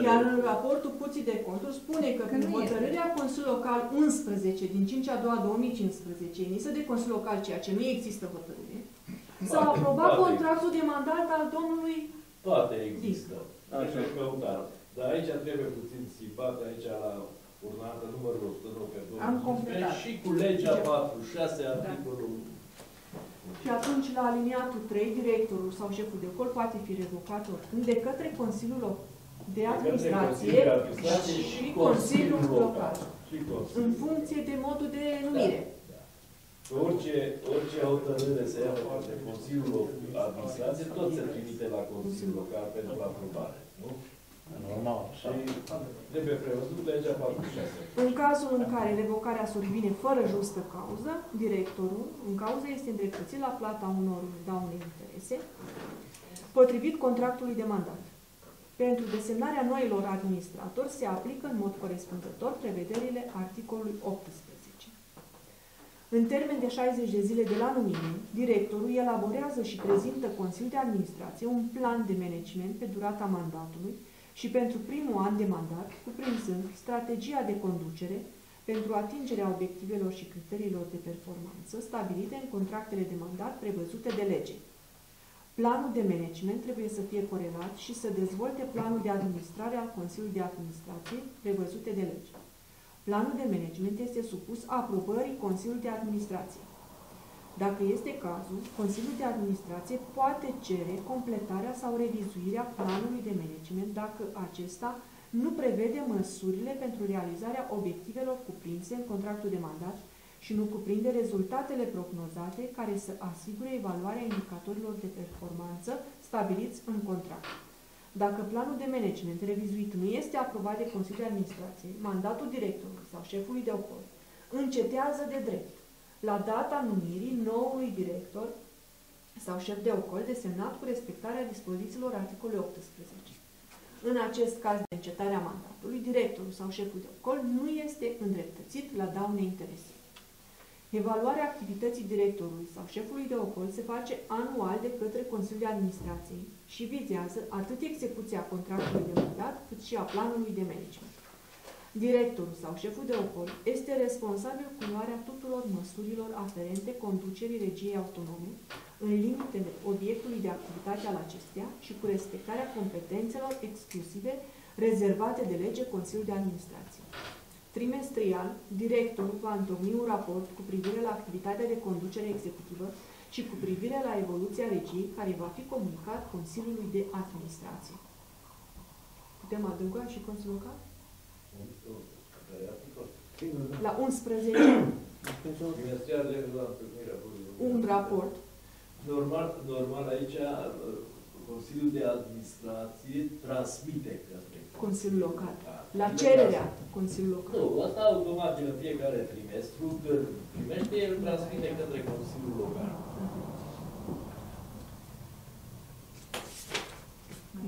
Iar în raportul Curții de Conturi spune că în hotărârea Consiliului Local 11 din 5/2/2015, emisă de Consiliul Local, ceea ce nu există hotărâre, s-a aprobat contractul de mandat al domnului... Toate există. Așa că o caut. Dar aici trebuie puțin țipat, aici la urmată numărul 109/2015 și cu legea 46, articolul... Și atunci, la aliniatul 3, directorul sau șeful de ocol poate fi revocat oricând de către Consiliul de Administrație și Consiliul Local, în funcție de modul de numire. Orice hotărâre se ia de Consiliul de Administrație, tot se trimite la Consiliul Local pentru aprobare, nu? Normal. Și trebuie prevăzut legea 46. În cazul în care revocarea survine fără justă cauză, directorul în cauză este îndreptățit la plata unor daune interese, potrivit contractului de mandat. Pentru desemnarea noilor administratori se aplică în mod corespunzător prevederile articolului 18. În termen de 60 de zile de la numire, directorul elaborează și prezintă Consiliul de Administrație un plan de management pe durata mandatului și pentru primul an de mandat, cuprinzând strategia de conducere pentru atingerea obiectivelor și criteriilor de performanță stabilite în contractele de mandat prevăzute de lege. Planul de management trebuie să fie corelat și să dezvolte planul de administrare al Consiliului de Administrație prevăzute de lege. Planul de management este supus aprobării Consiliului de Administrație. Dacă este cazul, Consiliul de Administrație poate cere completarea sau revizuirea planului de management dacă acesta nu prevede măsurile pentru realizarea obiectivelor cuprinse în contractul de mandat și nu cuprinde rezultatele prognozate care să asigure evaluarea indicatorilor de performanță stabiliți în contract. Dacă planul de management revizuit nu este aprobat de Consiliul de Administrație, mandatul directorului sau șefului de ocol încetează de drept la data numirii noului director sau șef de ocol desemnat cu respectarea dispozițiilor articolului 18. În acest caz de încetare a mandatului, directorul sau șeful de ocol nu este îndreptățit la daune interese. Evaluarea activității directorului sau șefului de ocol se face anual de către Consiliul de Administrație și vizează atât execuția contractului de mandat, cât și a planului de management. Directorul sau șeful de ocol este responsabil cu luarea tuturor măsurilor aferente conducerii regiei autonome, în limitele obiectului de activitate al acesteia și cu respectarea competențelor exclusive rezervate de lege Consiliului de Administrație. Trimestrial, directorul va întocmi un raport cu privire la activitatea de conducere executivă și cu privire la evoluția regiei, care va fi comunicat Consiliului de Administrație. Putem adăuga și Consiliul Local? La 11. Un raport Normal, aici Consiliul de Administrație transmite către Consiliul Local. La cererea Consiliului Local. Nu, asta automat în fiecare trimestru, când primește, el transmite către Consiliul Local.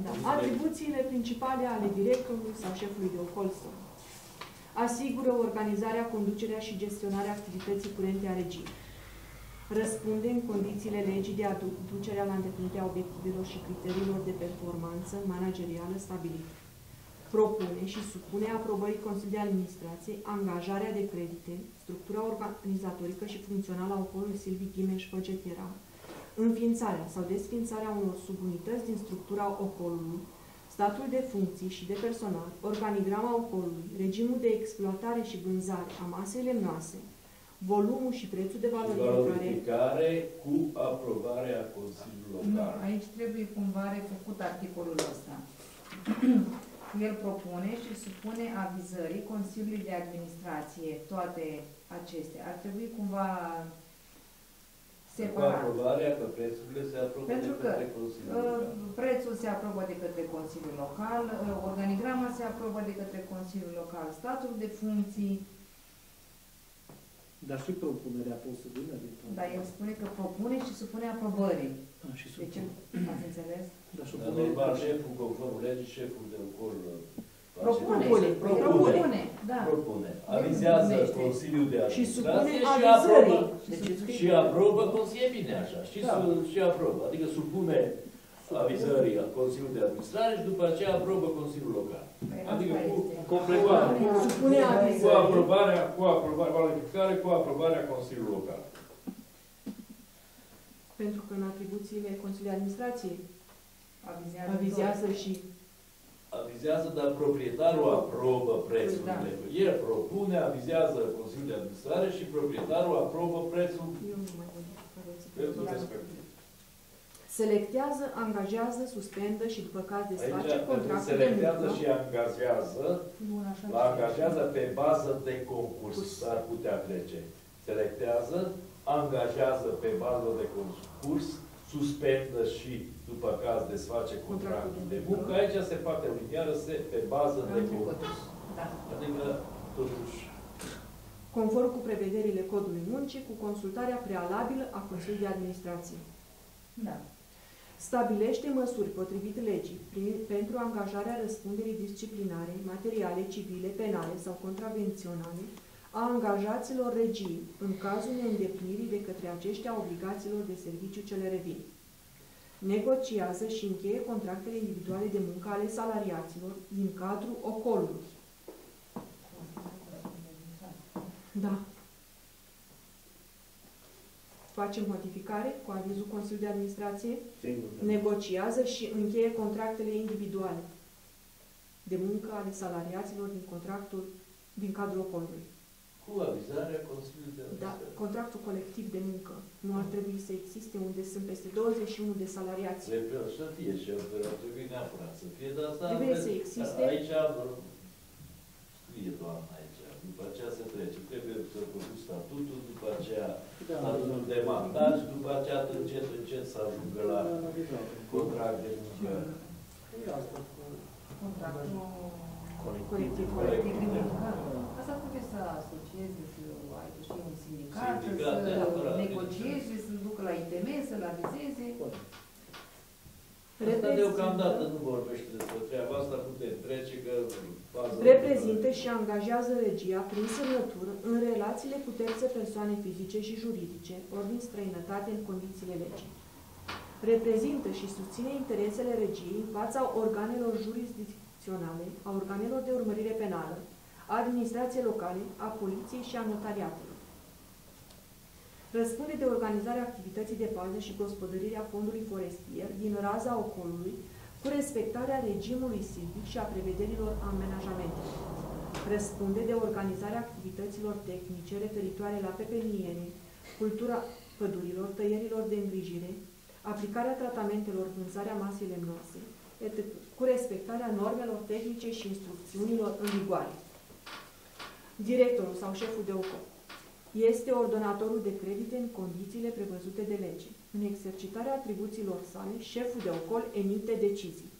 Da. Atribuțiile principale ale directorului sau șefului de ocol sunt: asigură organizarea, conducerea și gestionarea activității curente a regiei. Răspunde în condițiile legii de aducerea la îndeplinirea obiectivelor și criteriilor de performanță managerială stabilite. Propune și supune aprobării Consiliului de Administrație angajarea de credite, structura organizatorică și funcțională a ocolului Silvii Ghimeș Făgetera, înființarea sau desființarea unor subunități din structura ocolului, statul de funcții și de personal, organigrama ocolului, regimul de exploatare și vânzare a masei lemnoase, volumul și prețul de valorificare cu aprobarea Consiliului Local. Nu, aici trebuie cumva refăcut articolul ăsta. El propune și supune avizării Consiliului de Administrație toate acestea. Ar trebui cumva separat. Cu aprobarea, că prețurile se aprobă de către Consiliul Local. Prețul se aprobă de către Consiliul Local, organigrama se aprobă de către Consiliul Local, statul de funcții. Dar și propunerea poți să vină din punct. Dar el spune că propune și supune aprobării. Deci, ați înțeles? Dar normal, șeful, conform legii, șeful de ocol... Propune. Avizează Consiliul de Administrație și aprobă, că e bine așa, și aprobă. Adică supune avizării Consiliul de Administrație și după aceea aprobă Consiliul Local. Adică cu aprobarea Consiliului Local. Pentru că în atribuțiile Consiliului de Administrație avizează și... Avizează, dar proprietarul aprobă prețurile. El propune, avizează Consiliul de Administrație și proprietarul aprobă prețul respectiv. Selectează, angajează, suspendă și după caz desface contractul de muncă. Selectează și angajează, la angajează pe bază de concurs, s-ar putea trece. Selectează, angajează pe bază de concurs, suspendă și după caz desface contractul de muncă. Aici se poate liniară pe bază de concurs. Adică, totuși... Conform cu prevederile Codului Muncii, cu consultarea prealabilă a Consiliului de Administrație. Da. Stabilește măsuri potrivit legii pentru angajarea răspunderii disciplinare, materiale, civile, penale sau contravenționale a angajaților regiei în cazul neîndeplinirii de către aceștia obligațiilor de serviciu ce le revin. Negociază și încheie contractele individuale de muncă ale salariaților din cadrul ocolului. Da. Face modificare cu avizul Consiliului de Administrație, negociază și încheie contractele individuale de muncă ale salariaților din contractul din cadrul ocolului. Cu avizarea Consiliului de Administrație. Da, contractul colectiv de muncă nu ar trebui să existe unde sunt peste 21 de salariați. Trebuie să fie și ar trebui neapărat să fie, dar asta trebuie să existe. Aici scrie doamna aici. După aceea se trece. Trebuie să produc statutul, după aceea statutul de mandat și după aceea încet să ajungă la contract de muncă. Contractul colectiv de muncă. Asta trebuie să asocieze, să ai un sindicat, să negocieze, să ducă la ITM, să-l avizeze. Deocamdată nu vorbește despre treaba asta, putem trece că... Reprezintă și angajează regia prin semnătură în relațiile cu terțe persoane fizice și juridice, ori din străinătate în condițiile legii. Reprezintă și susține interesele regiei în fața organelor jurisdicționale, a organelor de urmărire penală, a administrației locale, a poliției și a notariatelor. Răspunde de organizarea activității de pază și gospodărirea fondului forestier din raza ocolului, cu respectarea regimului silvic și a prevederilor amenajamentului. Răspunde de organizarea activităților tehnice referitoare la pepeniere, cultura pădurilor, tăierilor de îngrijire, aplicarea tratamentelor, vânzarea masei lemnoase, cu respectarea normelor tehnice și instrucțiunilor în vigoare. Directorul sau șeful de ocol Este ordonatorul de credite în condițiile prevăzute de lege. În exercitarea atribuțiilor sale, șeful de ocol emite decizii.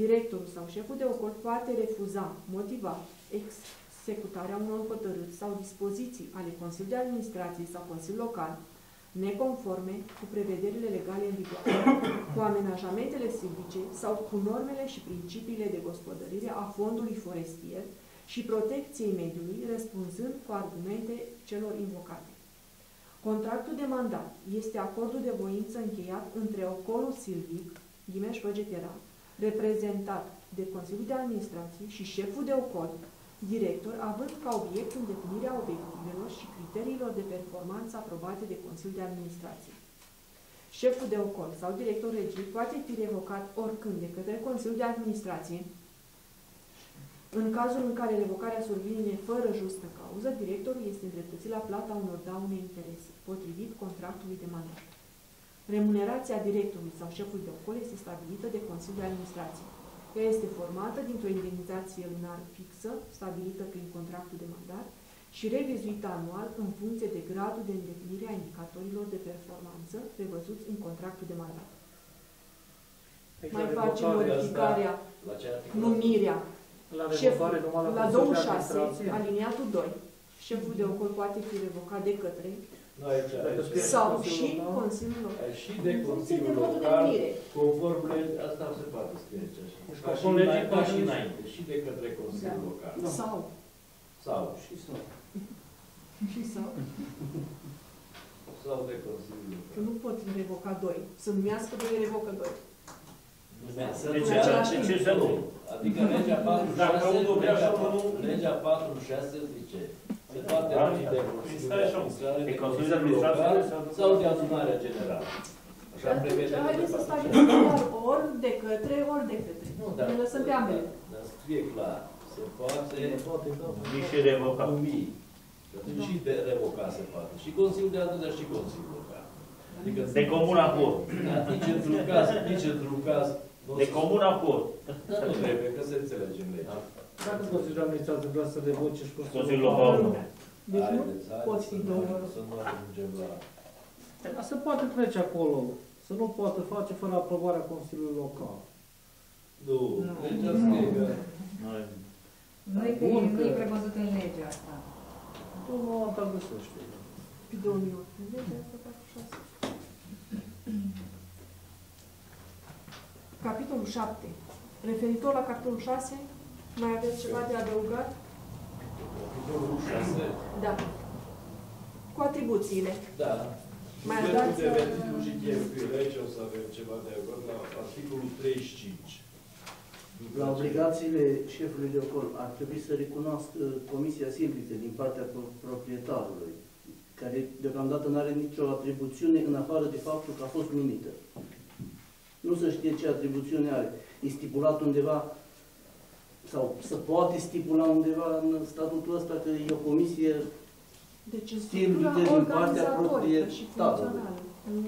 Directorul sau șeful de ocol poate refuza, motiva, executarea unor hotărâri sau dispoziții ale Consiliului de Administrație sau Consiliul Local, neconforme cu prevederile legale în vigoare, cu amenajamentele silvice sau cu normele și principiile de gospodărire a fondului forestier și protecției mediului, răspunzând cu argumente celor invocate. Contractul de mandat este acordul de voință încheiat între ocolul silvic, Ghimeș Văgetera, reprezentat de Consiliul de Administrație și șeful de ocol, director, având ca obiect îndeplinirea obiectivelor și criteriilor de performanță aprobate de Consiliul de Administrație. Șeful de ocol sau director regiu poate fi revocat oricând de către Consiliul de Administrație, în cazul în care revocarea survine fără justă cauză, directorul este îndreptățit la plata unor daune interese, potrivit contractului de mandat. Remunerația directorului sau șefului de ocol este stabilită de Consiliul de Administrație. Ea este formată dintr-o indemnizație lunar fixă, stabilită prin contractul de mandat, și revizuită anual în funcție de gradul de îndeplinire a indicatorilor de performanță prevăzuți în contractul de mandat. Mai face modificarea, numirea. La 26, aliniatul 2, șeful de ocol poate fi revocat de către sau și Consiliul Local. Și de Consiliul Local, conform legii, asta se poate scrie așa. Ca și înainte, și de către Consiliul Local. Sau de Consiliul Local. Că nu pot revoca 2, să numească că îi revocă 2. Adică legea 46, legea 46 zice, se poate nume de Consiliul de Administrație sau de adunarea generală. Așa prevede. Haideți să stabilim ori de către. Nu, dar ne lăsăm pe ambele. Dar scrie clar, se poate numi. Și de revoca se poate. Și Consiliul de Administrație, dar și Consiliul Local. Adică de comun acord. Nici într-un caz. De comun acord. Dar nu trebuie, că se înțelege în legea. Dacă Consiliul de Administrație vrea să revoce și Consiliul Local. Deci nu poți fi două. Să nu ajungem la... Dar se poate trece acolo. Să nu poată face fără aprobarea Consiliului Local. Nu. Legea scrie că... Nu e prevăzut în legea asta. Nu am dat găsește. Pe 2008. Legea asta 46. Capitolul 7. Referitor la capitolul 6, mai aveți ceva de adăugat? Capitolul 6? Da. Cu atribuțiile. Da. Mai dați... Aici o să avem ceva de adăugat la articolul 35. La obligațiile șefului de ocol ar trebui să recunoască Comisia Silvică din partea proprietarului, care deocamdată nu are nicio atribuțiune în afară de faptul că a fost numită. Nu se știe ce atribuțiune are. E stipulat undeva, sau se poate stipula undeva în statutul ăsta că e o comisie silvică din partea proprietarului. Nu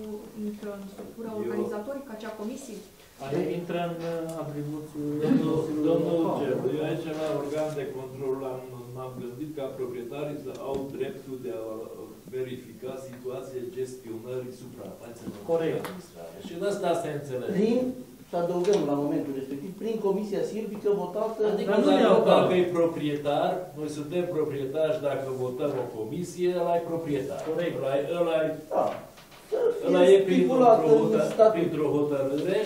intră în structura organizatorică acea comisie? Aici intră în atribuțiile. Eu aici la organ de control m-am gândit ca proprietarii să au dreptul de a verifica situația gestionării suprafețelor. Corect. Și de asta se înțelege. Și adăugăm la momentul respectiv, prin Comisia Silvică votată... Adică dacă e proprietar, noi suntem proprietari și dacă votăm o comisie, ăla e proprietar. Corect. Ăla e printr-o hotărâre,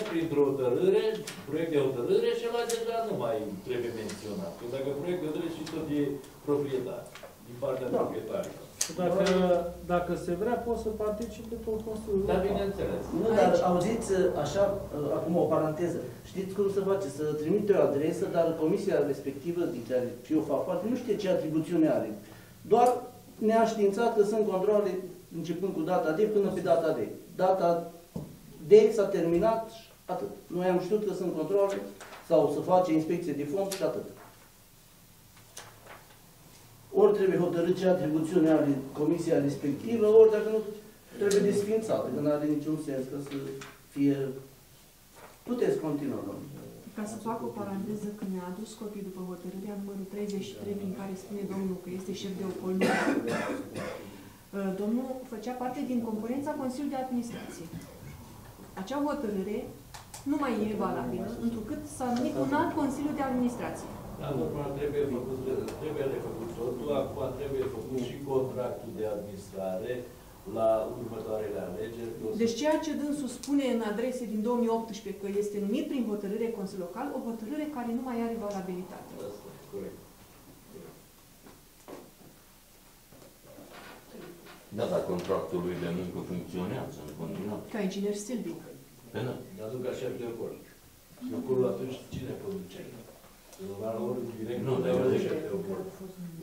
proiect de hotărâre și ăla deja nu mai trebuie menționat. Că dacă proiect de hotărâre și tot e proprietar, din partea proprietarului. Dacă se vrea, poți să participe pe o construire. Da, bineînțeles. Nu, dar auziți, așa, acum o paranteză. Știți cum se face? Să trimite o adresă, dar comisia respectivă, din care eu fac parte, nu știe ce atribuțiune are. Doar ne-a științat că sunt controle începând cu data de până pe data de. Data de s-a terminat și atât. Noi am știut că sunt controle sau să face inspecție de fond și atât. Ori trebuie hotărât ce atribuțiune are comisia respectivă, ori dacă nu, trebuie desființată, că nu are niciun sens ca să fie... Puteți continua, domnule. Ca să fac o paranteză, când mi-a adus copii după hotărârea numărul 33, prin care spune domnul că este șef de ocol, Domnul făcea parte din componența Consiliului de Administrație. Acea hotărâre nu mai e valabilă, întrucât s-a numit un alt Consiliu de Administrație. Dar acum trebuie refăcut totul, acum trebuie făcut și contractul de administrare la următoarele alegeri. Deci ceea ce dânsul spune în adrese din 2018 că este numit prin hotărâre Consiliul Local, o hotărâre care nu mai are valabilitate. Asta e corect. Da, dar contractul lui de muncă funcționează în continuare. Ca inginer silvic. Da. Dar duc așa de acolo. Acolo atunci cine produce? Nu, dar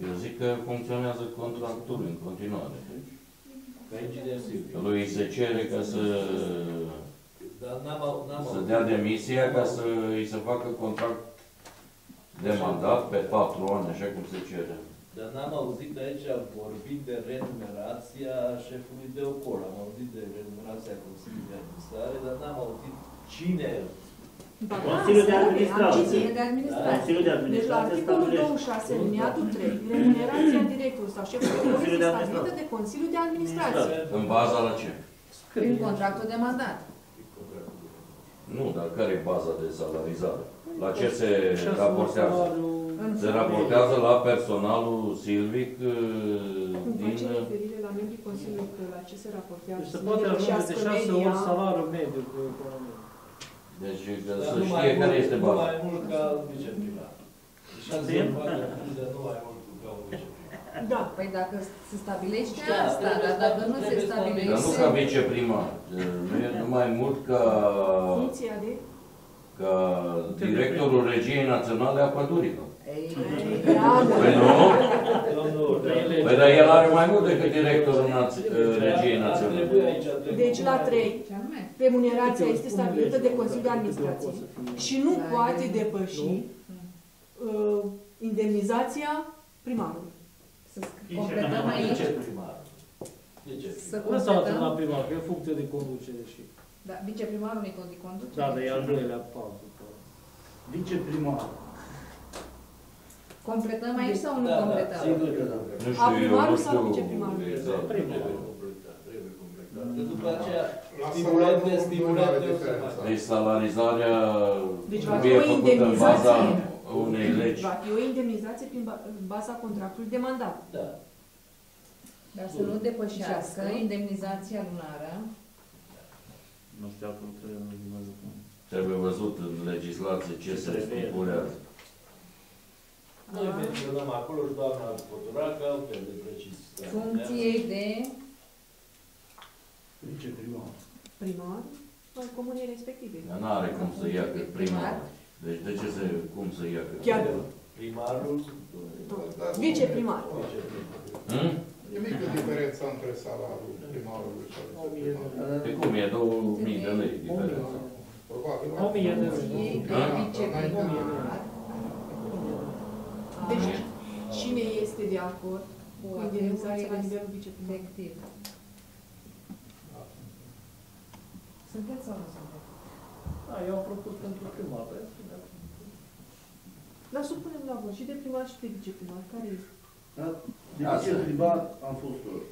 eu zic că funcționează contractul în continuare. Ca inginer silvic. Lui se cere ca să dea demisia, ca să îi se facă contract de mandat pe 4 ani, așa cum se cere. Dar n-am auzit aici vorbit de remunerația șefului de ocol. Am auzit de remunerația Consiliului de Administrare, dar n-am auzit cine. Consiliul de Administrație. Consiliul de Administrație. Deci la articolul 26, liniatul 3, remunerația directorului sau șefului de ocol este stabilită de Consiliul de Administrație. În baza la ce? În contractul de mandat. Nu, dar care e baza de salarizare? La ce se raportează? Se raportează la personalul silvic din... Cum referire la membrii Consiliului, că la ce se raportează? Se poate ajunge de 6 ori salariul mediu. Deci să știe care este baza. Nu mai mult ca un viceprimat. Deci nu mai mult ca un viceprimat. Da, păi dacă se stabilește asta, dar dacă nu se stabilește... Dar nu ca viceprimar. Nu mai mult ca... Funcția de... Ca directorul Regiei Naționale a Pădurilor. Păi nu? Păi dar el are mai mult decât directorul Regiei Naționale. Deci la 3, remunerația este stabilită de Consiliul de Administrație și nu poate depăși indemnizația primarului. Să completăm aici. Să completăm la primar, că e funcție de conducere și... Da, viceprimarul e tot de conducere. Da, dar e al doilea pas. Viceprimarul. Completăm aici sau nu completăm? Nu știu, eu nu știu. Trebuie completat. După aceea, stimulante o deci salarizarea trebuie făcută în baza unei legi. E o indemnizație prin baza contractului de mandat. Da. Dar să nu depășească indemnizația lunară. Nu știu, acum trebuie văzut în legislație ce se stipulează. Noi menționăm acolo și doamna Potoracă, pe de precis. Funcției de... Viceprimar. Primar? În comunii respective. Dar n-are cum să ia că primar. Deci de ce se... cum să ia că primar? Chiar. Primarul... Viceprimar. Nimic de diferență între salariul primarului și viceprimarului. Pe cum e? 2000 de lei diferență. 1000 de lei. Deci, cine este de acord cu indemnizația la nivelul viceprimarului? Sunteți sau nu sunteți? Da, eu am propus pentru primar. Dar supunem la vot și de primar și de viceprimar. Care este? De viceprimar am fost ori.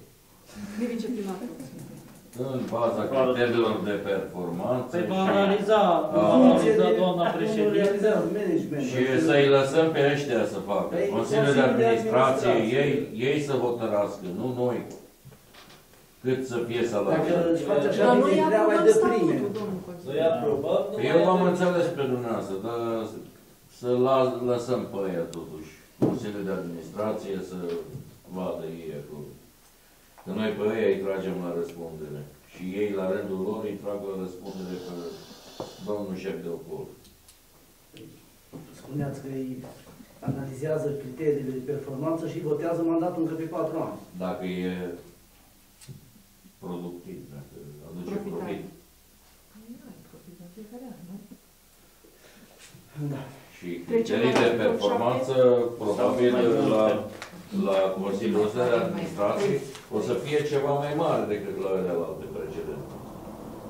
De viceprimar. În baza criteriilor de performanță și... Analiza doamna președinte și să-i lăsăm pe ăștia să facă. Consiliul de Administrație, ei să hotărască, nu noi. Cât să fie salariul. Dar noi aprobăm statutul, domnul Consiliu. Eu v-am înțeles pe dumneavoastră, dar să lăsăm pe ăia totuși. Consiliul de Administrație să vadă ei acolo. Că noi pe ei îi tragem la răspundere. Și ei, la rândul lor, îi trag la răspundere pe domnul șef de ocol. Spuneați că ei analizează criteriile de performanță și votează mandatul încă pe 4 ani. Dacă e productiv, dacă aduce profit. Da. Și criterii de performanță, probabil, la Consiliul ăsta de Administrație, o să fie ceva mai mare decât la alte precedente.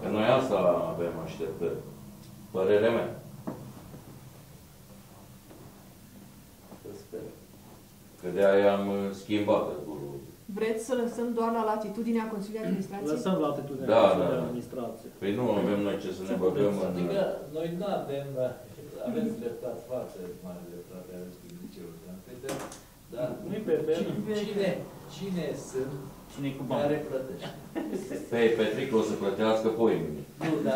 Că noi asta avem așteptări. Părerea mea. Că de-aia am schimbat acolo Vreți să lăsăm doar la latitudinea Consiliului Administrației? Lăsăm la latitudinea Consiliului Administrației. Păi nu avem noi ce să ne băgăm în... Adică noi nu avem... Aveți dreptate, față mare dreptate, aveți cu liceul. Dar cine sunt care plătește? Păi, Petric o să plătească poimile.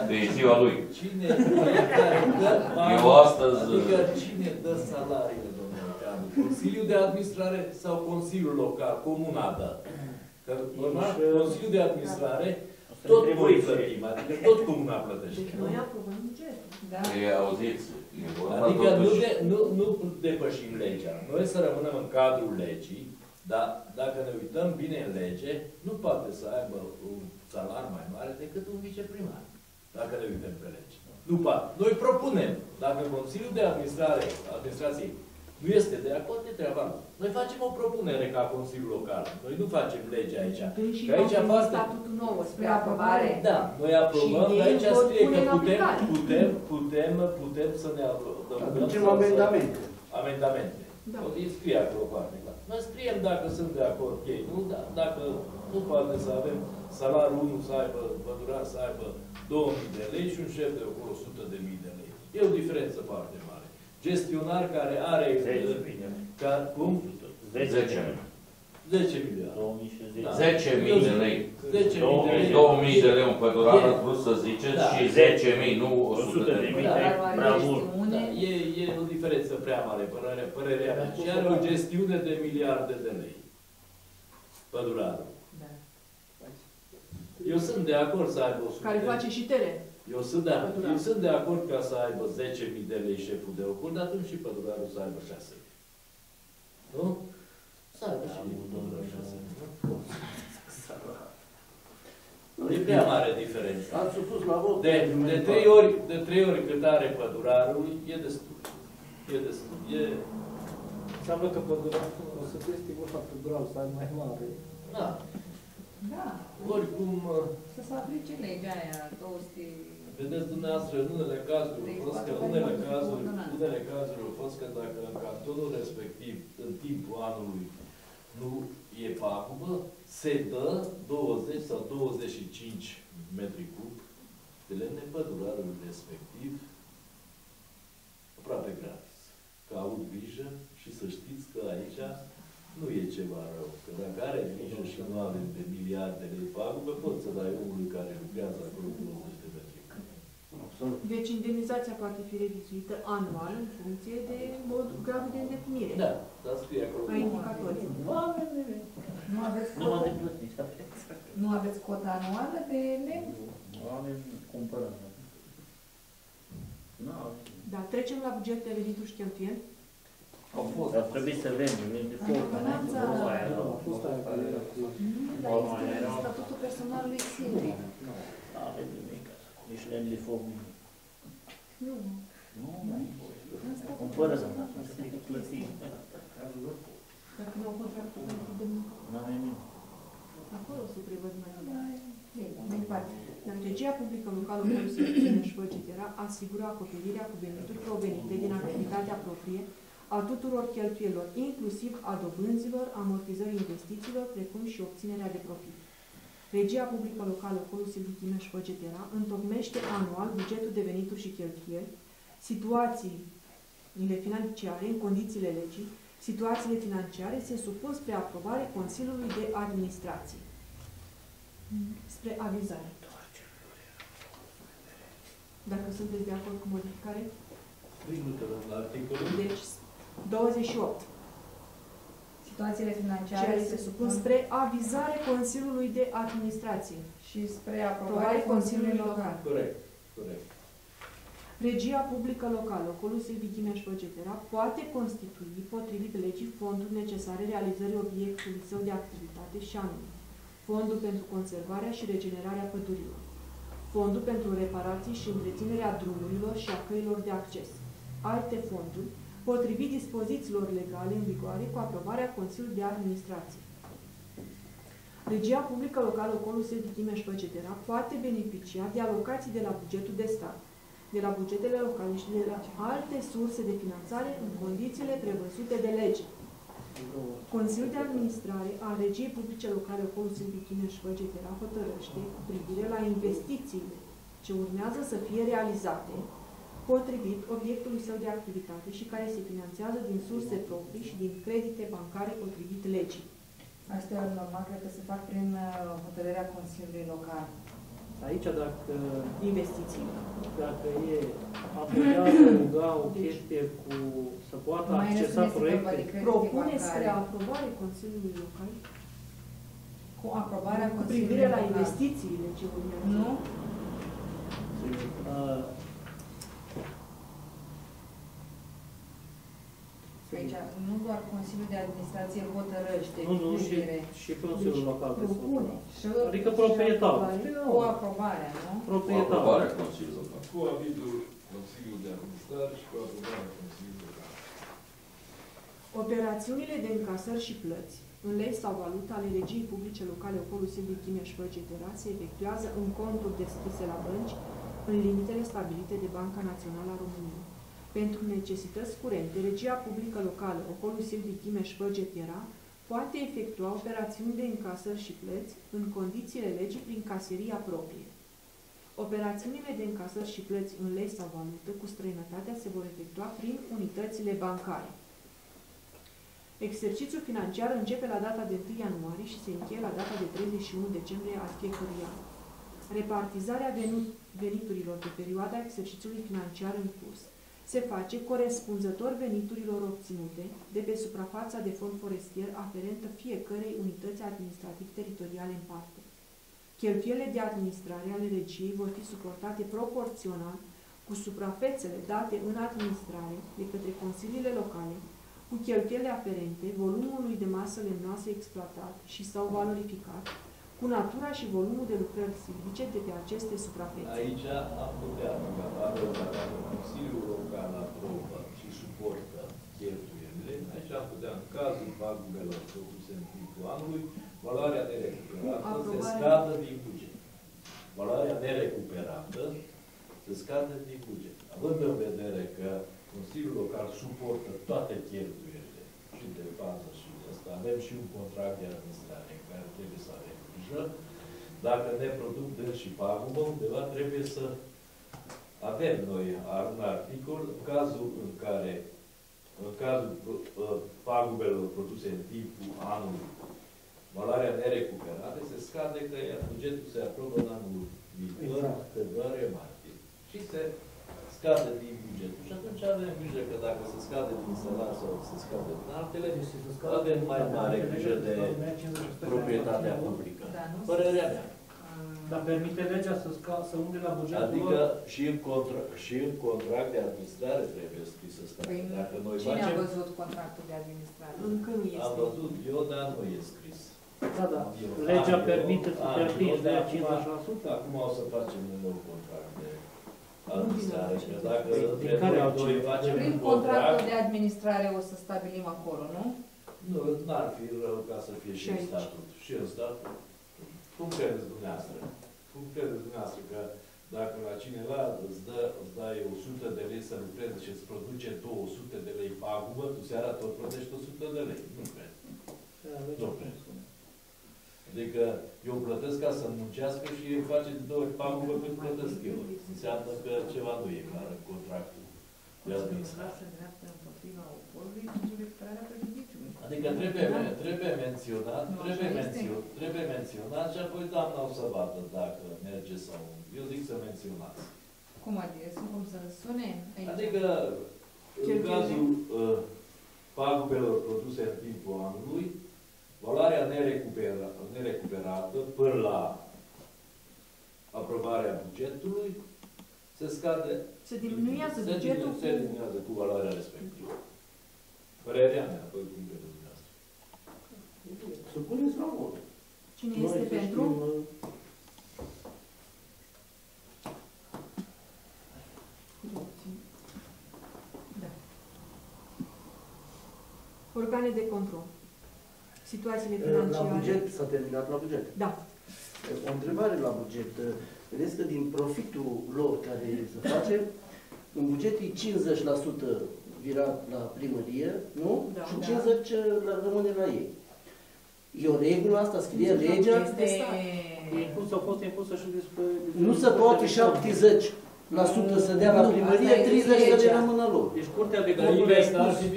De ziua lui. Cine dă salariile, domnule Canu? Consiliul de administrare sau Consiliul local, comuna dă? Că Consiliul de administrare tot voi plătim, adică tot comuna plătește. Deci noi aprobăm bugetul. Ei, auziți. Adică nu depășim legea. Noi să rămânem în cadrul legii, dar dacă ne uităm bine în lege, nu poate să aibă un salar mai mare decât un viceprimar. Dacă ne uităm pe lege. Nu poate. Noi propunem, dacă Consiliul de Administrație nu este de acord, e treaba. Noi facem o propunere ca Consiliul Local. Noi nu facem legea aici. Că aici fac statutul nou, spre aprobare. Da, noi aprobăm, dar aici scrie că putem să ne aprobăm. Facem amendamente. Amendamente. Îi scrie acolo foarte clar. Noi scriem dacă sunt de acord ei, nu? Dacă nu poate să avem salariul 1 să aibă, pădura să aibă 2000 de lei și un șef de acolo 100.000 de lei. E o diferență foarte mare. Gestionar care are... 10.000 de lei. 2.000 de lei un pădurar, vrut să ziceți, și 10.000, nu 100.000 de lei. Prea mult. E o diferență prea mare, părerea mea. Și are o gestiune de miliarde de lei. Pădurarul. Eu sunt de acord să aibă 100.000. Care face și teren. Eu sunt de acord ca să aibă 10.000 de lei șeful de ocult, atunci și pădurarul să aibă 6.000. Nu? Să aibă și pădurarul 6.000. E prea mare diferență. Am supus la vot. De 3 ori cât are pădurarul, e destul. E destul. Înseamnă că pădurarul o să fie stigul la pădurarul să aibă mai mare. Da. Da. Oricum... Să se aplice legea aia, 200... Vedeți dumneavoastră, în unele cazuri au fost că, dacă în cantonul respectiv, în timpul anului, nu e pagubă, se dă 20 sau 25 metri cub de lemne pădurarului respectiv, aproape gratis. Că au grijă și să știți că aici nu e ceva rău, că dacă are grijă și nu are de miliarde de pagubă, pot să dai omului care lucrează acolo cu 20 de metri. Deci indemnizația poate fi revizuită anual în funcție de modul gradul de îndeplinire. Da, dar scrie acolo. Ca indicatorii. Nu aveți cotă. Nu aveți cotă anuală de lemn? Oameni cumpără. Da, trecem la buget de venituri și cheltuieli. Dar trebuie să vendem, e de foc, înainte de o aia. Nu, dar este statutul personalului singur. Nu avem nimic, nici lemn de foc nimic. Nu. Nu, nu e voie. Cumpără să ne plătim. Dacă nu au contractul, nu avem nimic. Acolo se prevăd mai departe. Strategia publică locală Consiliului Județean Școceț asigură acoperirea cu venituri provenite din activitatea proprie a tuturor cheltuielor, inclusiv a dobânzilor, amortizării investițiilor, precum și obținerea de profit. Regia publică locală Consiliului Județean Școceț întocmește anual bugetul de venituri și cheltuieli, situațiile financiare în condițiile legii, situațiile financiare se supun spre aprobare Consiliului de Administrație. Spre avizare. Dacă sunteți de acord cu modificare? Deci, 28. Situațiile financiare se supun spre avizare Consiliului de Administrație și spre aprobare Consiliului Local. Corect. Corect. Regia publică locală, Ocolul Silvii Chimeaș, etc., poate constitui, potrivit legii, fonduri necesare realizării obiectului său de activitate și anume Fondul pentru conservarea și regenerarea pădurilor, Fondul pentru reparații și întreținerea drumurilor și a căilor de acces, alte fonduri, potrivit dispozițiilor legale în vigoare cu aprobarea Consiliului de Administrație. Regia publică locală Ocolul Silvii Chimeaș, etc., poate beneficia de alocații de la bugetul de stat, de la bugetele locale și de la alte surse de finanțare în condițiile prevăzute de lege. Consiliul de Administrare al Regiei Publice Locale Holțul Bichină și Văgetera hotărăște cu privire la investițiile ce urmează să fie realizate potrivit obiectului său de activitate și care se finanțează din surse proprii și din credite bancare potrivit legii. Asta e normal, cred că se fac prin hotărârea Consiliului Local. Aici, dacă investițiile, dacă e a putea adăuga o chestie cu să poată accesa proiecte, propune spre aprobare Consiliului Local cu aprobarea cu privire la investițiile ce urmează. Nu? Deci, nu doar Consiliul de Administrație hotărăște. Nu, nu, și Consiliul Local. Adică proprietarul. Cu aprobarea, nu? Proprietarul. Cu aprobarea Consiliului Local. Cu avizul Consiliului de Administrație și cu aprobarea Consiliului Local. Operațiunile de încasări și plăți în lei sau valută ale regiei publice locale Oporul Silviu Chimeș Văget se efectuează în conturi deschise la bănci în limitele stabilite de Banca Națională a României. Pentru necesități curente, regia publică locală, Ocolul Silviu Chimeș-Văget-Iera, poate efectua operațiuni de încasări și plăți în condițiile legii prin caseria proprie. Operațiunile de încasări și plăți în lei sau valută cu străinătatea se vor efectua prin unitățile bancare. Exercițiul financiar începe la data de 1 ianuarie și se încheie la data de 31 decembrie a fiecărui an. Repartizarea veniturilor pe perioada exercițiului financiar în curs se face corespunzător veniturilor obținute de pe suprafața de fond forestier aferentă fiecărei unități administrativ-teritoriale în parte. Cheltuielile de administrare ale regiei vor fi suportate proporțional cu suprafețele date în administrare de către consiliile locale, cu cheltuielile aferente volumului de masă lemnoasă exploatat și sau valorificat, cu natura și volumul de lucrări silvice de pe aceste suprafețe. Aici a putea arăta dacă Consiliul Local aprobă și suportă cheltuielile, aici a putea, în cazul pagubelor făcuse în timpul anului, valoarea nerecuperată se scadă din buget. Valoarea nerecuperată se scadă din buget. Având în vedere că Consiliul Local suportă toate cheltuielile, și de bază și de asta, avem și un contract de administrare în care trebuie să avem. Dacă ne produc dări și pagubă, undeva trebuie să avem noi un articol în cazul în care, pagubelor produse în timpul anului, valoarea nerecuperată se scade că bugetul se aprobă în anul viitor, pe valoare martie. Și se scade din bugetul. Și atunci avem grijă că dacă se scade din salarii sau se scade din altele, avem mai mare grijă de proprietatea publică. Părerea mea. Dar permite legea să umble la bugetul. Adică și în contract de administrare trebuie scris asta. Dacă noi facem... Cine a văzut contractul de administrare? Încă nu este. Am văzut eu, dar nu e scris. Da, da. Legea permite să permiți de 50%. Acum o să facem un nou contract de administrare. Dacă noi facem un contract de administrare o să stabilim acolo, nu? Nu, n-ar fi rău ca să fie și în statut. Și în statut. Cum credeți dumneavoastră? Cum credeți dumneavoastră că dacă la cineva îți dai 100 de lei să lucrezi și îți produce 200 de lei pagubă, tu seara tot plătești 100 de lei. Nu cred. Nu cred. Adică eu plătesc ca să muncească și îmi face de 2 ori pagubă cât plătesc eu. Înseamnă că ceva nu e clar în contractul de administrație. Adică trebuie menționat și apoi doamna o să vadă dacă merge sau nu. Eu zic să menționați. Cum adică? Cum să sune? Adică, în cazul pagubelor produse în timpul anului, valoarea nerecuperată până la aprobarea bugetului se scade. Se diminuează bugetul cu valoarea respectivă. Părerea mea, apoi cum pe dumneavoastră. Să puneți la urmă. Cine este pentru? Da. Organe de control. Situațiile financiare. La buget s-a terminat la buget. Da. O întrebare la buget. Vedeți că din profitul lor care se face, în buget e 50% vira la primărie, nu? Da, și 50 da. Rămâne la ei. E o regulă asta, scrie legea. Impusă, a fost impusă și despre... Nu se poate 70% să dea la primărie, 30% să rămână lor. Deci Curtea de Conturi a spus...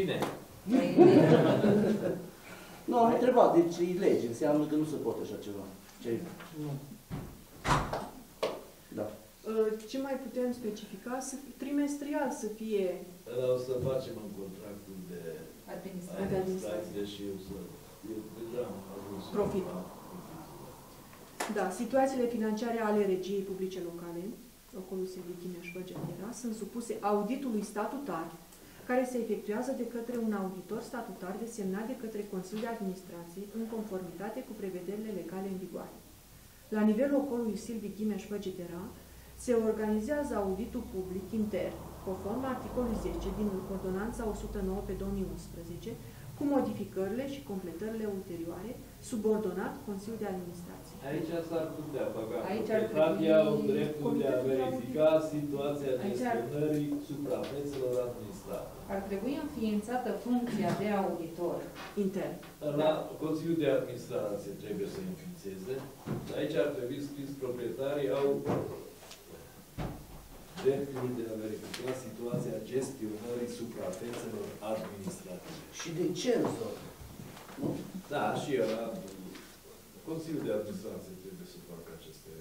Nu, am întrebat, deci e lege, înseamnă că nu se poate așa ceva. Ce-ai da. Ce mai putem specifica? Să trimestrial să fie... Dar o să facem în contractul de administrație și eu să... Eu deja am ajuns... Profit. Da, situațiile financiare ale regiei publice locale, acolo se vechine și băgeanera, sunt supuse auditului statutar, care se efectuează de către un auditor statutar desemnat de către Consiliul de Administrație în conformitate cu prevederile legale în vigoare. La nivelul ocolului Silviu Ghimeș-Băgetera se organizează auditul public intern, conform articolului 10 din Ordonanța 109/2011, cu modificările și completările ulterioare, subordonat Consiliul de Administrație. Aici s-ar putea băga. Proprietatea au dreptul de a verifica situația gestionării suprafețelor administrate. Ar trebui înființată funcția de auditor intern. La Consiliul de Administrație trebuie să înființeze. Aici ar trebui scris proprietarii au dreptul de a verifica situația gestionării suprafețelor administrative. Și de ce în zonă? Nu? Da, și ăla, Consiliul de Administrație trebuie să facă aceste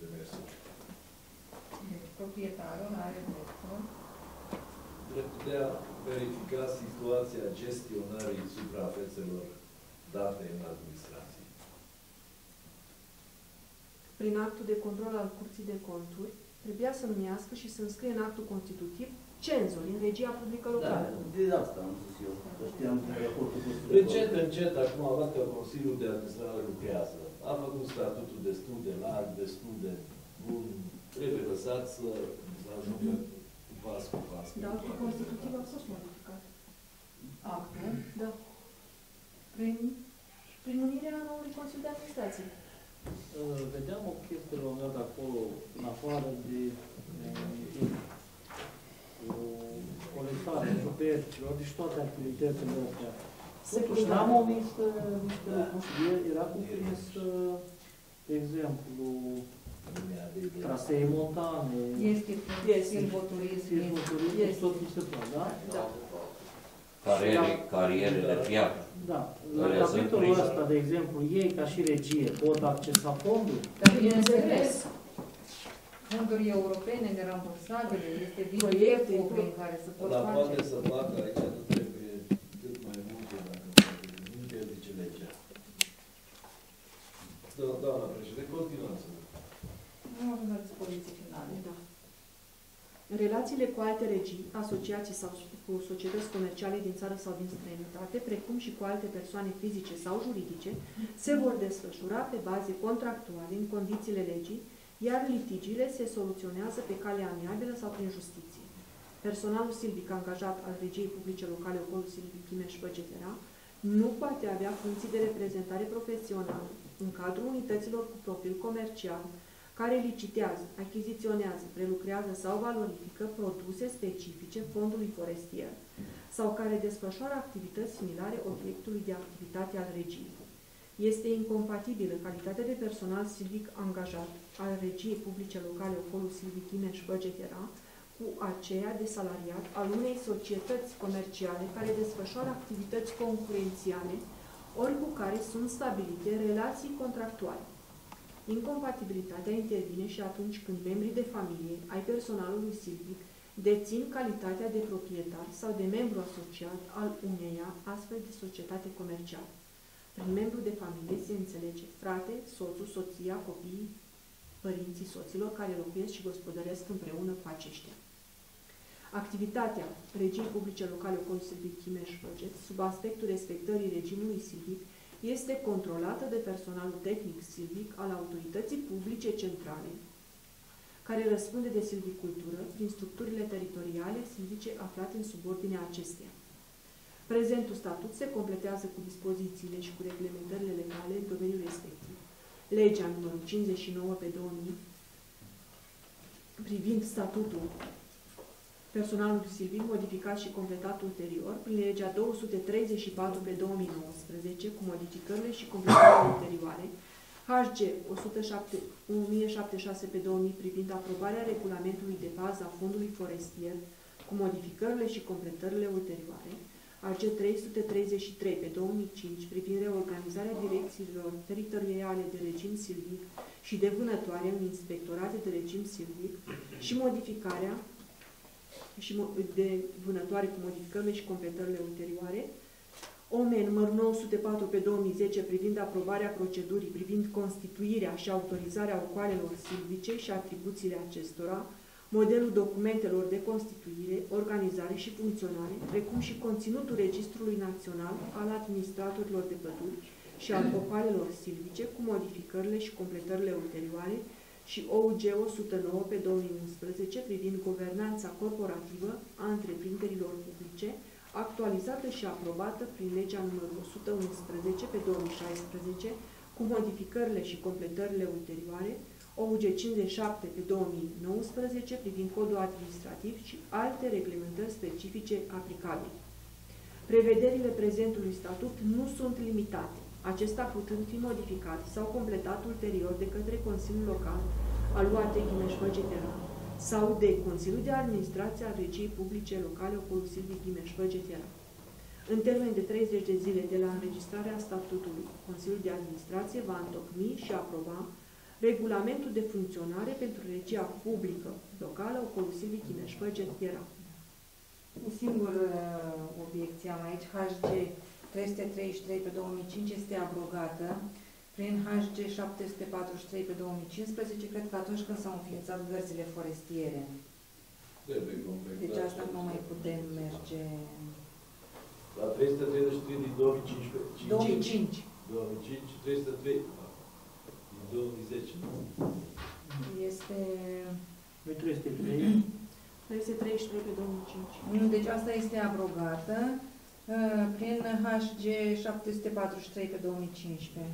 demersuri. Proprietarul are dreptul. Dreptul de a verifica situația gestionării suprafețelor date în administrație. Prin actul de control al Curții de Conturi, trebuia să numească și să înscrie în actul constitutiv cenzul din regia publică locală. Da, de asta am zis eu, că știam că raportul Consiliului. Încet, încet, acum a văzut că Consiliul de Administrare lucrează. A făcut statutul destul de larg, destul de bun. Trebuie lăsat să ajungă cu pas, cu pas. Dar actul constitutiv a fost modificat. Actul? Da. Prin unirea noului Consiliu de Administrație. Vedeam o chestie la un dat acolo, în afară de o colectare superților, deci toate activitățile astea. Totuși n-am omis niște lucruri. Era cuprins, de exemplu, trasee montane, silvoturism, tot niște plăni, da? Da. Carierele fiare. Da. La capitolul ăsta, de exemplu, ei, ca și regie, pot accesa fonduri? Dar bineînțeles. Fonduri europene de rambursabile, este proiectul prin care se pot face. Dar poate să facă, aici nu trebuie cât mai multe, dacă nu interzice legea. Doamna președinte, continuați. Nu am avut dispoziții finale, da. Relațiile cu alte regii, asociații sau cu societăți comerciale din țară sau din străinătate, precum și cu alte persoane fizice sau juridice, se vor desfășura pe baze contractuale în condițiile legii, iar litigiile se soluționează pe calea amiabilă sau prin justiție. Personalul silvic angajat al regiei publice locale, ocolul Silvic Ghimeș-Băgetera, nu poate avea funcții de reprezentare profesională în cadrul unităților cu profil comercial, care licitează, achiziționează, prelucrează sau valorifică produse specifice fondului forestier sau care desfășoară activități similare obiectului de activitate al regiei. Este incompatibilă calitatea de personal silvic angajat al regiei publice locale ocolul Silvic Ghimeș-Băgetera cu aceea de salariat al unei societăți comerciale care desfășoară activități concurențiale ori cu care sunt stabilite relații contractuale. Incompatibilitatea intervine și atunci când membrii de familie ai personalului silvic dețin calitatea de proprietar sau de membru asociat al uneia astfel de societate comercială. Prin membru de familie se înțelege frate, soțul, soția, copiii, părinții soților care locuiesc și gospodăresc împreună cu aceștia. Activitatea regiei publice locale ocolul Silvic Ghimeș-Băgetera sub aspectul respectării regimului silvic este controlată de personalul tehnic silvic al autorității publice centrale, care răspunde de silvicultură prin structurile teritoriale silvice aflate în subordinea acesteia. Prezentul statut se completează cu dispozițiile și cu reglementările legale în domeniul respectiv. Legea numărul 59/2000 privind statutul Personalul civil, modificat și completat ulterior, prin legea 234 pe 2019, cu modificările și completările ulterioare, HG 1076 pe 2000, privind aprobarea regulamentului de bază a Fondului Forestier, cu modificările și completările ulterioare, HG 333 pe 2005, privind reorganizarea direcțiilor teritoriale de regim silvic și de vânătoare în inspectorate de regim silvic și modificarea și de vânătoare cu modificările și completările ulterioare, OME nr. 904 pe 2010 privind aprobarea procedurii, privind constituirea și autorizarea ocoalelor silvice și atribuțiile acestora, modelul documentelor de constituire, organizare și funcționare, precum și conținutul Registrului Național al Administratorilor de Păduri și al ocoalelor silvice, cu modificările și completările ulterioare, și OUG 109 pe 2011 privind guvernanța corporativă a întreprinderilor publice, actualizată și aprobată prin legea numărul 111 pe 2016, cu modificările și completările ulterioare, OUG 57 pe 2019 privind codul administrativ și alte reglementări specifice aplicabile. Prevederile prezentului statut nu sunt limitate, acesta putând fi modificat sau completat ulterior de către Consiliul Local al UAT Ghimeș-Făget-Era sau de Consiliul de Administrație al Regiei Publice Locale Ocolul Silvic Ghimeș-Făget-Era. În termen de 30 de zile de la înregistrarea statutului, Consiliul de Administrație va întocmi și aproba regulamentul de funcționare pentru Regia Publică Locală Ocolul Silvic Ghimeș-Făget-Era. Un singur obiecție am aici, HG 333 pe 2005 este abrogată prin HG 743 pe 2015, cred că atunci când s-au înființat gărzile forestiere. Deci asta nu mai putem merge... La 333 din 2015. 2005. 2005, 303 din 2010. Este... 333. 333 pe 2005. Nu, deci asta este abrogată. Prin HG 743 pe 2015.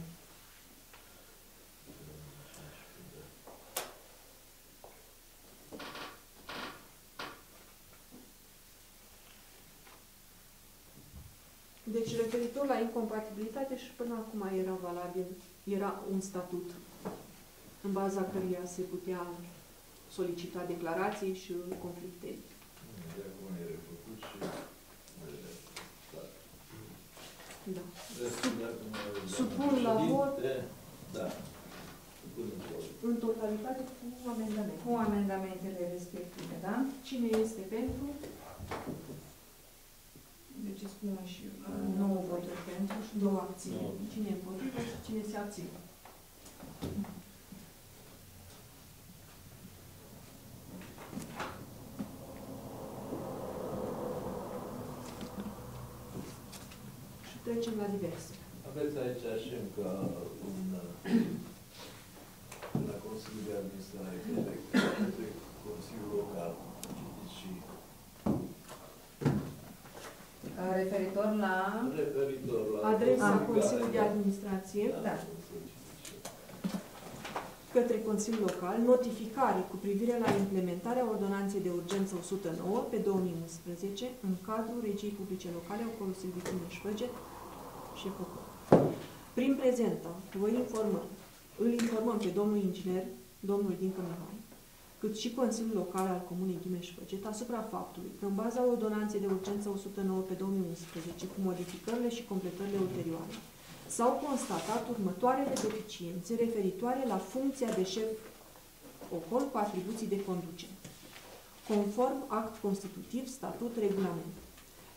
Deci, referitor la incompatibilitate, și până acum era valabil, era un statut în baza căruia se putea solicita declarații și conflicte. De acum e refăcut și... Da. Supun la vot în totalitate cu amendamente. Cu amendamentele respective, da? Cine este pentru? Deci spune și 9 voturi pentru și 2 abțineri. Cine e împotrivă și cine se abține? Trecem la diverse. Aveți aici și încă un la Consiliul de Administrare de Consiliul Local. Citiți și... Referitor la... Referitor la... Adresa Consiliului de Administrație. Da. Către Consiliul Local, notificare cu privire la implementarea Ordonanței de Urgență 109 pe 2011 în cadrul Regiei Publice Locale Ocolul Silvic Ghimeș-Făget și Făcut. Prin prezenta, îl informăm pe domnul inginer, domnul Dincă Mihai, cât și Consiliul Local al Comunei Ghimeș-Făget asupra faptului că în baza Ordonanței de Urgență 109 pe 2011 cu modificările și completările ulterioare, s-au constatat următoarele deficiențe referitoare la funcția de șef ocol cu atribuții de conducere, conform act constitutiv, statut, regulament.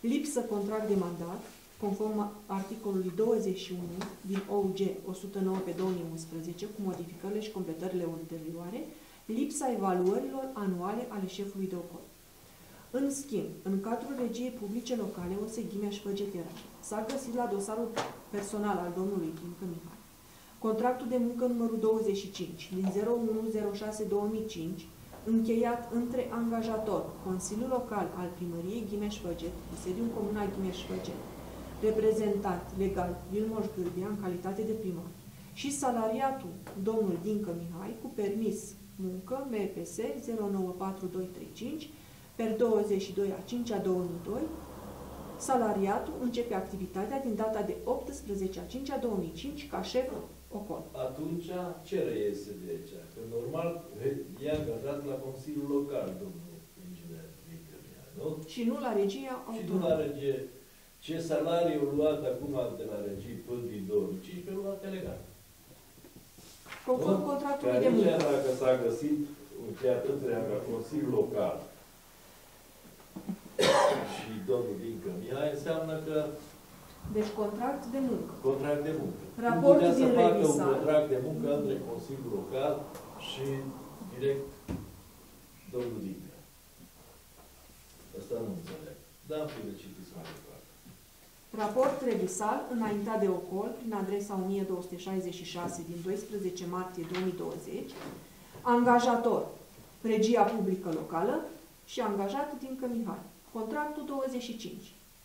Lipsă contract de mandat, conform articolului 21 din OUG 109 pe 2011, cu modificările și completările ulterioare, lipsa evaluărilor anuale ale șefului de ocol. În schimb, în cadrul Regiei Publice Locale OSE Ghimeș-Făget-Era s-a găsit la dosarul personal al domnului Dincă Mihai contractul de muncă numărul 25 din 0106-2005 încheiat între angajator Consiliul Local al Primăriei Ghimeș-Făget cu sediu în Comuna Ghimeș-Făget, reprezentant legal Vilmoș Gârbea în calitate de primar și salariatul domnul Dincă Mihai cu permis muncă MPS 094235 Per 22/5/2002, salariatul începe activitatea din data de 18/5/2005 ca șef OCON. Atunci ce reiese de aici? Că normal e angajat la Consiliul Local, domnul inginer Victoria, nu? Și nu la regia autonomă. Și nu la regie. Ce salariul luat acum de la regie până din 2015 luat delegat. Conform contractului de muncă. Dacă s-a găsit încheiat întreaga Consiliul Local și domnul Dincă Mihai, înseamnă că... Deci contract de muncă. Contract de muncă. Raportul din revisare. Nu putea să facă un contract de muncă între Consiliul Local și direct domnul Dincă. Asta nu înțeleg. Dar am fi de citit mai departe. Raport revisal înaintat de OCOL prin adresa 1266 din 12 martie 2020, angajator, regia publică locală și angajatul Dincă Mihai. Contractul 25.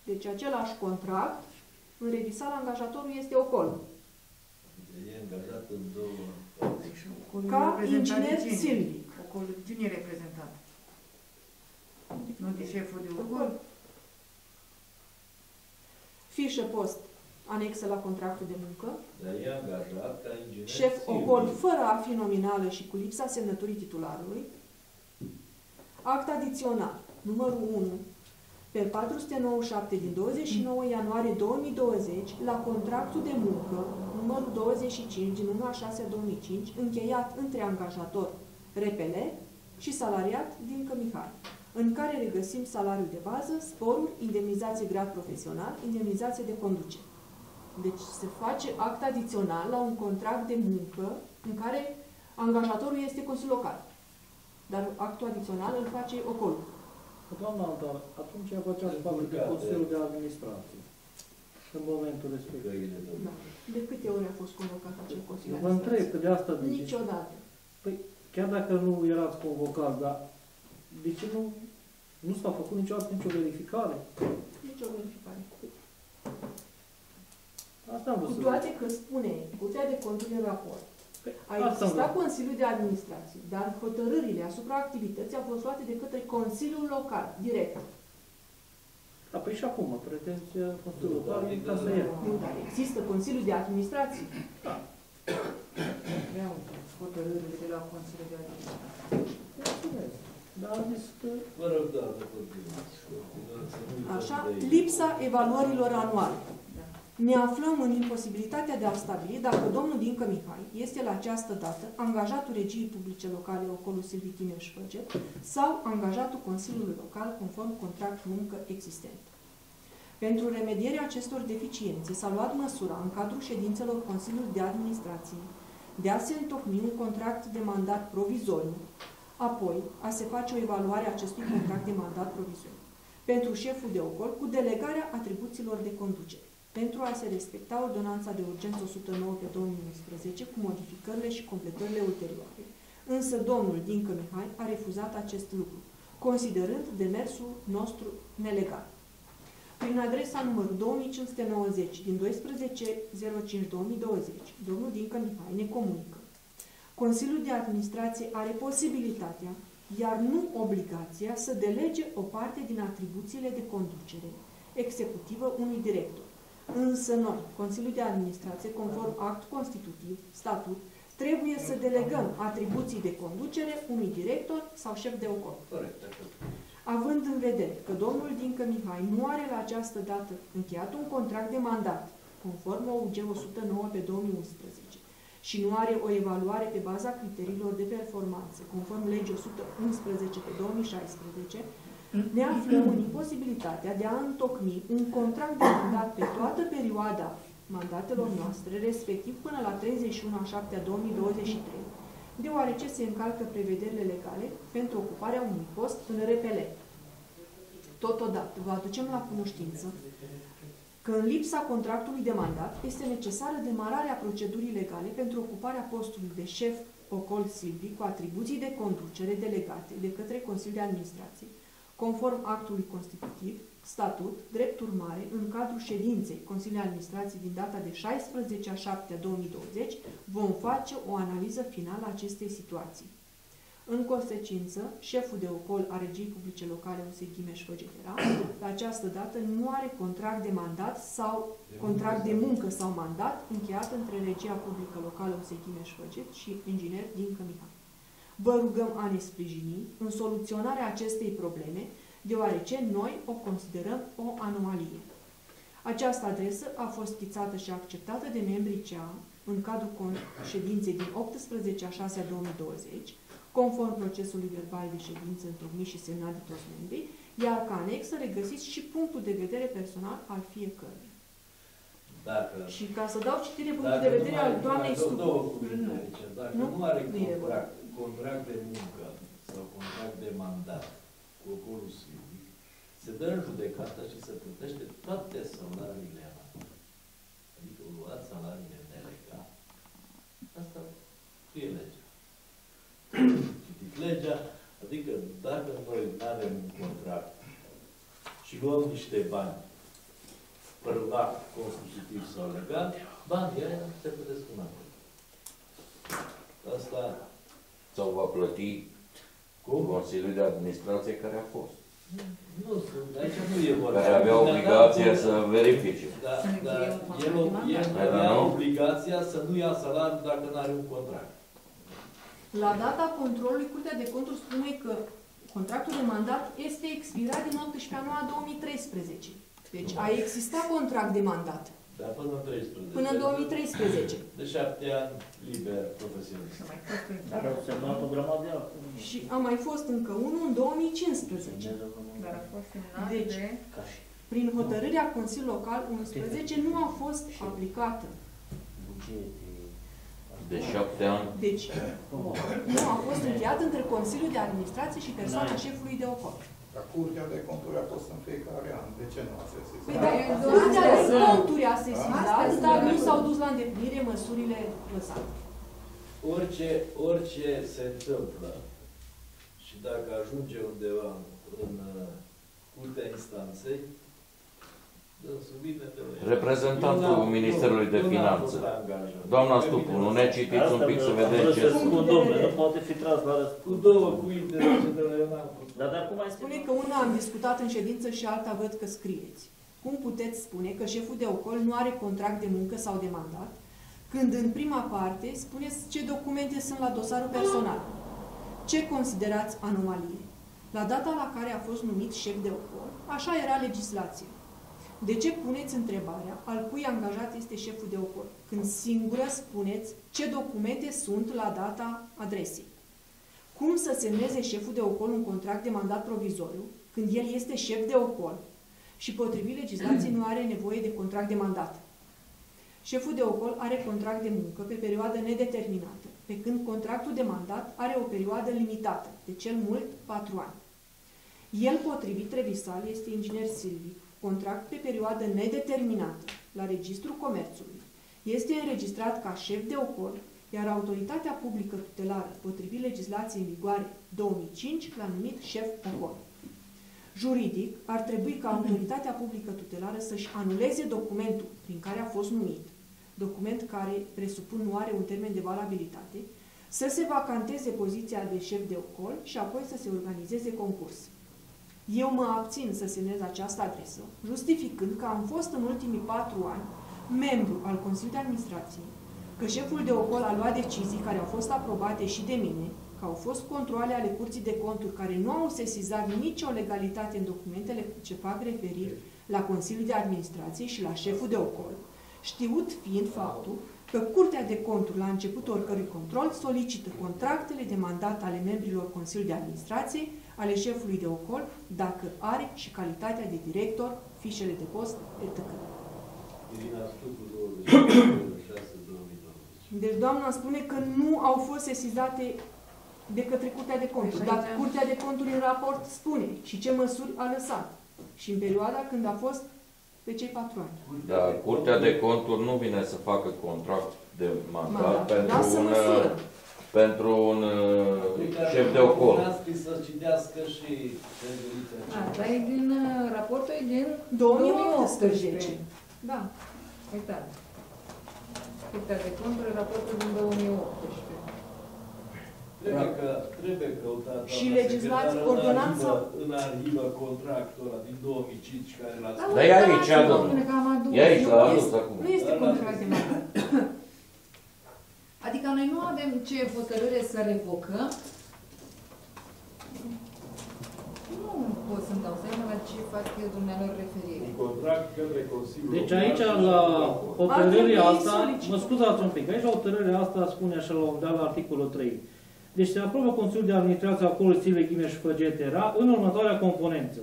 Deci același contract, în revisal, angajatorul este OCOL. E angajat în două... Ca inginer silvic. OCOL din e reprezentat. Nu de șeful de OCOL. Fișă post anexă la contractul de muncă. Dar e angajat ca inginer șef OCOL fără a fi nominală și cu lipsa semnăturii titularului. Act adițional, numărul 1, per 497 din 29 ianuarie 2020, la contractul de muncă, numărul 25 din 1/6/2005, încheiat între angajator RPL și salariat Dincă Mihai, în care regăsim salariul de bază, sporuri, indemnizație grad profesional, indemnizație de conducere. Deci se face act adițional la un contract de muncă în care angajatorul este Consiliul Local. Dar actul adițional îl face OCOL. Doamna Alta, atunci ea făcea parte de Consiliul de Administrație. În momentul respectiv. Da. De câte ori a fost convocat acel Consiliu de Administrație? Vă întreb, că de asta ziceți. Niciodată. Păi, chiar dacă nu erați convocați, dar de ce nu s-a făcut niciodată nicio verificare? Nicio verificare. Asta am văzut. Cu toate că spune Curtea de Conturi în raport, a existat Consiliul de Administrație, dar hotărârile asupra activității au fost luate de către Consiliul Local, direct. Dar păi și acum, pretenția Consiliului Local e ca să ia. Dar există Consiliul de Administrație? Da. Vreau hotărârile de la Consiliul de Administrație. Mulțumesc. Dar am zis că... Vă răbdare, continuați. Așa, lipsa evaluărilor anuale. Ne aflăm în imposibilitatea de a stabili dacă domnul Dincă Mihai este la această dată angajatul regiei publice locale OCOL-ul Silviu Chimeș Făget sau angajatul Consiliului Local conform contract muncă existent. Pentru remedierea acestor deficiențe s-a luat măsura în cadrul ședințelor Consiliului de Administrație de a se întocmi un contract de mandat provizoriu, apoi a se face o evaluare a acestui contract de mandat provizoriu pentru șeful de OCOL cu delegarea atribuțiilor de conducere, pentru a se respecta ordonanța de urgență 109/2011 cu modificările și completările ulterioare. Însă domnul Dincă Mihai a refuzat acest lucru, considerând demersul nostru nelegal. Prin adresa numărul 2590 din 12/05/2020, domnul Dincă Mihai ne comunică: Consiliul de Administrație are posibilitatea, iar nu obligația, să delege o parte din atribuțiile de conducere executivă unui director. Însă noi, Consiliul de Administrație, conform act constitutiv, statut, trebuie să delegăm atribuții de conducere unui director sau șef de OCOL. Corect. Având în vedere că domnul Dincă Mihai nu are la această dată încheiat un contract de mandat, conform OUG 109/2011, și nu are o evaluare pe baza criteriilor de performanță, conform legii 111/2016, ne aflăm în imposibilitatea de a întocmi un contract de mandat pe toată perioada mandatelor noastre, respectiv până la 31/7/2023, deoarece se încalcă prevederile legale pentru ocuparea unui post în RPL. Totodată, vă aducem la cunoștință că în lipsa contractului de mandat este necesară demararea procedurii legale pentru ocuparea postului de șef OCOL Silvic cu atribuții de conducere delegate de către Consiliul de Administrație, conform actului constitutiv, statut, drept urmare, în cadrul ședinței Consiliului Administrației din data de 16/7/2020, vom face o analiză finală a acestei situații. În consecință, șeful de ocol a regiei publice locale Osei Ghimeș Făgetera, la această dată nu are contract de mandat sau contract de muncă sau mandat încheiat între regia publică locală Osei Ghimeș Făget și inginer din Cămihani. Vă rugăm a ne sprijini în soluționarea acestei probleme, deoarece noi o considerăm o anomalie. Această adresă a fost schițată și acceptată de membrii CEA în cadrul ședinței din 18/6/2020, conform procesului verbal de ședință întocmit și semnat de toți membrii, iar ca anexă regăsiți și punctul de vedere personal al fiecăruia. Și ca să dau citire punctul de vedere al doamnei Stupu, nu are contract de muncă sau contract de mandat cu ocolul civic, se dă în judecată și se plătește toate salariile alea. Adică o luat salariile nelegale. Asta scrie legea. Citit legea, adică dacă noi nu avem un contract și luăm niște bani fără act constitutiv sau legal, banii aia se plătesc un an. Asta sau va plăti Consiliul de Administrație care a fost. Nu, aici nu e vorba. Care avea obligația să verifice. Dar el avea obligația să nu ia salariul dacă nu are un contract. La data controlului, Curtea de Conturi spune că contractul de mandat este expirat din 18/9/2013. Deci a existat contract de mandat. Dar până în 2013. Până în 2013. De 7 ani liber profesionist. Dar au semnat o grămadă de acum. Și a mai fost încă unul în 2015. Dar a fost semnat deci, de... prin hotărârea Consiliului Local 11 nu a fost aplicată. De 7 ani. Deci nu a fost încheiat între Consiliul de Administrație și persoana șefului de ocol. Dar Curtea de Conturi a fost în fiecare an. De ce nu a sesizat? Curtea de Conturi a sesizat, dar nu s-au dus la îndeplinire măsurile lăsate. Orice se întâmplă și dacă ajunge undeva în curtea instanței, reprezentantul Ministerului de Finanțe. Doamna Stupu, nu ne citiți un pic să vedeți ce spune. Nu poate fi tras la răspuns. Cu două cuinte, dar acum mai spune că una am discutat în ședință și alta văd că scrieți. Cum puteți spune că șeful de ocol nu are contract de muncă sau de mandat, când în prima parte spuneți ce documente sunt la dosarul personal? Ce considerați anomalie? La data la care a fost numit șef de ocol, așa era legislația. De ce puneți întrebarea al cui angajat este șeful de ocol, când singură spuneți ce documente sunt la data adresei? Cum să semneze șeful de ocol un contract de mandat provizoriu, când el este șef de ocol și potrivit legislației nu are nevoie de contract de mandat? Șeful de ocol are contract de muncă pe perioadă nedeterminată, pe când contractul de mandat are o perioadă limitată, de cel mult 4 ani. El, potrivit Trevisal, este inginer silvic, contract pe perioadă nedeterminată la Registrul Comerțului. Este înregistrat ca șef de ocol, iar autoritatea publică tutelară, potrivit legislației în vigoare 2005, l-a numit șef ocol. Juridic, ar trebui ca autoritatea publică tutelară să-și anuleze documentul prin care a fost numit, document care, presupun, nu are un termen de valabilitate, să se vacanteze poziția de șef de ocol și apoi să se organizeze concurs. Eu mă abțin să semnez această adresă, justificând că am fost în ultimii 4 ani membru al Consiliului de Administrație, că șeful de ocol a luat decizii care au fost aprobate și de mine, că au fost controale ale Curții de Conturi care nu au sesizat nicio legalitate în documentele ce fac referire la Consiliul de Administrație și la șeful de ocol, știut fiind faptul că Curtea de Conturi, la începutul oricărui control, solicită contractele de mandat ale membrilor Consiliului de Administrație, ale șefului de ocol, dacă are și calitatea de director, fișele de post, etc. Deci doamna spune că nu au fost sesizate de către Curtea de Conturi, dar Curtea de Conturi în raport spune și ce măsuri a lăsat și în perioada când a fost pe cei 4 ani. Dar Curtea de Conturi nu vine să facă contract de mandat pentru un șef de ocol. Să citească și asta e din raportul din 2018. Da. Uitați. Curtea de Conturi, raportul din 2018. Trebuie că trebuie căutat. Și legislație, ordonanță. În arhivă contractul ăla din 2005 care l-ați... Dar e aici, domnule. E aici, l-a adus acum. Nu este contract de mandat. Adică noi nu avem ce hotărâre să revocăm. Nu pot să-mi dau seama la ce fac eu dumnealor referire. Deci aici, la hotărârea asta, mă scuzați un pic, aici la hotărârea asta spune așa la un dat la articolul 3. Deci se aprobă Consiliul de Administrație a Corului Civil Ghimeș Făgetera în următoarea componență.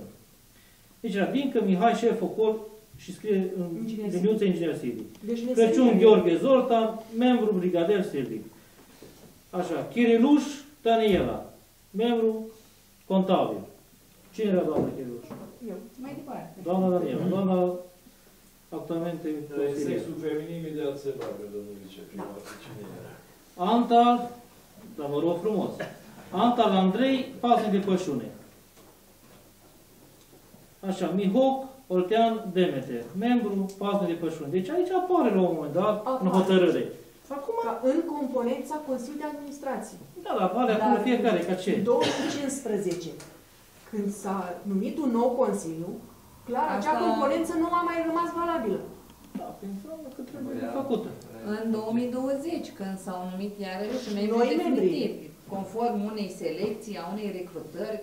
Deci, adică Mihai Șeful Col și scrie în liniuță inginer civil. Crăciun Gheorghe Zoltan, membru brigader civil. Așa, Chiriluș Daniela, membru contabil. Cine era doamna Chiriluș? Eu, mai departe. Doamna Daniela, doamna actualmente... Sexul feminin imediat se bagă, domnul viceprimar, cine era? Antal, dar vă rog frumos, Antal Andrei, pasnic de pășune. Așa, Mihoc Oltean Demeter, membru pasnic de pășune. Deci aici apare la un moment dat în hotărâre. Acum, în componența Consiliului de Administrație. Da, dar apare acum fiecare, ca ce? În 2015, când s-a numit un nou Consiliu, clar, acea componență nu a mai rămas valabilă. Da, pentru că trebuie făcută. În 2020, când s-au numit iarăși membri definitivi, conform unei selecții, a unei recrutări,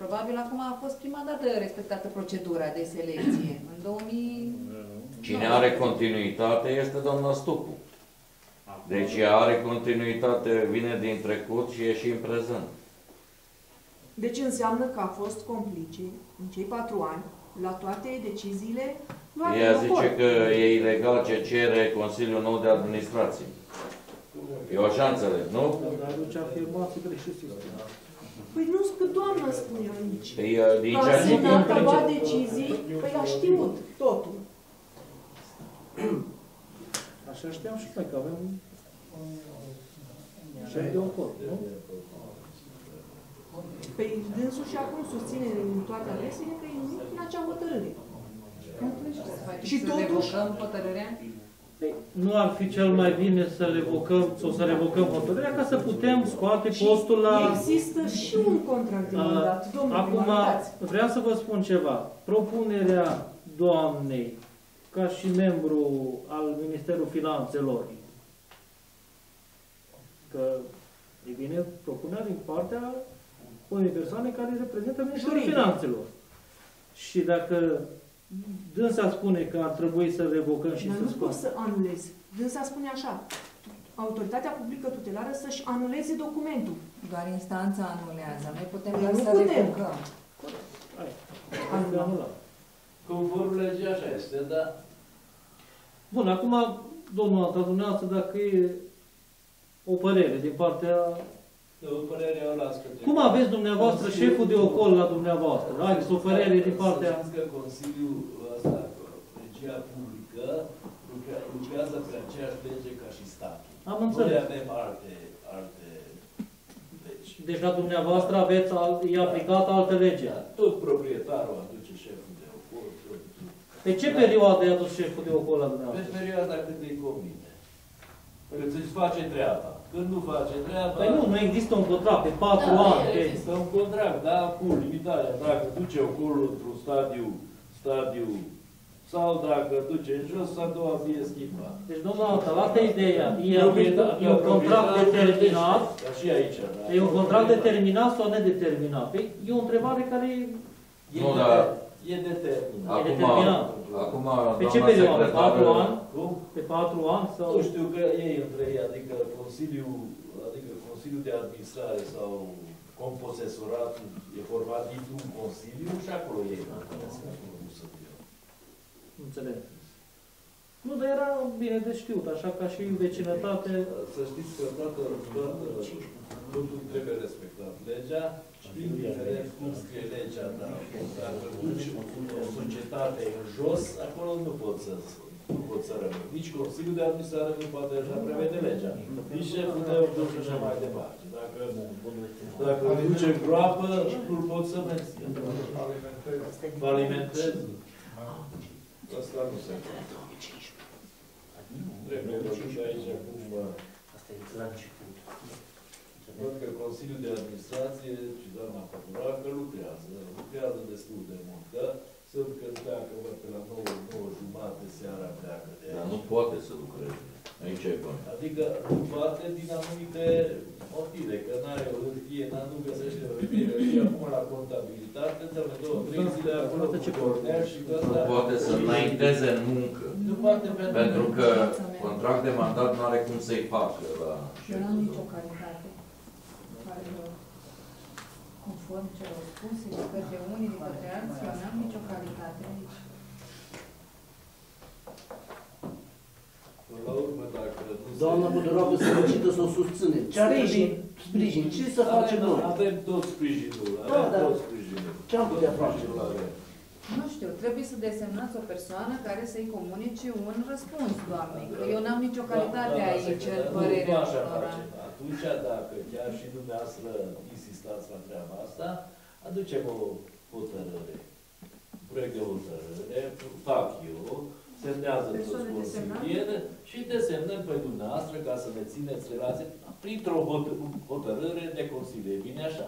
probabil acum a fost prima dată respectată procedura de selecție. În 2000... Cine are continuitate este doamna Stupu. Deci ea are continuitate, vine din trecut și e și în prezent. Deci înseamnă că a fost complice în cei 4 ani la toate deciziile. Ea zice că e ilegal ce cere Consiliul Nou de Administrație. Eu așa înțeleg, nu? Păi nu, că doamna spune aici. Că a semnat a luat decizii, păi a știut totul. Așa știam și noi, că avem un cod, nu? Păi dânsul și acum susține în toate alesele că e nimic în acea hotărâre. Și totuși... Nu ar fi cel mai bine să revocăm sau să revocăm hotărârea ca să putem scoate postul la... Există și un contract de mandat, domnule. Acum, vreau să vă spun ceva. Propunerea doamnei, ca și membru al Ministerului Finanțelor, că e bine propunerea din partea unei persoane care reprezintă Ministerul Finanțelor. Și dacă... Dânsa spune că ar trebui să revocăm și să scoatem. Nu pot să anulez. Dânsa spune așa. Autoritatea publică tutelară să-și anuleze documentul. Doar instanța anulează. Noi putem doar să revocăm. Hai. Conform legii așa este, da? Bun, acum, domnul Antal, dumneavoastră, dacă e o părere din partea... Cum aveți dumneavoastră șeful de ocol la dumneavoastră? Aveți o părere din partea... Să știți că Consiliul ăsta, regia publică, lucrează pe aceeași lege ca și statul. Am înțeles. Noi avem alte legi. Deci la dumneavoastră aveți, e aplicat alte lege. Tot proprietarul aduce șeful de ocol. Pe ce perioadă i-a adus șeful de ocol la dumneavoastră? Pe perioada când îi convine. Când îți face treaba. Când nu face treaba... Păi nu există un contract pe 4 ani. Există un contract, da, cu limitarea. Dacă duce acolo într-un stadiu sau dacă duce în jos, a doua fie schimbat. Deci, domnul Antal, asta e ideea. E un contract determinat. Ca și aici, da. E un contract determinat sau nedeterminat? Păi e o întrebare care e... Nu, dar... E determinat. Acum, pe ce perioadă? Pe 4 ani? Pe 4 ani? Sau... Nu știu că ei între ei, adică Consiliul de Administrare sau composesoratul e format dintr-un Consiliu și acolo ei. Înțeleg. Nu, dar era bine de știut, așa ca și în vecinătate. Să știți că totul trebuie respectat. Legea, indiferent cum scrie legea, dar dacă duci o societate în jos, acolo nu pot să rămâi. Nici Consiliul de Administrare nu poate așa prevede legea. Nici șeful de ocol și așa mai departe. Dacă duce groapă, nu pot să mergi. Alimentez. Asta nu se poate. Trebuie văzut aici acum... Asta e la început. Văd că Consiliul de Administrație și doamna Pădurar că lucrează destul de mult, că sunt că pleacă pe la 9:30 seara pleacă de aici. Dar nu poate să lucreze. Aici e bani. Adică poate din anumite motive, că n-are o hârtie, nu găsește o hârtie, și acum la contabilitate, înseamnă 2-3 zile acolo cu Cornel și că nu poate să înainteze în muncă. Nu poate pentru că contract de mandat nu are cum să-i facă la... Eu n-am nicio calitate. Conform ce au spus, de către unii, de către alții, eu n-am nicio calitate nici. La urmă, dacă... Doamna Pădurabă solicită să o susține. Sprijin. Ce să facem noi? Avem tot sprijinul. Ce-am putea face? Nu știu. Trebuie să desemnați o persoană care să-i comunice un răspuns, doamnei. Că eu n-am nicio calitate aici, în părerea lor. Atunci, dacă chiar și dumneavoastră insistați la treaba asta, aducem o hotărâre. Proiect de hotărâre, fac eu, semnează toți consiliere și desemnăm pe dumneavoastră ca să ne țineți relație printr-o hotărâre de consiliere. Bine așa.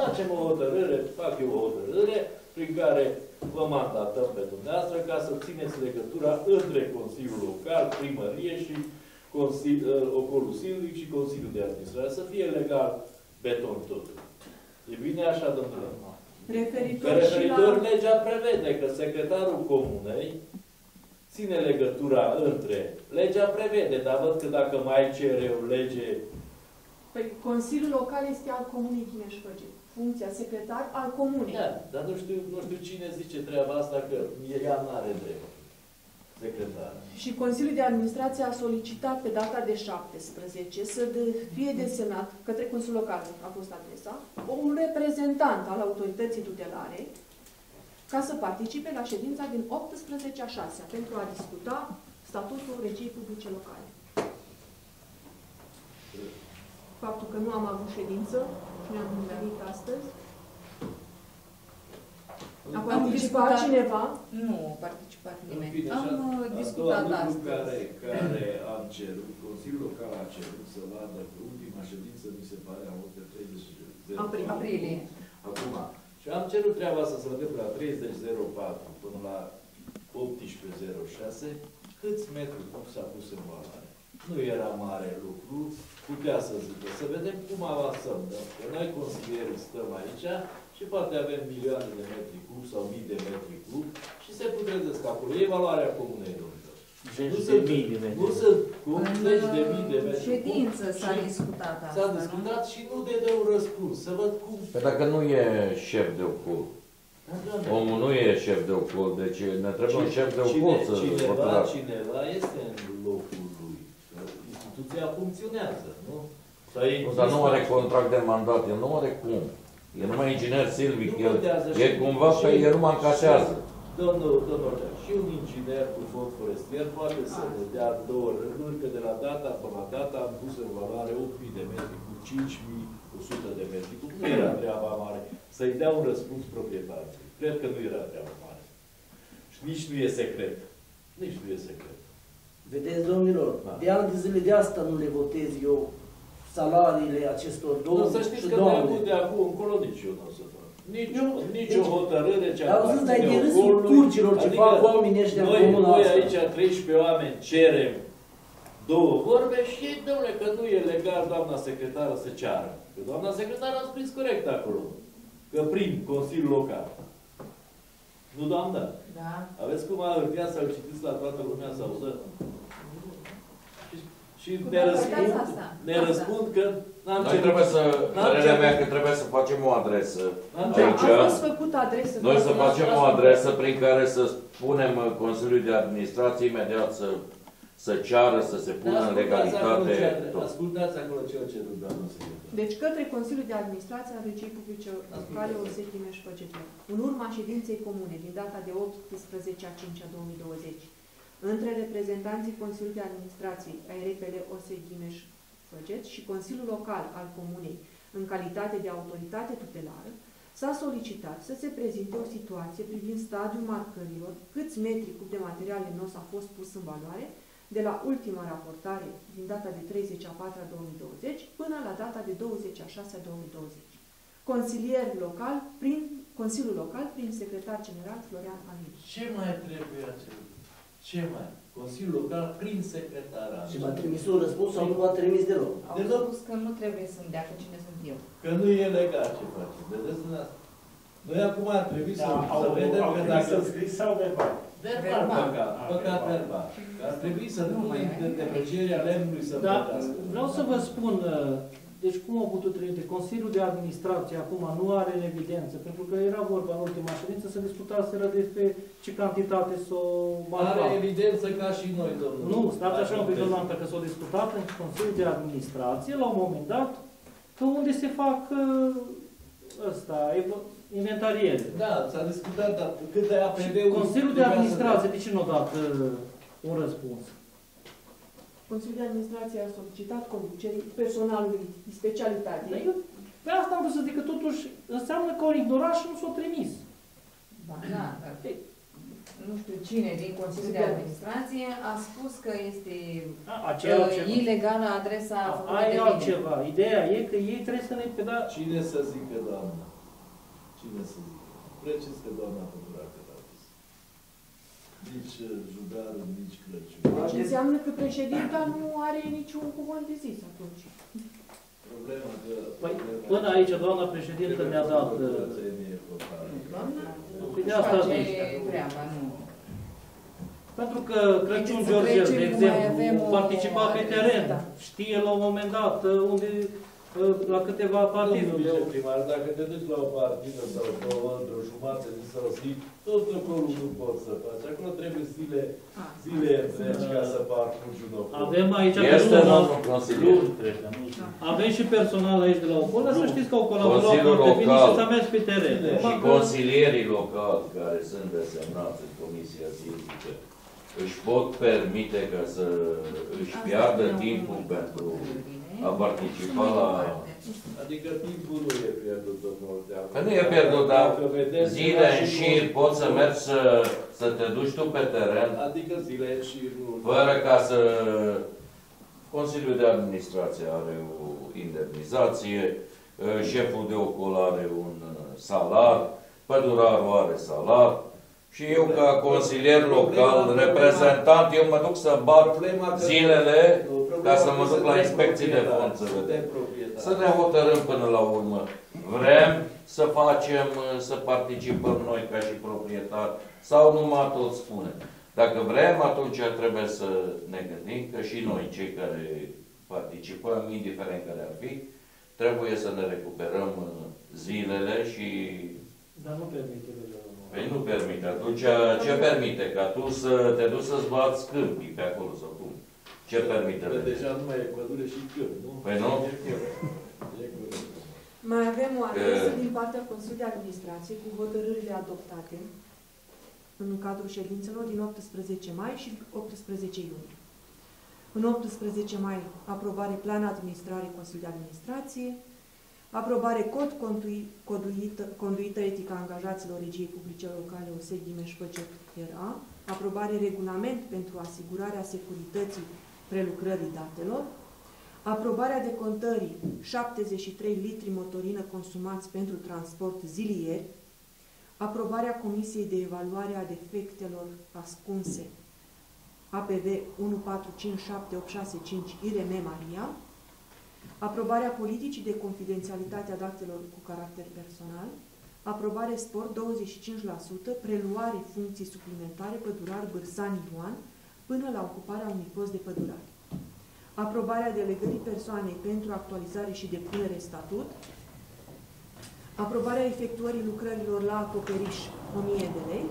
Facem o hotărâre, fac eu o hotărâre prin care vă mandatăm pe dumneavoastră ca să țineți legătura între Consiliul Local, Primărie și Ocolul Silvic și Consiliul de Administrație. Să fie legal beton totul. E bine așa, domnule? Referitor, legea prevede că secretarul comunei ține legătura între... Legea prevede, dar văd că dacă mai cere o lege... Păi Consiliul Local este al comunei Chineș-Făget. Funcția secretar al comunei. Da, dar nu știu cine zice treaba asta, că ea nu are drept. Secretar. Și Consiliul de Administrație a solicitat pe data de 17 să fie desemnat către Consiliul Local, a fost adresa, un reprezentant al autorității tutelare ca să participe la ședința din 18/6 pentru a discuta statutul regiei publice locale. Faptul că nu am avut ședință și ne-am întâlnit astăzi. A participat cineva? Nu a participat nimeni. Am discutat astăzi. Care am cerut, Consiliul Local a cerut să vadă că ultima ședință, mi se pare, am fost de 30 aprilie. Acum. Și am cerut treaba asta să se întâmple la 30/04 până la 18/06, câți metri cub s-a pus în valoare. Nu era mare lucru, putea să zică. Să vedem cum avansăm. Că noi consilierii stăm aici și poate avem milioane de metri cub sau mii de metri cub și se putrezesc acolo. E valoarea comunei lor. Nu sunt cum zeci de mii de metri cub. Ședință s-a discutat asta. S-a discutat și nu de dă un răspuns. Să văd cum... Păi dacă nu e șef de ocol, omul nu e șef de ocol, deci ne trebuie un șef de ocol să... Cineva este în locul lui. Instituția funcționează, nu? Dar nu are contract de mandat, el nu are cum. E numai inginer silvic, el cumva pe el nu mă încasează. Domnul, și un inginer cu fond forestier poate să ne dea 2 luni, că de la data până la data am pus în valoare 8.000 de metri cu 5.100 de metri cu. Nu era treaba mare. Să-i dea un răspuns proprietarului. Cred că nu era treaba mare. Și nici nu e secret. Vedeți, domnilor, de ani de zile de asta nu le votez eu. Salariile acestor domni și doamne. Să știți că de acum încolo nici eu nu o să fac. Nici o hotărâre ce am zis, dar e de râsul turcilor ce fac oamenii ăștia în comuna asta. Noi aici 13 oameni cerem 2 vorbe și, domnule, că nu e legal doamna secretară să ceară. Că doamna secretară a scris corect acolo. Că prim Consiliul Local. Nu, doamnă? Da. Aveți cum hârtia să-l citiți la toată lumea sau să... Și ne răspund că n-am cerut. Trebuie să facem o adresă. Noi să facem o adresă prin care să spunem Consiliul de Administrație imediat să ceară, să se pună în legalitate. Ascultați acolo ce a cerut doamna secretară. Deci către Consiliul de Administrație a Regiei Publice Locale Orsec Chimeș-Făget. În urma ședinței comune din data de 18/5/2020. Între reprezentanții Consiliului de Administrație ai RPL Orsec Chimeș-Făget și Consiliul Local al Comunei, în calitate de autoritate tutelară, s-a solicitat să se prezinte o situație privind stadiul marcărilor, câți metri cub de material nos a fost pus în valoare de la ultima raportare din data de 30/4/2020 până la data de 20/6/2020. Consilier local prin Consiliul Local prin secretar general Florian Alin. Ce mai trebuie acel? Ce mai? Consiliul Local prin secretar Alin. Și v-a trimis un răspuns sau nu v-a trimis deloc? Au spus că nu trebuie să-mi dea, că cine sunt eu. Că nu e legat ce facem. Vedeți dumneavoastră? Noi acum ar trebui să vedem că dacă... Să scris sau verbal? Verbal, păcat verbal. Ar trebui să nu mai interprecierea lemnului să plătească. Vreau să vă spun... Deci cum au putut trece? Consiliul de administrație acum nu are în evidență, pentru că era vorba în ultima ședință să discutaseră despre ce cantitate s-o marcat. Are evidență ca și noi, domnule. Nu, stați așa un pic, domnule, că s-o discutat în Consiliul de administrație, la un moment dat, că unde se fac ăsta, inventarierile. Da, s-a discutat, dar cât de APD-ul... Consiliul de administrație, de ce nu a dat un răspuns? Consiliul de Administrație a solicitat conducerii personalului specialitate. Da, eu pe asta am vrut să zic că totuși înseamnă că o ignorat și nu s-o trimis. Da, da, dar nu știu cine din Consiliul de Administrație a spus că este ilegală adresa făcută de mine. Aia altceva. Ideea e că ei trebuie să ne pedea... Cine să zică, doamnă? Cine să zică? Treceți că doamna procurată. Nici Jugaru, nici Crăciun. Deci înseamnă că președinta nu are niciun cuvânt de zis atunci. Problema că... Păi, până aici, doamna președintă mi-a dat... Doamna? Asta treaba, nu. Pentru că Crăciun George, de exemplu, participa pe teren. Știe la un moment dat unde... La câteva partiduri. Domnul primar, dacă te duci la o partidă sau două, într-o jumătate de sau zi, tot lucrul nu poți să faci. Acolo trebuie zile întregi ca să parcurgi un loc. Avem aici personal. Avem și personal aici de la Opolă, să știți că au colaborat multe bine și s-a mers pe teren. Și consilierii locali care sunt desemnați în Comisia Silvică își pot permite ca să își piardă timpul pentru a participat la... Adică timpul nu e pierdut, domnul Ordeanu. Că nu e pierdut, dar zile în șir poți să mergi să te duci tu pe teren. Adică zile în șir nu... Fără ca să... Consiliul de Administrație are o indemnizație, șeful de ocol are un salar, pădurarul are salar. Și eu, ca consilier local, reprezentant, eu mă duc să bat zilele ca să mă duc la inspecții de fond să vedem. Să ne hotărâm până la urmă. Vrem să facem, să participăm noi ca și proprietari sau numai tot spune. Dacă vrem, atunci trebuie să ne gândim că și noi, cei care participăm, indiferent care ar fi, trebuie să ne recuperăm zilele și... Dar nu permite legea. Păi nu permite. Atunci ce permite? Ca tu să te duci să-ți bați câmpii pe acolo sau cum? Ce permite? Că deja nu mai e pădure și câmp, nu? Păi nu? Mai avem o adresă din partea Consiliului de Administrație cu hotărârile adoptate în cadrul ședințelor din 18 mai și 18 iunie. În 18 mai, aprobare plan administrare Consiliului de Administrație, aprobare cod conduită etică a angajaților Regiei Publice Locale OSE Ghimeș-Păcet-RA, aprobare regulament pentru asigurarea securității prelucrării datelor, aprobarea decontării 73 litri motorină consumați pentru transport zilier, aprobarea Comisiei de Evaluare a Defectelor Ascunse APV 145785 Irene Maria, aprobarea politicii de confidențialitate a datelor cu caracter personal, aprobare sport 25%, preluare funcții suplimentare pădurar Bârsani Ioan până la ocuparea unui post de pădurar. Aprobarea delegării persoanei pentru actualizare și depunere statut, aprobarea efectuării lucrărilor la acoperiș 1000 de lei,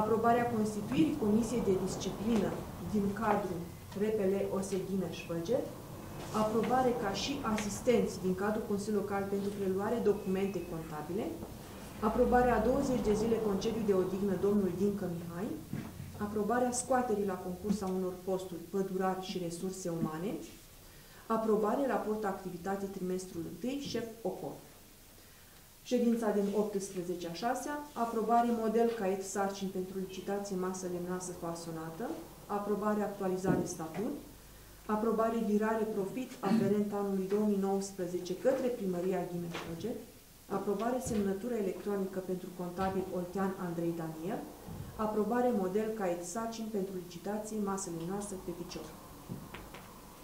aprobarea constituirii Comisiei de Disciplină din cadrul RPL OSE Ghimeș-Băget, aprobare ca și asistenți din cadrul Consiliului Local pentru preluare documente contabile, aprobarea a 20 de zile concediu de odihnă domnul Dincă Mihai, aprobarea scoaterii la concurs a unor posturi pădurari și resurse umane, aprobare raport activitate trimestrul 1, șef OCO. Ședința din 18/6, aprobare model caiet sarcini pentru licitație masă lemnasă fasonată, aprobare, actualizare, statut, aprobare, virare, profit aferent anului 2019 către Primăria Ghimeș Proiect, aprobare, semnătură electronică pentru contabil Oltean Andrei Daniel, aprobare, model caiet sacin pentru licitație, masele noastre pe picior.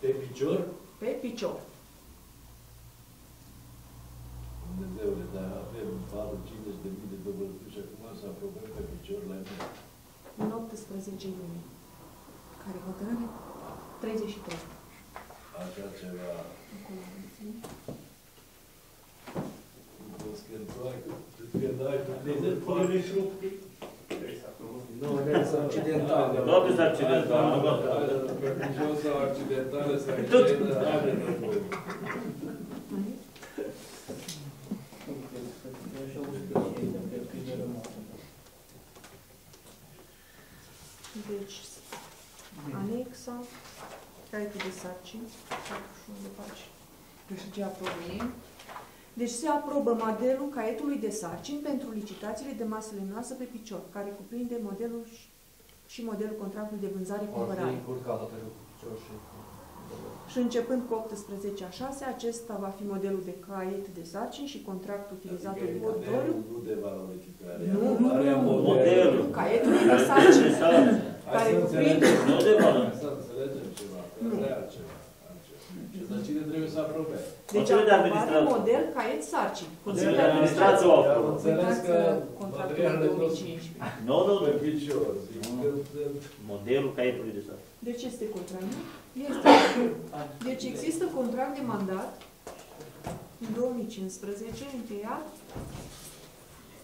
Pe picior? Pe picior. Dumnezeule, dar avem 450.000 de dovălturi și acum să aprobăm pe picior la mine. În 18 iunie. Care hotărâre? 33. Așa ceva... Când ai tu 30 accidentale. Toate sunt accidentale. Pernicios sau accidentale sau accidentale. Deci, anexa, caietul de sarcini, 41 de pași. Deci, ce aprobăm? Deci se aprobă modelul caietului de sarcini pentru licitațiile de masă lemnoasă pe picior, care cuprinde modelul și modelul contractului de vânzare-cumpărare. Și începând cu 18/6, acesta va fi modelul de caiet de sarcini și contract utilizat obligatoriu. Nu de valorificare. Nu, modelul caietului de sarcini. Care cuprinde... Nu de valorificare. Să înțelegem ceva, că are altceva. Dar cine trebuie să aprobe? Deci aprobare model caiet sarcini. Consiliul de Administrație o aprobă. Am înțeles că materialele pe picior. Modelul caietului de sarcini. Deci este contract? Este. Deci există contract de mandat în 2015 încheiat,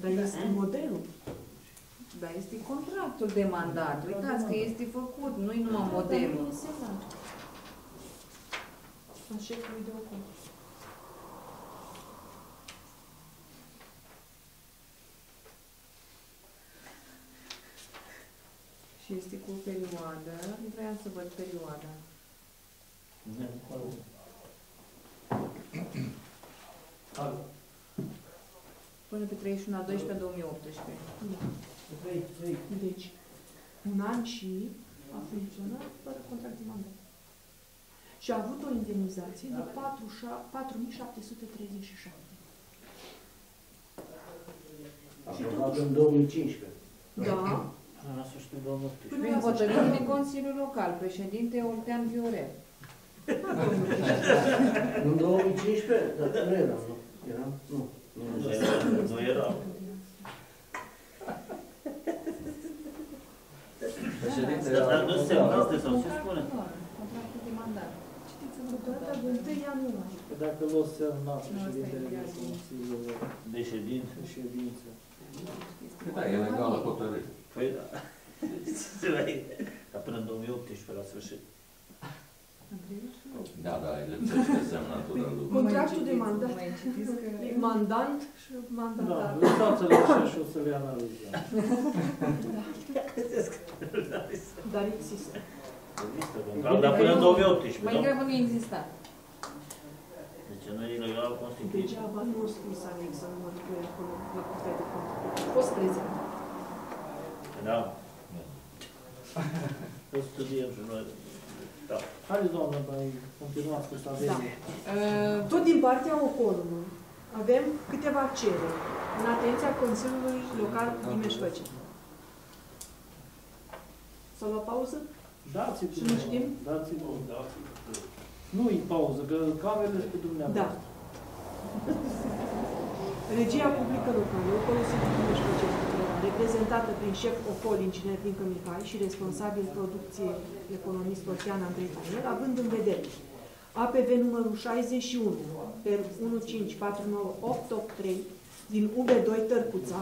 dar este modelul. Dar este contractul de mandat. Uitați că este făcut, nu-i numai modelul. Sunt șefului de acum. Și este cu o perioadă. Nu vreau să văd perioada. Până pe 31/12/2018. Deci, un an și a funcționat fără contract de mandat. Și a avut o indemnizație de 4.737. Aprobat în 2015. Da. Prin hotărâri din Consiliul Local, președinte Oltean Viorel. În 2015? Dar nu eram, nu? Eram? Nu. Nu eram. Președinte, dar nu se unește sau ce spune? Data de 1 ianuarie. Dacă l-o semnat președintele de Consiliul de Ședință. Da, e legală hotărâre. Păi da. Ca până în 2018, la sfârșit. Da, da, e lipsește semnatura lui. Contractul de mandat. Mandant și mandatar. Da, lăsați-le așa și o să le analizăm. Dar există. Dar până în 2018, da? Mai greu nu exista. Deci nu e legal constituit. Degeaba nu o scris anexa numărul 2 acolo, la Curtea de Conturi. O să prezint. Da. O studiem și noi. Da. Haideți, doamnă, mai continuați cu stavelii. Tot din partea Ocolului avem câteva cereri în atenția Consiliului Local Ghimeș Proiect. Să luăm pauză? Dați-i nu-i pauză, că camerele sunt pe dumneavoastră. Da. Regia publică locală, Ocolul Ghimeș Proiect, reprezentată prin șef Ocol, inginer Vincă Mihai și responsabil producției economist Oltean Andrei Daniel, având în vedere APV numărul 61/1549883 din UB2 Tărcuța,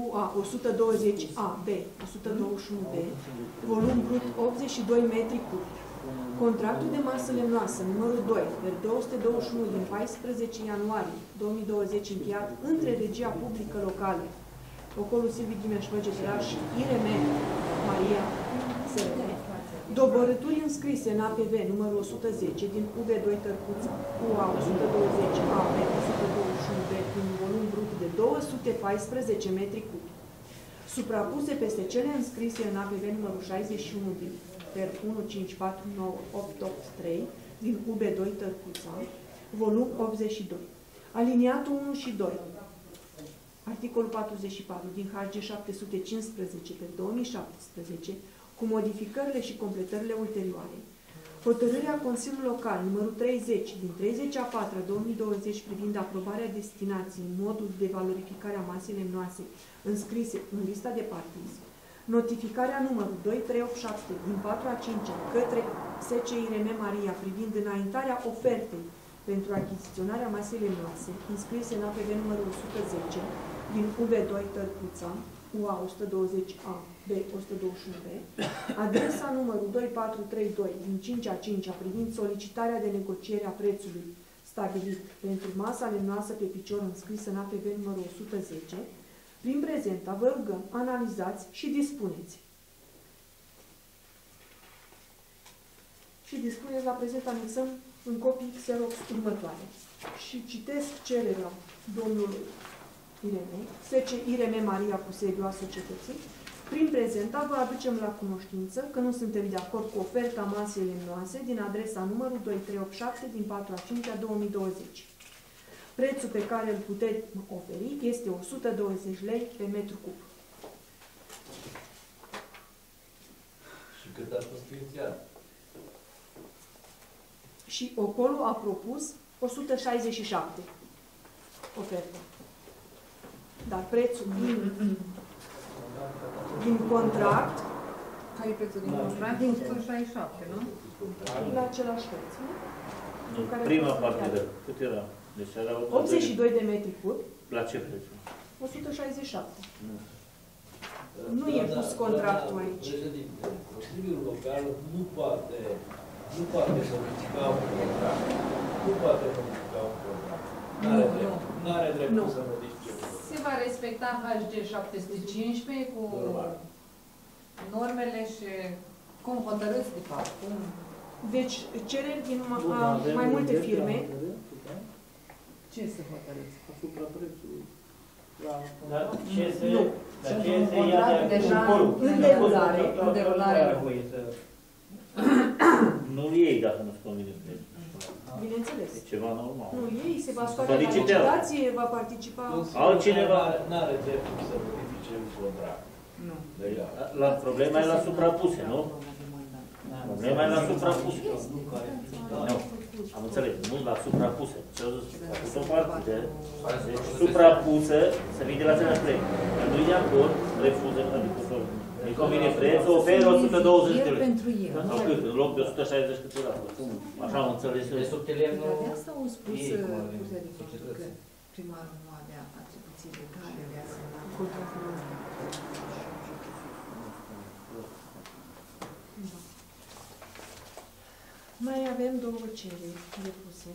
UA 120AB, 121B, volum brut 82 metri cub. Contractul de masă lemnoasă, numărul 2, per 221 din 14 ianuarie 2020, încheiat între Regia Publică Locală, Ocolul Silviu Ghimeș Văgetra și IRM Maria Sărăne, doborâturi înscrise în APV numărul 110 din UB2 Tărcuța, UA 120AB, 121B, din volum brut de 214 metri cubi. suprapuse peste cele înscrise în APV numărul 61/154983 din UB2 Tărcuța, volum 82, aliniatul 1 și 2, articolul 44 din HG 715/2017, cu modificările și completările ulterioare. Hotărârea Consiliului Local numărul 30 din 30/04/2020 privind aprobarea destinației, modul de valorificare a masei lemnoase înscrise în lista de partiz, notificarea numărul 2387 din 4/05 către SCIRM Maria privind înaintarea ofertei pentru achiziționarea masei lemnoase înscrise în APV numărul 110 din UB2 Tărcuța, UA 120A, B 121B, adresa numărul 2432 din 5/05 privind solicitarea de negociere a prețului stabilit pentru masa lemnoasă pe picior înscrisă în APV numărul 110, prin prezenta vă rugăm, analizați și dispuneți. Și dispuneți la prezent, anexăm în copii xerox următoare. Și citesc cererea domnului SCIRM Maria cu sediul societății. Prin prezenta vă aducem la cunoștință că nu suntem de acord cu oferta masei lemnoase din adresa numărul 2387 din 4/05/2020. Prețul pe care îl putem oferi este 120 lei pe metru cub. Și cât a fost inițial? Și Ocolo a propus 167 ofertă. Dar prețul din contract, care e prețul din contract? Din 167, nu? La același preț, nu? Prima parte, cât era? Deci era 82 de metri cub. La ce preț? 167. Nu. Nu e pus contractul aici. Președinte, Consiliul Local nu poate modifica un contract. Nu poate modifica un contract. N-are dreptul să modifice. Se va respecta HG 715 cu normele și cum hotărâți de fapt. Deci cereri din mai multe firme. Ce se hotărâți? Asupra prețului. Dar ce se ia de acolo? În derulare. Nu iei dacă nu-ți convine prețul. Bineînțeles. E ceva normal. Nu, ei se va scoate la licitație, va participa... Altcineva n-are dreptul să modifice un contract. Nu. Problema e la suprapuse, nu? Problema e la suprapuse. Nu. Am înțeles. Nu la suprapuse. Ce-au zis? A fost o parte. Deci suprapuse să vii de la țara plec. Dar nu-i de acord, refuză în adicusorul. Îi convine prețul, oferă 120 de lei. Sau cât? În loc de 160 cât era. Așa am înțeles. De asta au spus că primarul nu avea atribuții de care avea să nu contracte. Mai avem două cereri depuse.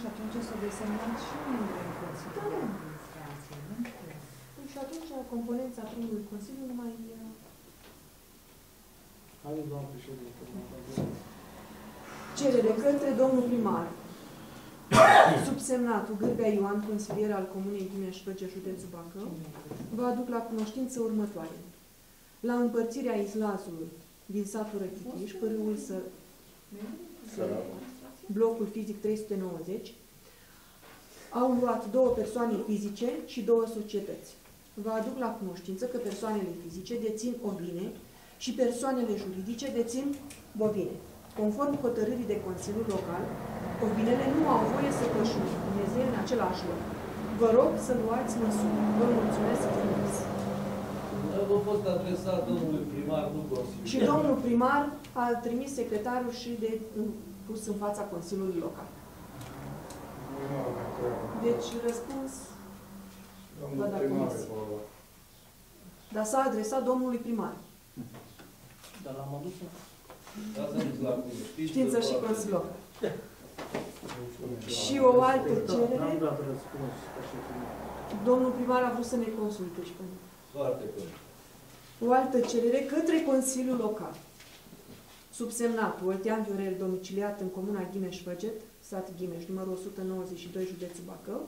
Și atunci s-au desemnat și membrii în Consiliul Administrației, nu? Și atunci componența primului Consiliu nu mai... Cerere către domnul primar, subsemnatul Gârga Ioan, consilier al Comunei Ghimeș-Făge, județul Bacău, vă aduc la cunoștință următoare. La împărțirea Islazului din satul Răchitiș, pârâul blocul fizic 390, au luat două persoane fizice și două societăți. Vă aduc la cunoștință că persoanele fizice dețin ovine și persoanele juridice dețin bovine. Conform hotărârii de Consiliul Local, ovinele nu au voie să pășuneze în același loc. Vă rog să luați măsuri. Vă mulțumesc frumos! A fost adresat domnului primar, nu Consiliul. Și domnul primar a trimis secretarul și de pus în fața Consiliului Local. Deci răspuns vă da comisie. Dar s-a adresat domnului primar. Dar l-am adus? Știință și Consiliul. Și o altă cerere. Domnul primar a vrut să ne consulte și pe noi. Foarte bine. O altă cerere către Consiliul Local. Subsemnat Oltean Viorel, domiciliat în comuna Ghimeș-Făget, sat Ghimeș, numărul 192, județul Bacău,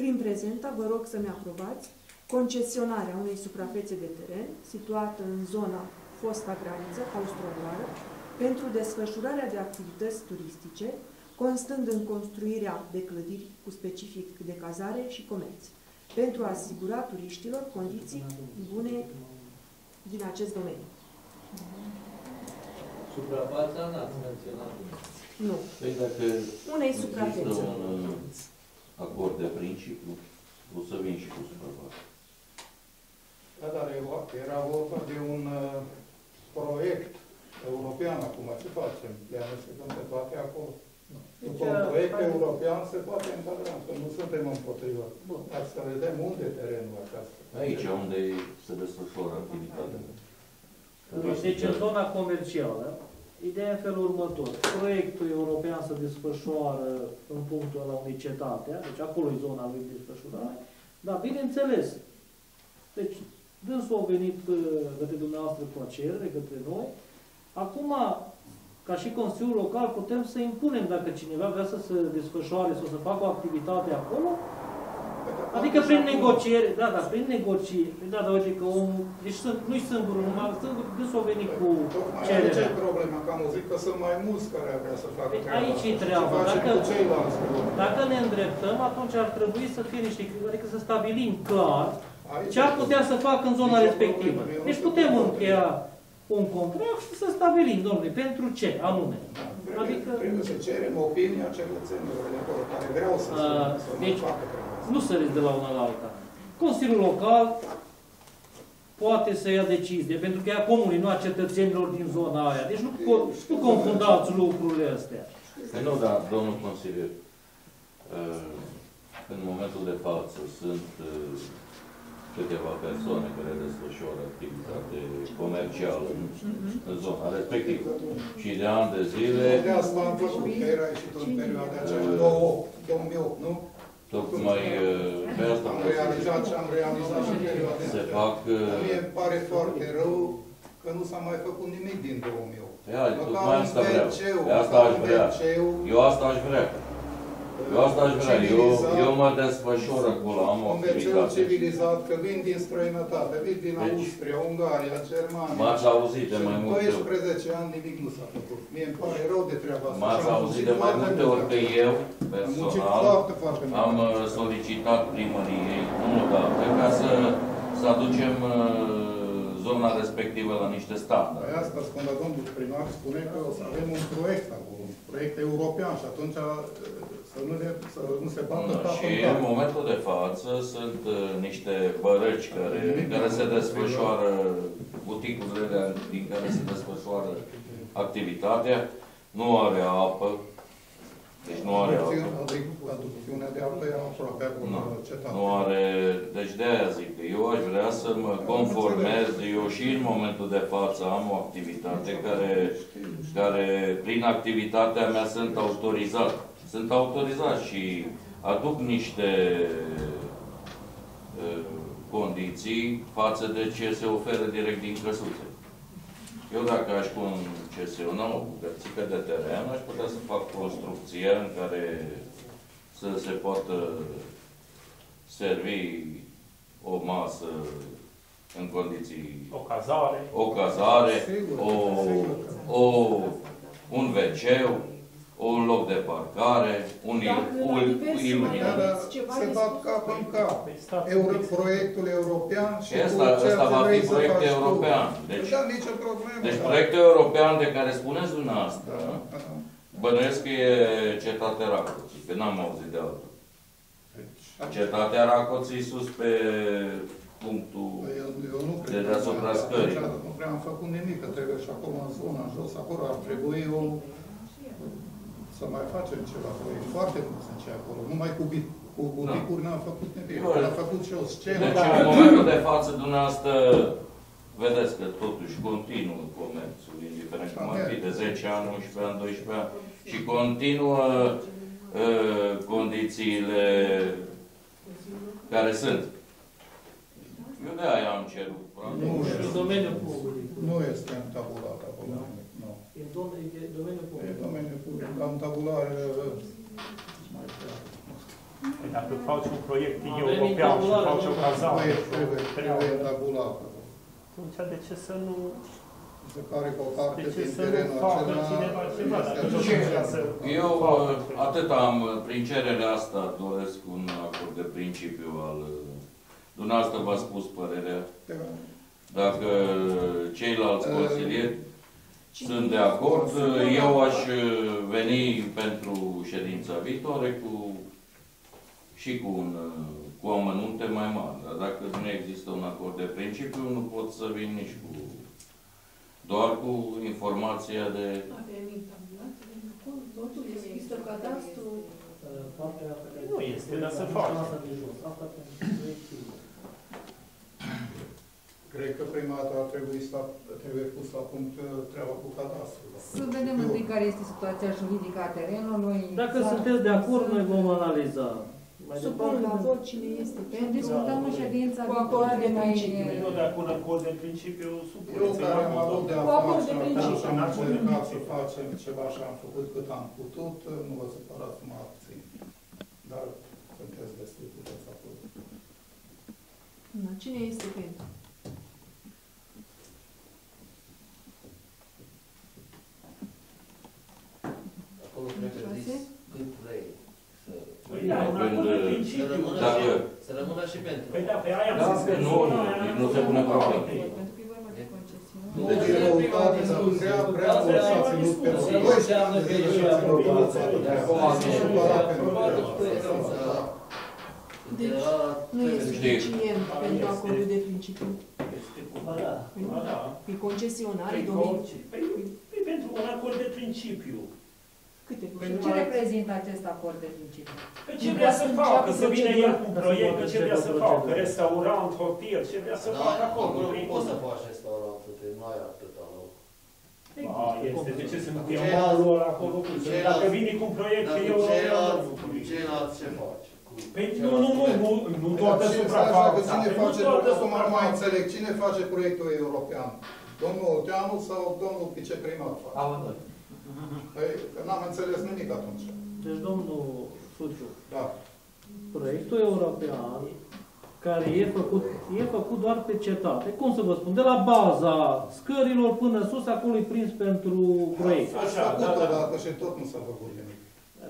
Prin prezenta, vă rog să-mi aprobați concesionarea unei suprafețe de teren situată în zona fosta graniță austro-ungară pentru desfășurarea de activități turistice, constând în construirea de clădiri cu specific de cazare și comerț, pentru a asigura turiștilor condiții bune din acest domeniu. Suprafața n-ați menționat? Nu. Păi dacă unei suprafețe. Un acord de principiu, o să vin și cu suprafața. Da, dar era vorba de un proiect european acum. Ce facem? Le-am început pe toate acolo. După un proiect european se poate încadra, că nu suntem împotriva. Dar să vedem unde e terenul acasă. Aici, unde se desfășoară activitatea. Deci, în zona comercială, ideea e felul următor. Proiectul european se desfășoară în punctul ăla unui cetatea, deci acolo e zona lui desfășurare, dar bineînțeles, deci, dânsul au venit către dumneavoastră cu o cerere, către noi. Acum, ca și Consiliul Local, putem să impunem dacă cineva vrea să se desfășoare sau să facă o activitate acolo. Adică prin negociere, da, dar prin negociere, da, dar uite că omul, deci nu-i sâmbărul, numai sâmbărul, când s-o veni cu cererea. Aici e problema, că am auzit că sunt mai mulți care vrea să facă treaba. Aici e treaba, dacă ne îndreptăm, atunci ar trebui să fie niște, adică să stabilim clar ce ar putea să facă în zona respectivă. Deci putem încheia un contract și să stabilim, domnule, pentru ce anume. Adică trebuie să cerem opinia cetățenilor care vreau să facă treaba. Nu săriți de la una la alta. Consiliul Local poate să ia decizie, pentru că e a comunii, nu a cetățenilor din zona aia. Deci nu confundați lucrurile astea. Păi nu, dar, domnul consilier, în momentul de față sunt câteva persoane care desfășoară activitate comercială în zona respectivă. Și de ani de zile... De asta am văzut că era ieșit în perioada aceea, 2008, nu? Tocmai pe asta am realizat și am realizat și perioada de aceea. Mie îmi pare foarte rău că nu s-a mai făcut nimic din 2008. Ia, tocmai asta vreau. Eu asta aș vrea. Eu asta aș vrea, eu mă desfășor acolo, am o activitate. Civilizat, că vin din străinătate, vin din Austria, Ungaria, Germania. M-ați auzit de mai multe ori. Și în 12 ani nimic nu s-a făcut. Mie îmi pare rău de treaba asta. M-ați auzit de mai multe ori că eu, personal, am solicitat primăriei, unul dată, ca să aducem zona respectivă la niște standarde. Păi asta spun, dar domnul primar spune că o să avem un proiect acolo, un proiect european și atunci să nu se bată tafă. Și în momentul de față sunt niște bărăci care se desfășoară, buticurile din care se desfășoară activitatea, nu are apă. Deci nu are deci de-aia zic că eu aș vrea să mă conformez, eu și în momentul de față am o activitate care prin activitatea mea sunt autorizat. Sunt autorizat și aduc niște condiții față de ce se oferă direct din căsuțe. Eu dacă aș concesiona o bucățică de teren, aș putea să fac construcție în care să se poată servi o masă în condiții... O cazare. O cazare, un WC-ul, un loc de parcare, un iluminat. Se bat cap în cap. Proiectul european și asta va fi proiect european. Deci proiectul european de care spuneți dumneavoastră, bănuiesc că e cetatea Racoții, că n-am auzit de altă. Cetatea Racoții sus pe punctul de deasupra scării. Nu prea am făcut nimic, că trebuie și acolo în zona, în jos, acolo ar trebui o... Să mai facem ceva, că e foarte mult să ce acolo. Numai cu buticuri n-am făcut nimic. Am făcut și o scenă. Deci în momentul de față dumneavoastră, vedeți că totuși continuă comerțul, indiferent cum ar fi de 10 ani, 11 ani, 12 ani, și continuă condițiile care sunt. Eu de aia am cerut. Nu este întabulat acolo. E domeniul public. Am tabulare mai prea. Că dacă faci un proiect european și faci o cazare, trebuie tabulată. Atunci, de ce să nu... Se pare că o parte din terenul acela... Eu atât am, prin cererea asta, doresc un acord de principiu al... Dumneavoastră v-a spus părerea. Dacă ceilalți consilieri sunt de acord, eu aș veni pentru ședința viitoare cu, și cu amănunte mai mari. Dar dacă nu există un acord de principiu, nu pot să vin nici cu... doar cu informația de... Nu este, dar să faci. Cred că prima dată trebuie pus la punct treaba cu cadastrul. Să vedem întâi care este situația juridică a terenului. Dacă sunteți de acord, noi vom analiza. Supun la vot cine este. Discutăm în ședința cu acord de principiu. Nu, dar cu acord de principiu, supuneți. Eu care am avut de acord și am încercat să facem ceva și am făcut cât am putut, nu vă supărați, mă abțin. Dar sunteți destul cu ce s-a putut. Cine este pentru? Să rămână și pentru. Păi da, pe aia am zis că nu se pune probleme. Pentru că e vorba de concesiune. Deci răutate, dar prea mult s-a ținut pe noi și am aprobat. Acum a fost supărat pentru că nu este suficient pentru acordul de principiu. Este cumva da. E concesionare, domeniu. Păi pentru un acord de principiu. Ce reprezintă acest acord de principiu? Că ce vrea să facă? Să vină el cu proiect, că ce vrea să facă? Restaurant, hotel, ce vrea să facă acolo? Nu poți să faci restaurant, nu ai atâta loc. Este, de ce să nu fie malul acolo? Dacă vine cu un proiect, eu nu cu ceilalți ce faci? Păi nu toată suprafața. Mai înțeleg, cine face proiectul european? Domnul Olteanu sau domnul viceprimar? Păi, că n-am înțeles nimic atunci. Deci, domnul Suciu, proiectul european, care e făcut doar pe cetate, cum să vă spun, de la baza scărilor până sus, acolo e prins pentru proiect. Așa, dacă și tot nu s-a făcut nimic.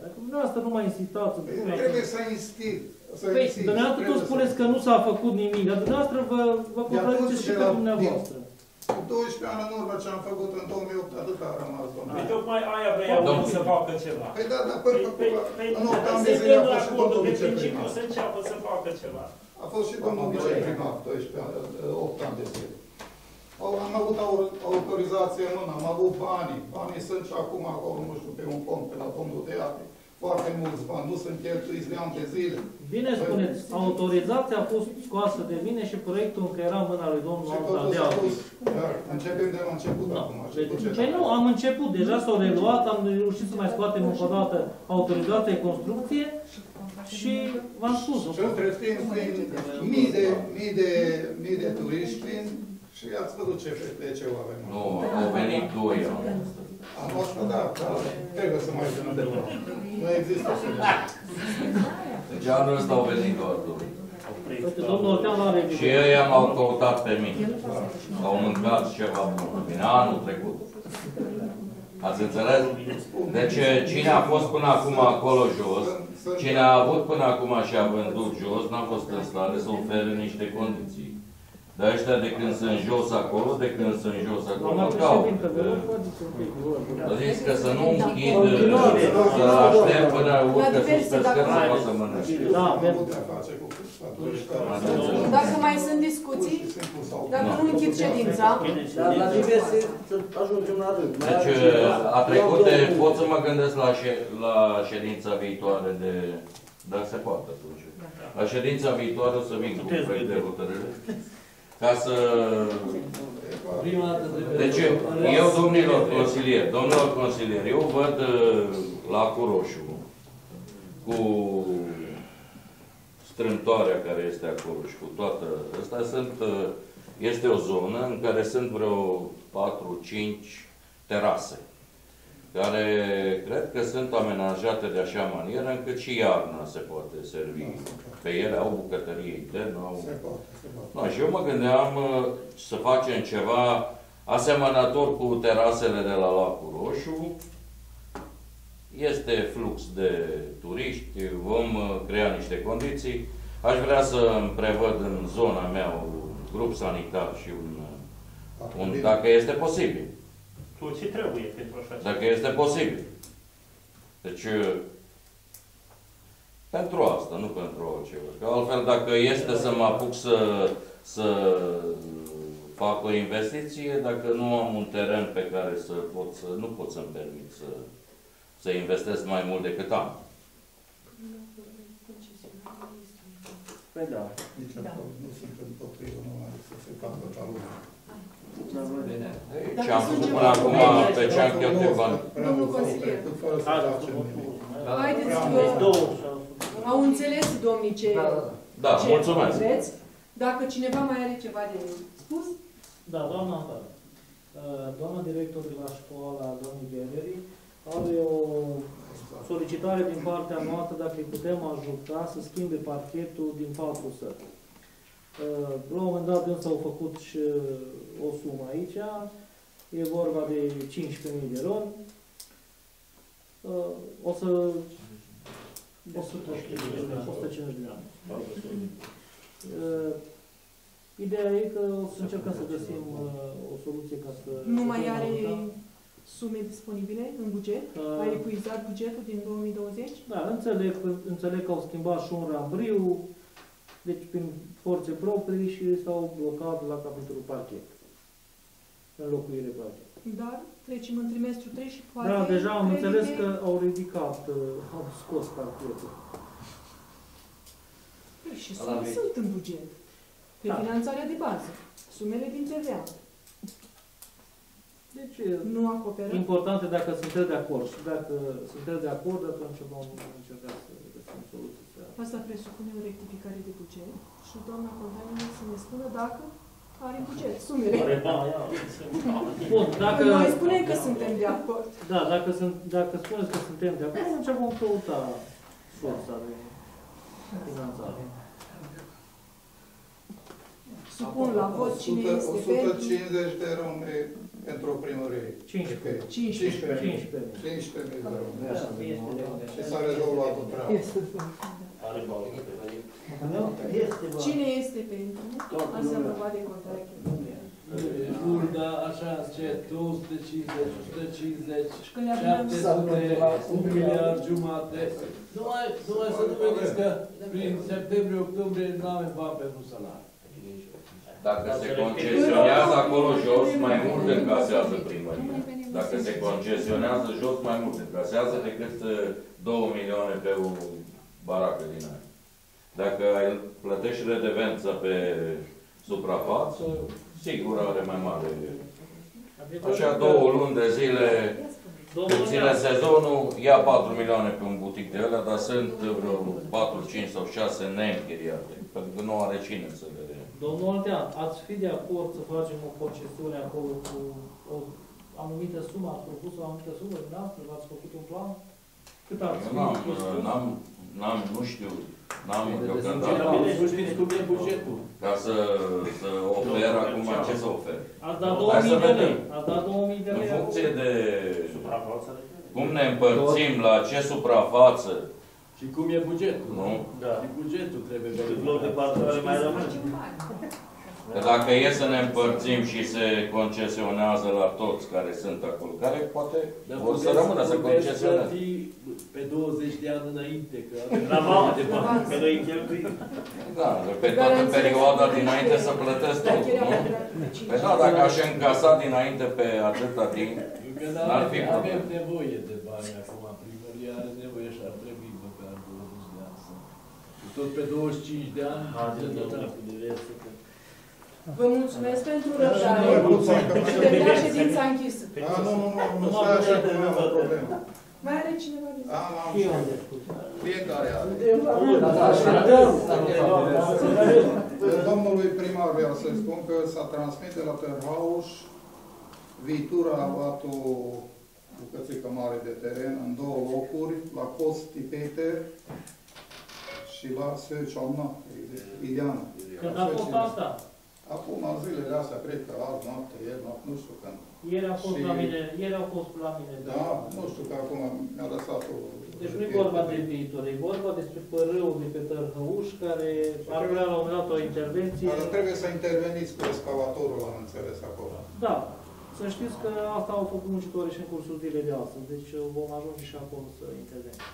Dacă dumneavoastră nu mai insistați... Trebuie să instit. Păi, dumneavoastră tot spuneți că nu s-a făcut nimic, dar dumneavoastră vă contraziceți și pe dumneavoastră. Cu 12 ani în urmă ce am făcut în 2008, atât a rămas, domnule. Păi tocmai aia vreau să facă ceva. Păi da, dar în 8 ani de zile a fost și domnul viceprimar. Să înceapă să facă ceva. A fost și domnul viceprimar, 8 ani de zile. Am avut autorizație în mână, am avut banii. Banii sunt și acum acolo, nu știu, pe un cont, pe la fondul de ate. Foarte mulți bani, nu sunt cheltuiți de ani de zile. Bine spuneți, autorizația a fost scoasă de mine și proiectul încă era în mâna lui domnul Altea. Începem de la început acum. Păi nu, am început, deja s-au reluat, am reușit să mai scoatem încă o dată autorizația de construcție și v-am spus. Și între timp, mii de turiști și ați văzut ce avem. Nu, au venit doi ani. Am fost, dar trebuie să mai vină de urmă. Nu există așa. Deci anul ăsta au venit doar doi. Și ei m-au căutat pe mine. Au mâncat ceva bun. Din anul trecut. Ați înțeles? Deci cine a fost până acum acolo jos, cine a avut până acum și a vândut jos, n-a fost în stare să ofere niște condiții. Dar ăștia de când sunt jos acolo, mă caută. Vă zic că să nu închid, să aștept până urcă sus pe scări să poată să mănânci. Dacă mai sunt discuții, dacă nu închid ședința... Dar la diverse ajungem la rând. Deci a trecut de... Pot să mă gândesc la ședința viitoare de... Dar se poate atunci. La ședința viitoare o să vin cu proiect de hotărâre. Ca să... Deci, eu, domnilor consilieri, eu văd lacul roșu cu strâmtoarea care este acolo și cu toată... Este o zonă în care sunt vreo 4-5 terase. care cred că sunt amenajate de așa manieră încât și iarna se poate servi. Pe ele au bucătărie internă, au... Da, și eu mă gândeam să facem ceva asemănător cu terasele de la Lacul Roșu. Este flux de turiști, vom crea niște condiții. Aș vrea să îmi prevăd în zona mea un grup sanitar și un dacă este posibil. Tu ți trebuie pentru așa ceva. Dacă este posibil. Deci, pentru asta, nu pentru altceva. Că altfel, dacă este să mă apuc să fac o investiție, dacă nu am un teren pe care să pot să, nu pot să-mi permit să investesc mai mult decât am. Păi da. Nu sunt împotriva numai să se facă la lumea. Ce am făcut până acum, pe ce am cheltuit bani. Haideți că au înțeles, domnii, ce vreți. Dacă cineva mai are ceva de spus? Da, doamna, doamna director de la școala, domnul Gheleri, are o solicitare din partea noastră dacă îi putem ajuta să schimbe parchetul din parcul sătului. La un moment dat s-au făcut și o sumă aici, e vorba de 15.000 de RON. O să... 150 de ani. Ideea e că o să încercăm să găsim o soluție ca să... Nu mai are sume disponibile în buget? Ai epuizat bugetul din 2020? Da, înțeleg că au schimbat și un rambriu, deci prin forțe proprii, și s-au blocat la capitolul parchet, înlocuire parchet. Dar trecem în trimestru 3 și poate... Da, deja am înțeles că au ridicat, au scos parchetul. Și sume sunt în buget. Pe finanțarea de bază, sumele din TVA. Deci, nu acoperă. Important e dacă sunteți de acord. Și dacă sunteți de acord, atunci vom încerca să găsim soluții. Asta presupune o rectificare de buget și doamna Codani să ne spună dacă are buget, sumele. Bun, dacă... Noi spunem că suntem de acord. Da, dacă spuneți că suntem de acord, atunci vom căuta forța de finanțare. Supun la vot cine este pentru... 150 de RON pentru o primărie. 15.000 de RON. Și s-a rezolvat o treabă. Cine este pentru? Asta am luat de contact. Bulda, așa, ce? 250, 150, 700, 1,5 miliard. Numai să nu vedeți că prin septembrie-octombrie nu avem bani pentru salarii. Dacă se concesionează acolo jos, mai mult încasează primăria. Dacă se concesionează jos, mai mult încasează decât 2 milioane pe o baracă din aia. Dacă plătești redevența pe suprafață, sigur are mai mare. Așa, 2 luni de zile, când ține sezonul, ia 4 milioane pe un butic de ăla, dar sunt vreo 4, 5 sau 6 neînchiriate, pentru că nu are cine să le... Domnul Oltean, ați fi de acord să facem o concesiune acolo cu o anumită sumă? Ați propus o anumită sumă dumneavoastră? V-ați făcut un plan? Cât ați făcut? Nu știu. Nu știți cum e bugetul. Ca să ofer acum, ce să ofer? Ați dat 2.000 de lei. În funcție de cum ne împărțim, la ce suprafață, și cum e bugetul, nu? Da. Și bugetul trebuie de loc de partajare mai rămâne. Că dacă e să ne împărțim și se concesionează la toți care sunt acolo, care poate vor să rămână să concesionează. Pe 20 de ani înainte, că la mamă de bani, că noi cheltuim. Da, pe toată perioada dinainte să plătesc tot, nu? Păi da, dacă aș încasa dinainte pe atâta timp, n-ar fi probleme. Avem nevoie de bani acum, primăria are nevoie și ar trebui. Tot pe 25 de ani. Vă mulțumesc pentru răbdare. Termina ședința închisă. Nu stai așa cu mea o problemă. Mai are cineva de zi? Fiecare are. Domnului primar vreau să-i spun că s-a transmis de la Târhauș viitura avatul bucățică mare de teren, în două locuri, la Costipete și la Săceauna, Ideană. Când a fost asta? Acum, zilele astea, cred că azi, noapte, ieri, nu știu când. Ieri au fost și... la mine, ieri au fost la mine. Da, nu știu că acum mi-a lăsat o... Deci nu e vorba de viitor, e vorba despre părâul de pe Târhăuși, care ar vrea la un moment dat o intervenție. Dar trebuie să interveniți cu excavatorul, am înțeles, acolo. Da. Să știți că asta au făcut muncitorii și în cursul zilei de astăzi, deci vom ajunge și acolo să intervenim.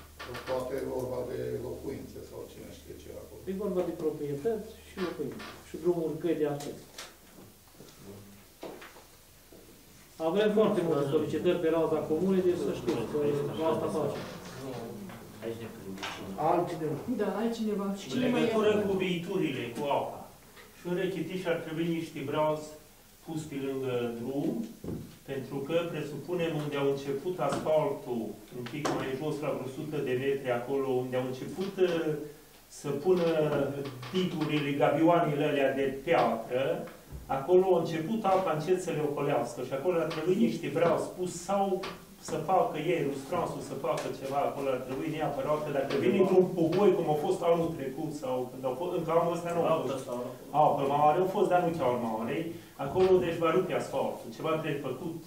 Poate e vorba de locuințe sau cine știe ce acolo. E vorba de proprietăți și locuințe și drumuri, căi de acces. Avem foarte multe solicitări pe raza comune, deci să știți că asta facem. Altcineva? Da, altcineva. În legătură cu veiturile, cu apa. Și în Rechitiș ar trebui niște brauzi pus pe lângă drum, pentru că presupunem unde au început asfaltul, un pic mai jos, la vreo 100 de metri acolo, unde au început să pună tigurile, gabioanele alea de piatră, acolo a început apa încet să le ocolească și acolo ar trebui niște brauzi pus sau să facă ei, lustransul, să facă ceva acolo, ar trebui neapărat, că dacă vine într-un pogoi, cum a fost anul trecut, sau când au fost, încă anul ăsta nu a fost, apă mare, au fost, dar nu chiar mare, acolo deci va rupe asfaltul, ceva trebuie făcut.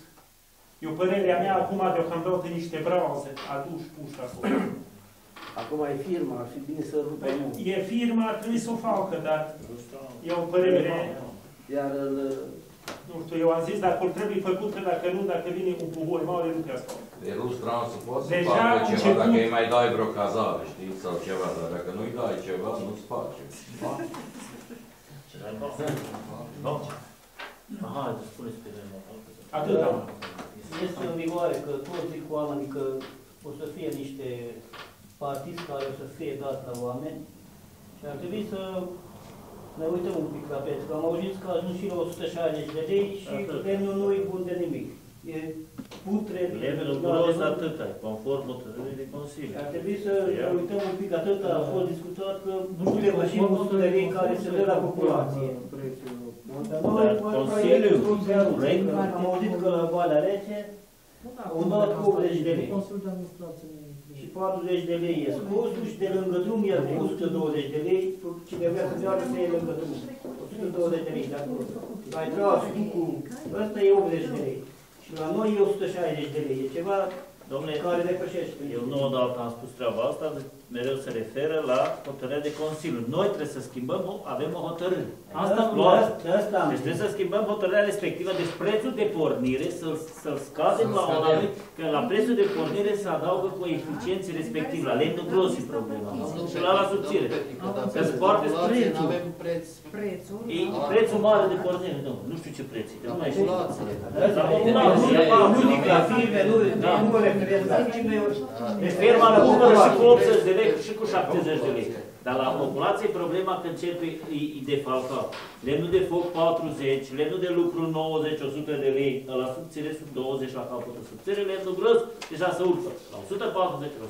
Eu, părerea mea, acum deocamdată niște brauze, aduși, puși acolo. Acum e firma, ar fi bine să rupe. E firma, ar trebui să o facă, dar e o părere. Iar nu știu, eu am zis, dacă trebuie făcut, că dacă nu, dacă vine un puvoi mare, nu prea stau. De nu strau să poți să facă ceva, început... dacă îi mai dai vreo cazare, știi, sau ceva, dar dacă nu-i dai ceva, nu-ți face. Aha, îți spuneți pe noi. Atât, da. Este în vigoare că toți zic oamenii că o să fie niște partizi care o să fie dați la oameni și ar trebui să... Ne uităm un pic la preț, că am auzit că a ajuns și la 160 de lei și lemnul nu e bun de nimic. E putred. Lemnul gros atâta, conform hotărârii de Consiliu. Ar trebui să ne uităm un pic, atât a fost discutat că nu putem și 100 de lei care se dă la populație. Consiliul, am auzit că la Valea Rece au dat 80 de lei. Și 40 de lei e scosul și de lângă drum e 120 de lei. Cine vrea să meargă să iei lângă drum. 120 de lei de acolo. Mai tras cu ăsta e 80 de lei. Și la noi e 160 de lei. E ceva care depășește. Eu nu odată am spus treaba asta, mereu se referă la hotărârea de Consiliu. Noi trebuie să schimbăm, avem o hotărâre. Asta nu deci trebuie să schimbăm hotărârea respectivă. Deci prețul de pornire să-l scadem la un anumit, că la prețul de pornire se adaugă coeficienții respectiv. La lemnul gros e problema. Și la subțire. Că scoarteți prețul. Prețul mare de pornire, nu știu ce preț e. Nu mai știu. Nu mă referesc la cine e firma la bucură și cu 80 de lei și cu 70 de lei. Dar la populație problema că începe e defalcat. Lemnul de foc 40, lemnul de lucru 90, 100 de lei, la subțire sub 20 la capătul subțire, lemnul gros deja se urcă. La 140, la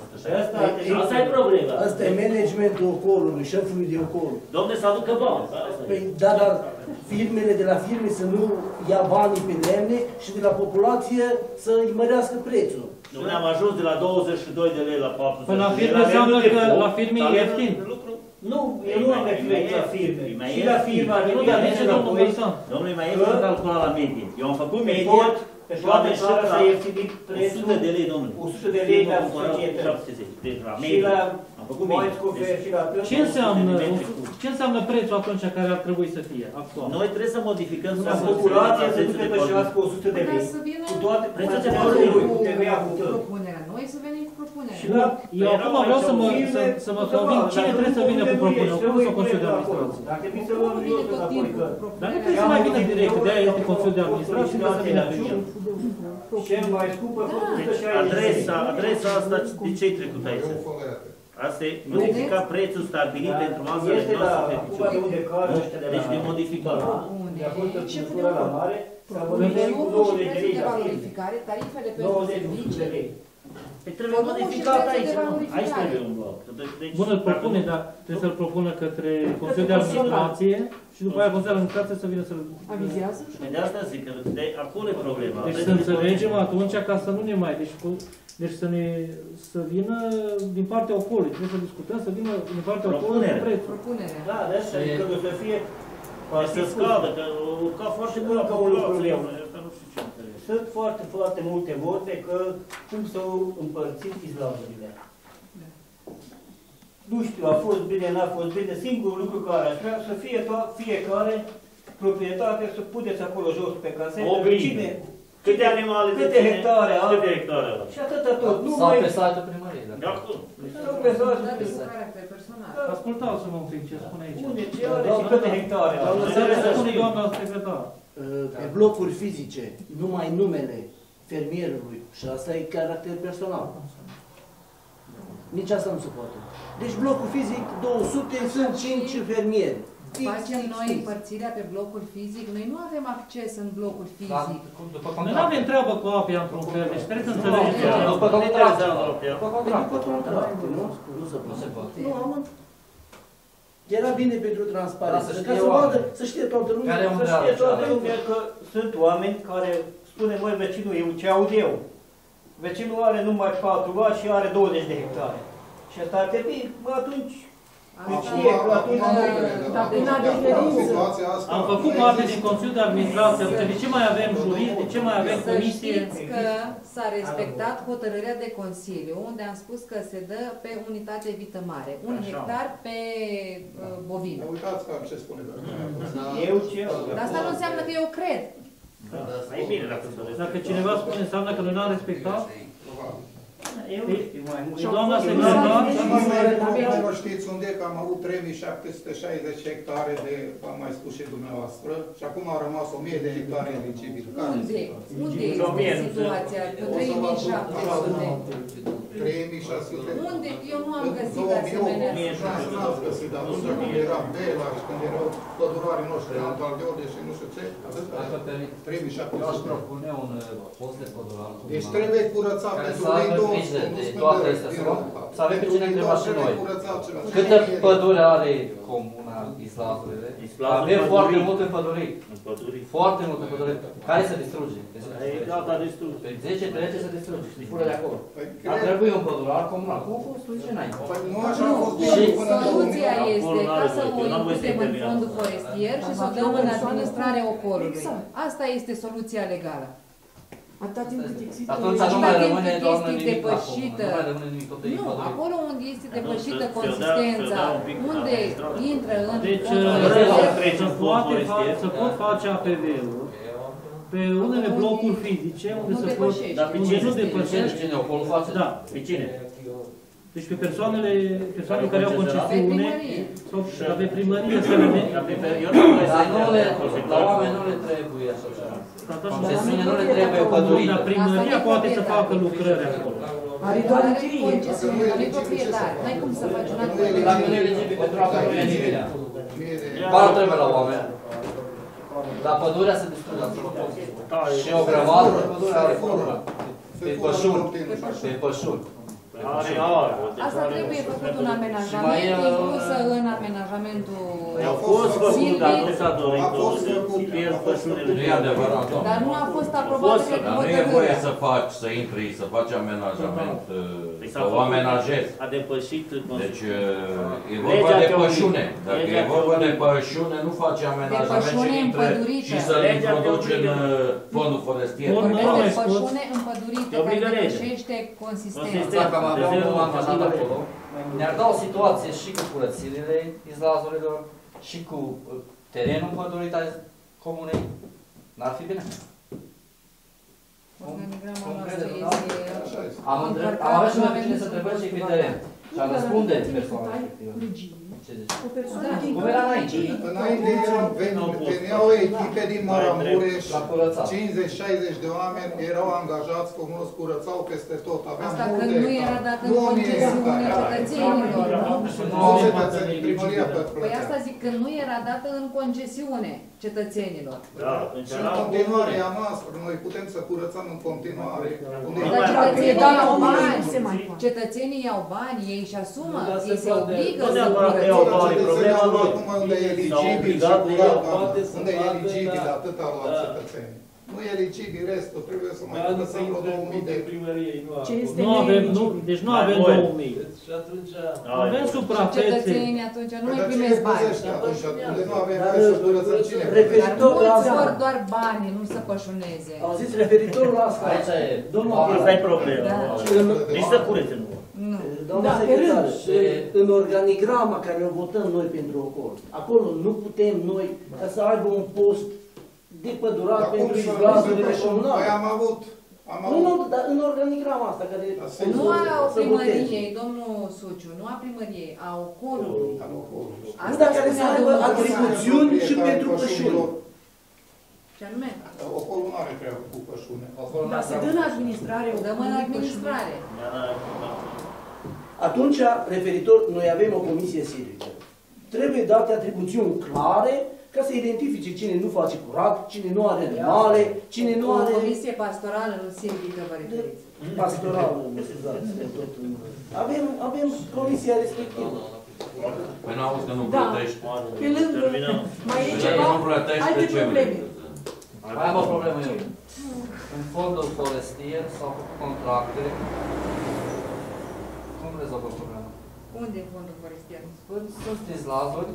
160. Asta e problema. Asta e managementul ocolului, șefului de ocol. Domne, să aducă bani. Da, dar firmele de la firme să nu ia banii pe lemne și de la populație să îi mărească prețul. Noi am ajuns de la 22 de lei la 40 de lei. La firme înseamnă că la firme e ieftin. Nu, eu nu am referit la firme. Și la firme are nici înapoi. Domnule, mai e să calcula la medie. Eu am făcut medie, toate șara s-a ieftinit prețul. 100 de lei, domnule. 100 de lei la societăți. Și la moați coferi și la tâmpă. Ce înseamnă prețul atunci care ar trebui să fie actual? Noi trebuie să modificăm... La populație să duce pe șeați cu 100 de lei. Cu toate prețurile cu TVA cu propunerea. Noi să venim cu propunerea. Eu acum vreau să mă convinc cine trebuie să vină cu propunerea. Cum să o Consiliul de Administrație? Dar nu trebuie să mai vină direct. De-aia este Consiliul de Administrație și trebuie să vină pe el. Cel mai scumpă propunerea și aia. Adresa asta de ce-i trecut aici? Asta e modifica prețul stabilit pentru masă de noastră pe picior. Deci de modificare. Unde a fost o cultură la mare, s-a văzut 20 de lei la firme. 20 de lei. Păi trebuie modificat aici, aici trebuie un bloc. Bună, îl propune, dar trebuie să-l propună către Consiliul de Administrație și după aia Consiliul de Administrație să vină să-l avizează. De asta zic, că acolo e problema. Deci să înțelegem atunci ca să nu ne mai... Deci să vină din partea ocolului, trebuie să discutăm, să vină din partea ocolului cu prețul. Propunere. Da, de așa, adică să fie... Să scadă, ca foarte bună populație. Sunt foarte, foarte multe vote că cum s-au împărțit islamurile. Nu știu, a fost bine, n-a fost bine. Singurul lucru care aș vrea să fie fiecare proprietate, să puteți acolo jos pe casetă. Câte animale de tine, câte hectare au. Și atâta tot. Sau pe satul primărie. De acolo. Sau pe satul primărie. Ascultați-mă un pic ce spune aici. Unde, ce are și câte hectare au. Să spune doamna secretar. Pe blocuri fizice, numai numele fermierului, și asta e caracter personal. Nici asta nu se poate. Deci blocul fizic, 200 sunt 5 fermieri. Facem noi împărțirea pe blocul fizic, noi nu avem acces în blocul fizic. Noi nu avem treabă cu apia într-un fel, deci trebuie să înțelegeți. După contract. Nu se poate. Era bine pentru transparență, să știe toată lumea. Să știe toată lumea că sunt oameni care spune, măi, vecinul, eu ce aud eu. Vecinul are numai 4 vaci și are 20 de hectare. Și asta ar trebui, atunci... Am făcut parte din Consiliul de Administrație, de ce mai avem juriști, de ce mai avem comisie? Să știți că s-a respectat hotărârea de Consiliu, unde am spus că se dă pe unitate vită mare, 1 hectar pe bovină. Uitați cam ce spune. Dar asta nu înseamnă că eu cred. Dacă cineva spune, înseamnă că noi n-am respectat? Doamna secretar, nu știți unde, că am avut premii 760 hectare de, v-am mai spus și dumneavoastră, și acum au rămas 1000 de hectare eligibile. Unde este situația cu 3700? 3600. Unde? Eu nu am găsit asemenea. Nu am găsit, dar nu știu când erau belari, când erau păduroarii noștri, antaldeori, deși nu știu ce, atât 3700. Aș propune un post de pădurar. Deci trebuie curățat pentru ei 200, deci toate astea să luăm. Să avem pe cine întreba și noi. Câtă pădure are comuna Islavele? Avem foarte multe pădurii. Foarte multe pădurii. Care se distruge? Pe 10 trece se distruge. Fură de acolo. Ar trebui un pădurar comunal. Cum a fost lege înainte? Soluția este ca să o includem în fondul forestier și să o dăm în administrarea ocolului. Asta este soluția legală. Atâta timp cât există, nu, acolo unde este depășită consistența, unde intră în... Deci se pot face APV-ul pe unele blocuri fizice, unde se pot... Dar pe cine depășește? Pe cine? Deci pe persoanele care au concesiune sau pe primărie să le... La oameni nu le trebuie așa ceva. Concesiune nu le trebuie o pădurie. Dar primăria poate să facă lucrări acolo. Are doar concesiune, nu e proprietar. N-ai cum să faci un acolo. Dacă nu e legibil, pentru a face legibilea. Pară trebuie la oameni. Dar pădurea se distruge. Și o grămadă de pădurea are formă. Pe pășuri. Pe pășuri. Asta trebuie făcut un amenajament, inclusă în amenajamentul zilnic. A fost făcut, dar nu s-a dorit. Dar nu a fost aprobat. Dar nu e voie să faci, să intri, să faci amenajament, să o amenajezi. Deci e vorba de pășune. Dacă e vorba de pășune, nu faci amenajament și să-l introduci în fondul forestier. Vorbim de pășune împădurită, care depășește consistența. Ne-ar da o situație și cu curățirile izlazurilor, și cu terenul pădurii comunei. N-ar fi bine? Cum credeți? Am avea și mai bine să întrebăm ce-i pe teren. Și am răspunde persoana respectivă. Cum era înainte? Înainte veneau echipe din Maramureș, 50-60 de oameni erau angajați, comunos curățau peste tot. Asta că nu era dată în concesiune cetățenilor, nu? Păi asta zic că nu era dată în concesiune cetățenilor. Și în continuare a noastră, noi putem să curățăm în continuare. Dar cetățenii, Cetățenii iau bani, ei își asumă, ei se obligă să cumpere. Problema lor unde e eligibil și unde e eligibil atâta luat cetățenii. Nu e eligibil restul, trebuie să mai lăsăm vreo 2000 de primăriei. Nu avem, deci nu avem 2000. Și atunci avem suprafețe. Cetățenii atunci nu mai primesc bani. Unde nu avem presătură să cine. Dar mulți vor doar banii, nu să pășuneze. Au zis referitorul la asta. Aici e. Asta e problema. Nici să pureți nu. Doamna secretar, în organigrama care o votăm noi pentru acord, acolo nu putem noi să aibă un post de pădurat pentru izbrazările comunale. Noi am avut. Nu, dar în organigrama asta. Nu a primăriei, domnul Suciu, nu a primăriei, a ocolului. Asta care să aibă atribuțiuni și pentru pășune. Ce anume? Ocolul nu are prea cu pășune. Dar se dă în administrare, o dăm în administrare. Atunci, referitor, noi avem o comisie silvică. Trebuie date atribuțiuni clare ca să identifice cine nu face curat, cine nu are animale, cine nu are... O comisie pastorală, nu silvică, vă referiți. Pastorală, exact. Avem comisia respectivă. Păi nu auzi că nu plătești. Pe lângă, mai e ceva, alte probleme. Mai am o problemă eu. În fondul forestier s-au făcut contracte. Cum rezolvă problema? Unde e fondul forestier? Sunt izlazuri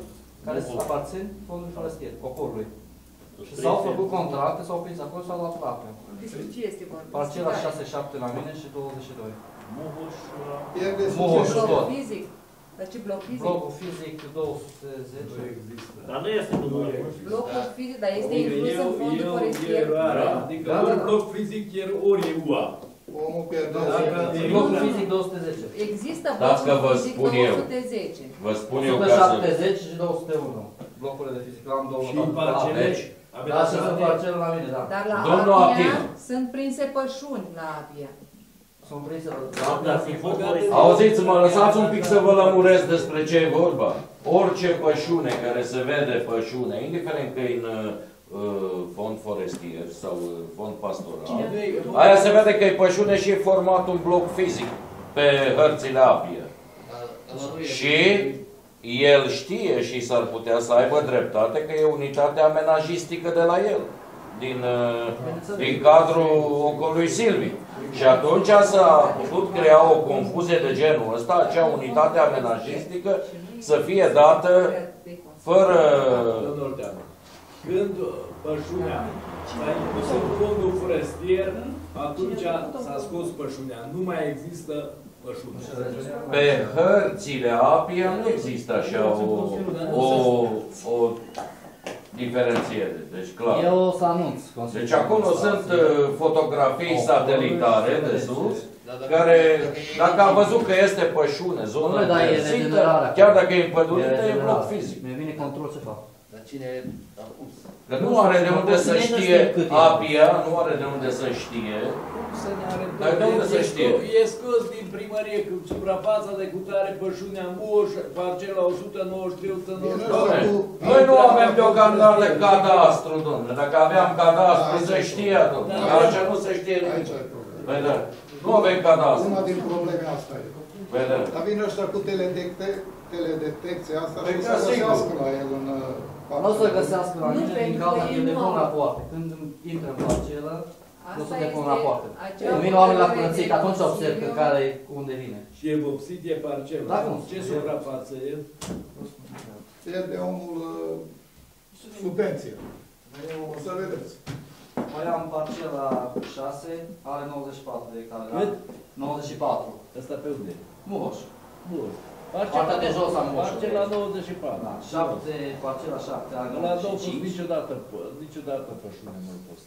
care aparțin fondului forestier, ocolului. Și s-au făcut contracte, s-au prins acolo și s-au luat ape. Despre ce este vorba? Parcela 6-7 la mine și 22. Muhuș și tot. Dar ce bloc fizic? Blocul fizic 210. Nu există. Dar nu este blocul fizic, dar este inclus în fondul forestier. Adică un bloc fizic era ori e UA. Omul pierde blocul fizic 210. Există blocul fizic 210. Vă spun eu că 170 și 201. Blocurile de fizic am două la mine, da. Dar la Apia sunt prinse pășuni la Apia. Sunt prinse la auziți-mă, lăsați un pic să vă lămuresc despre ce e vorba. Orice pășune care se vede pășune, indiferent că e în fond forestier sau fond pastoral. Aia se vede că e pășune și e format un bloc fizic pe hărțile Apie. Și el știe și s-ar putea să aibă dreptate că e unitatea menajistică de la el, din cadrul ocolului Silvii. Și atunci s-a putut crea o confuzie de genul ăsta, acea unitate menajistică să fie dată fără... Când pășunea s-a impus în fondul forestier, atunci s-a scos pășunea. Nu mai există pășune. Pe hărțile Apia nu există așa o diferențiere. Deci clar. Eu o să anunț. Deci acolo sunt fotografii satelitare de sus, care, dacă am văzut că este pășune, zonă terzită, chiar dacă e împădurită, e bloc fizic. Mi vine control să fac. Că nu are de unde să știe Apia, nu are de unde să știe. Dar de unde să știe? E scos din primărie cu suprafața de cutare pășunea Muș, parcela 193-194. Noi nu avem deocamdată cadastru, domnule. Dacă aveam cadastru, se știe, domnule. Dar așa nu se știe nici. Nu avem cadastru. Una din probleme asta e. Dar vine ăștia cu teledetecția asta și să găsească la el în... Nu o să găsească la mine din cauza că le pun la poate. Când intră în parcelă, nu se depun la poate. Când vin oameni la curățit, atunci observ că care e unde vine. Și e vopsit, e parcelă. Dar cum? Ce suprafață e? Pierde omul subvenție. O să vedeți. Noi am parcela 6, are 94 de cadrare. 94. Asta pe unde? Muhoș. Muhoș. Partea de jos am moșul. Parcela 24. Da, 7, parcela 7, are 95. La 2 fost niciodată pășune nu a fost.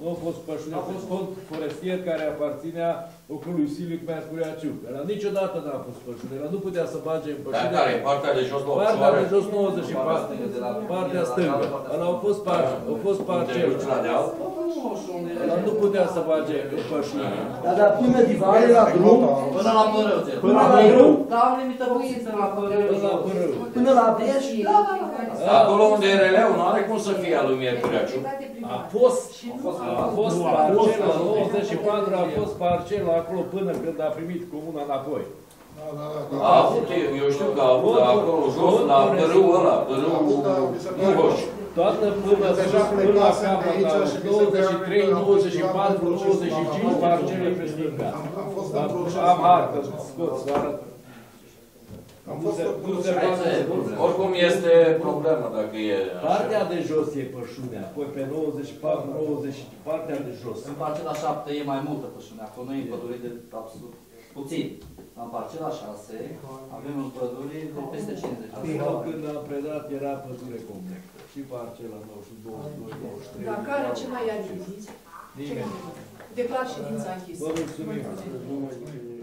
Nu a fost pășune, a fost fond forestier care aparținea ocolului Silvic, mi-a spunea Ciuc. Era niciodată n-a fost pășune, era nu putea să bage în pășune. Dar care e partea de jos 94? Partea de jos 94, partea stângă. Ăla a fost parcela. Dar nu putem să facem pășuri. Dar de până divare la drum, până la Părău. Până la Părău? Da, am limită puțin până la Părău. Până la Deși? Da, da, da. Acolo unde e releu, nu are cum să fie al lui Miercureaciu. A fost, parcela, 94 a fost parcela acolo până când a primit comuna înapoi. A avut, eu știu că a avut acolo jos, la Părâul ăla, Părâul Mugoș. Toată până la capăt, 93, 94, 95, parcele prestigate. Am hartă, scoți, vă arăt. Oricum este problemă dacă e așa. Partea de jos e pășune, apoi pe 94, 95, partea de jos. În partea la 7 e mai multă pășune, acolo nu e pădurii de absolut puțin. În parcela 6 avem în pădure de peste 50%. Până când am predat era pădure completă. Și parcela 92-93. Dar care ce mai adiți? Nimeni. Declar ședința închisă. Vă mulțumim.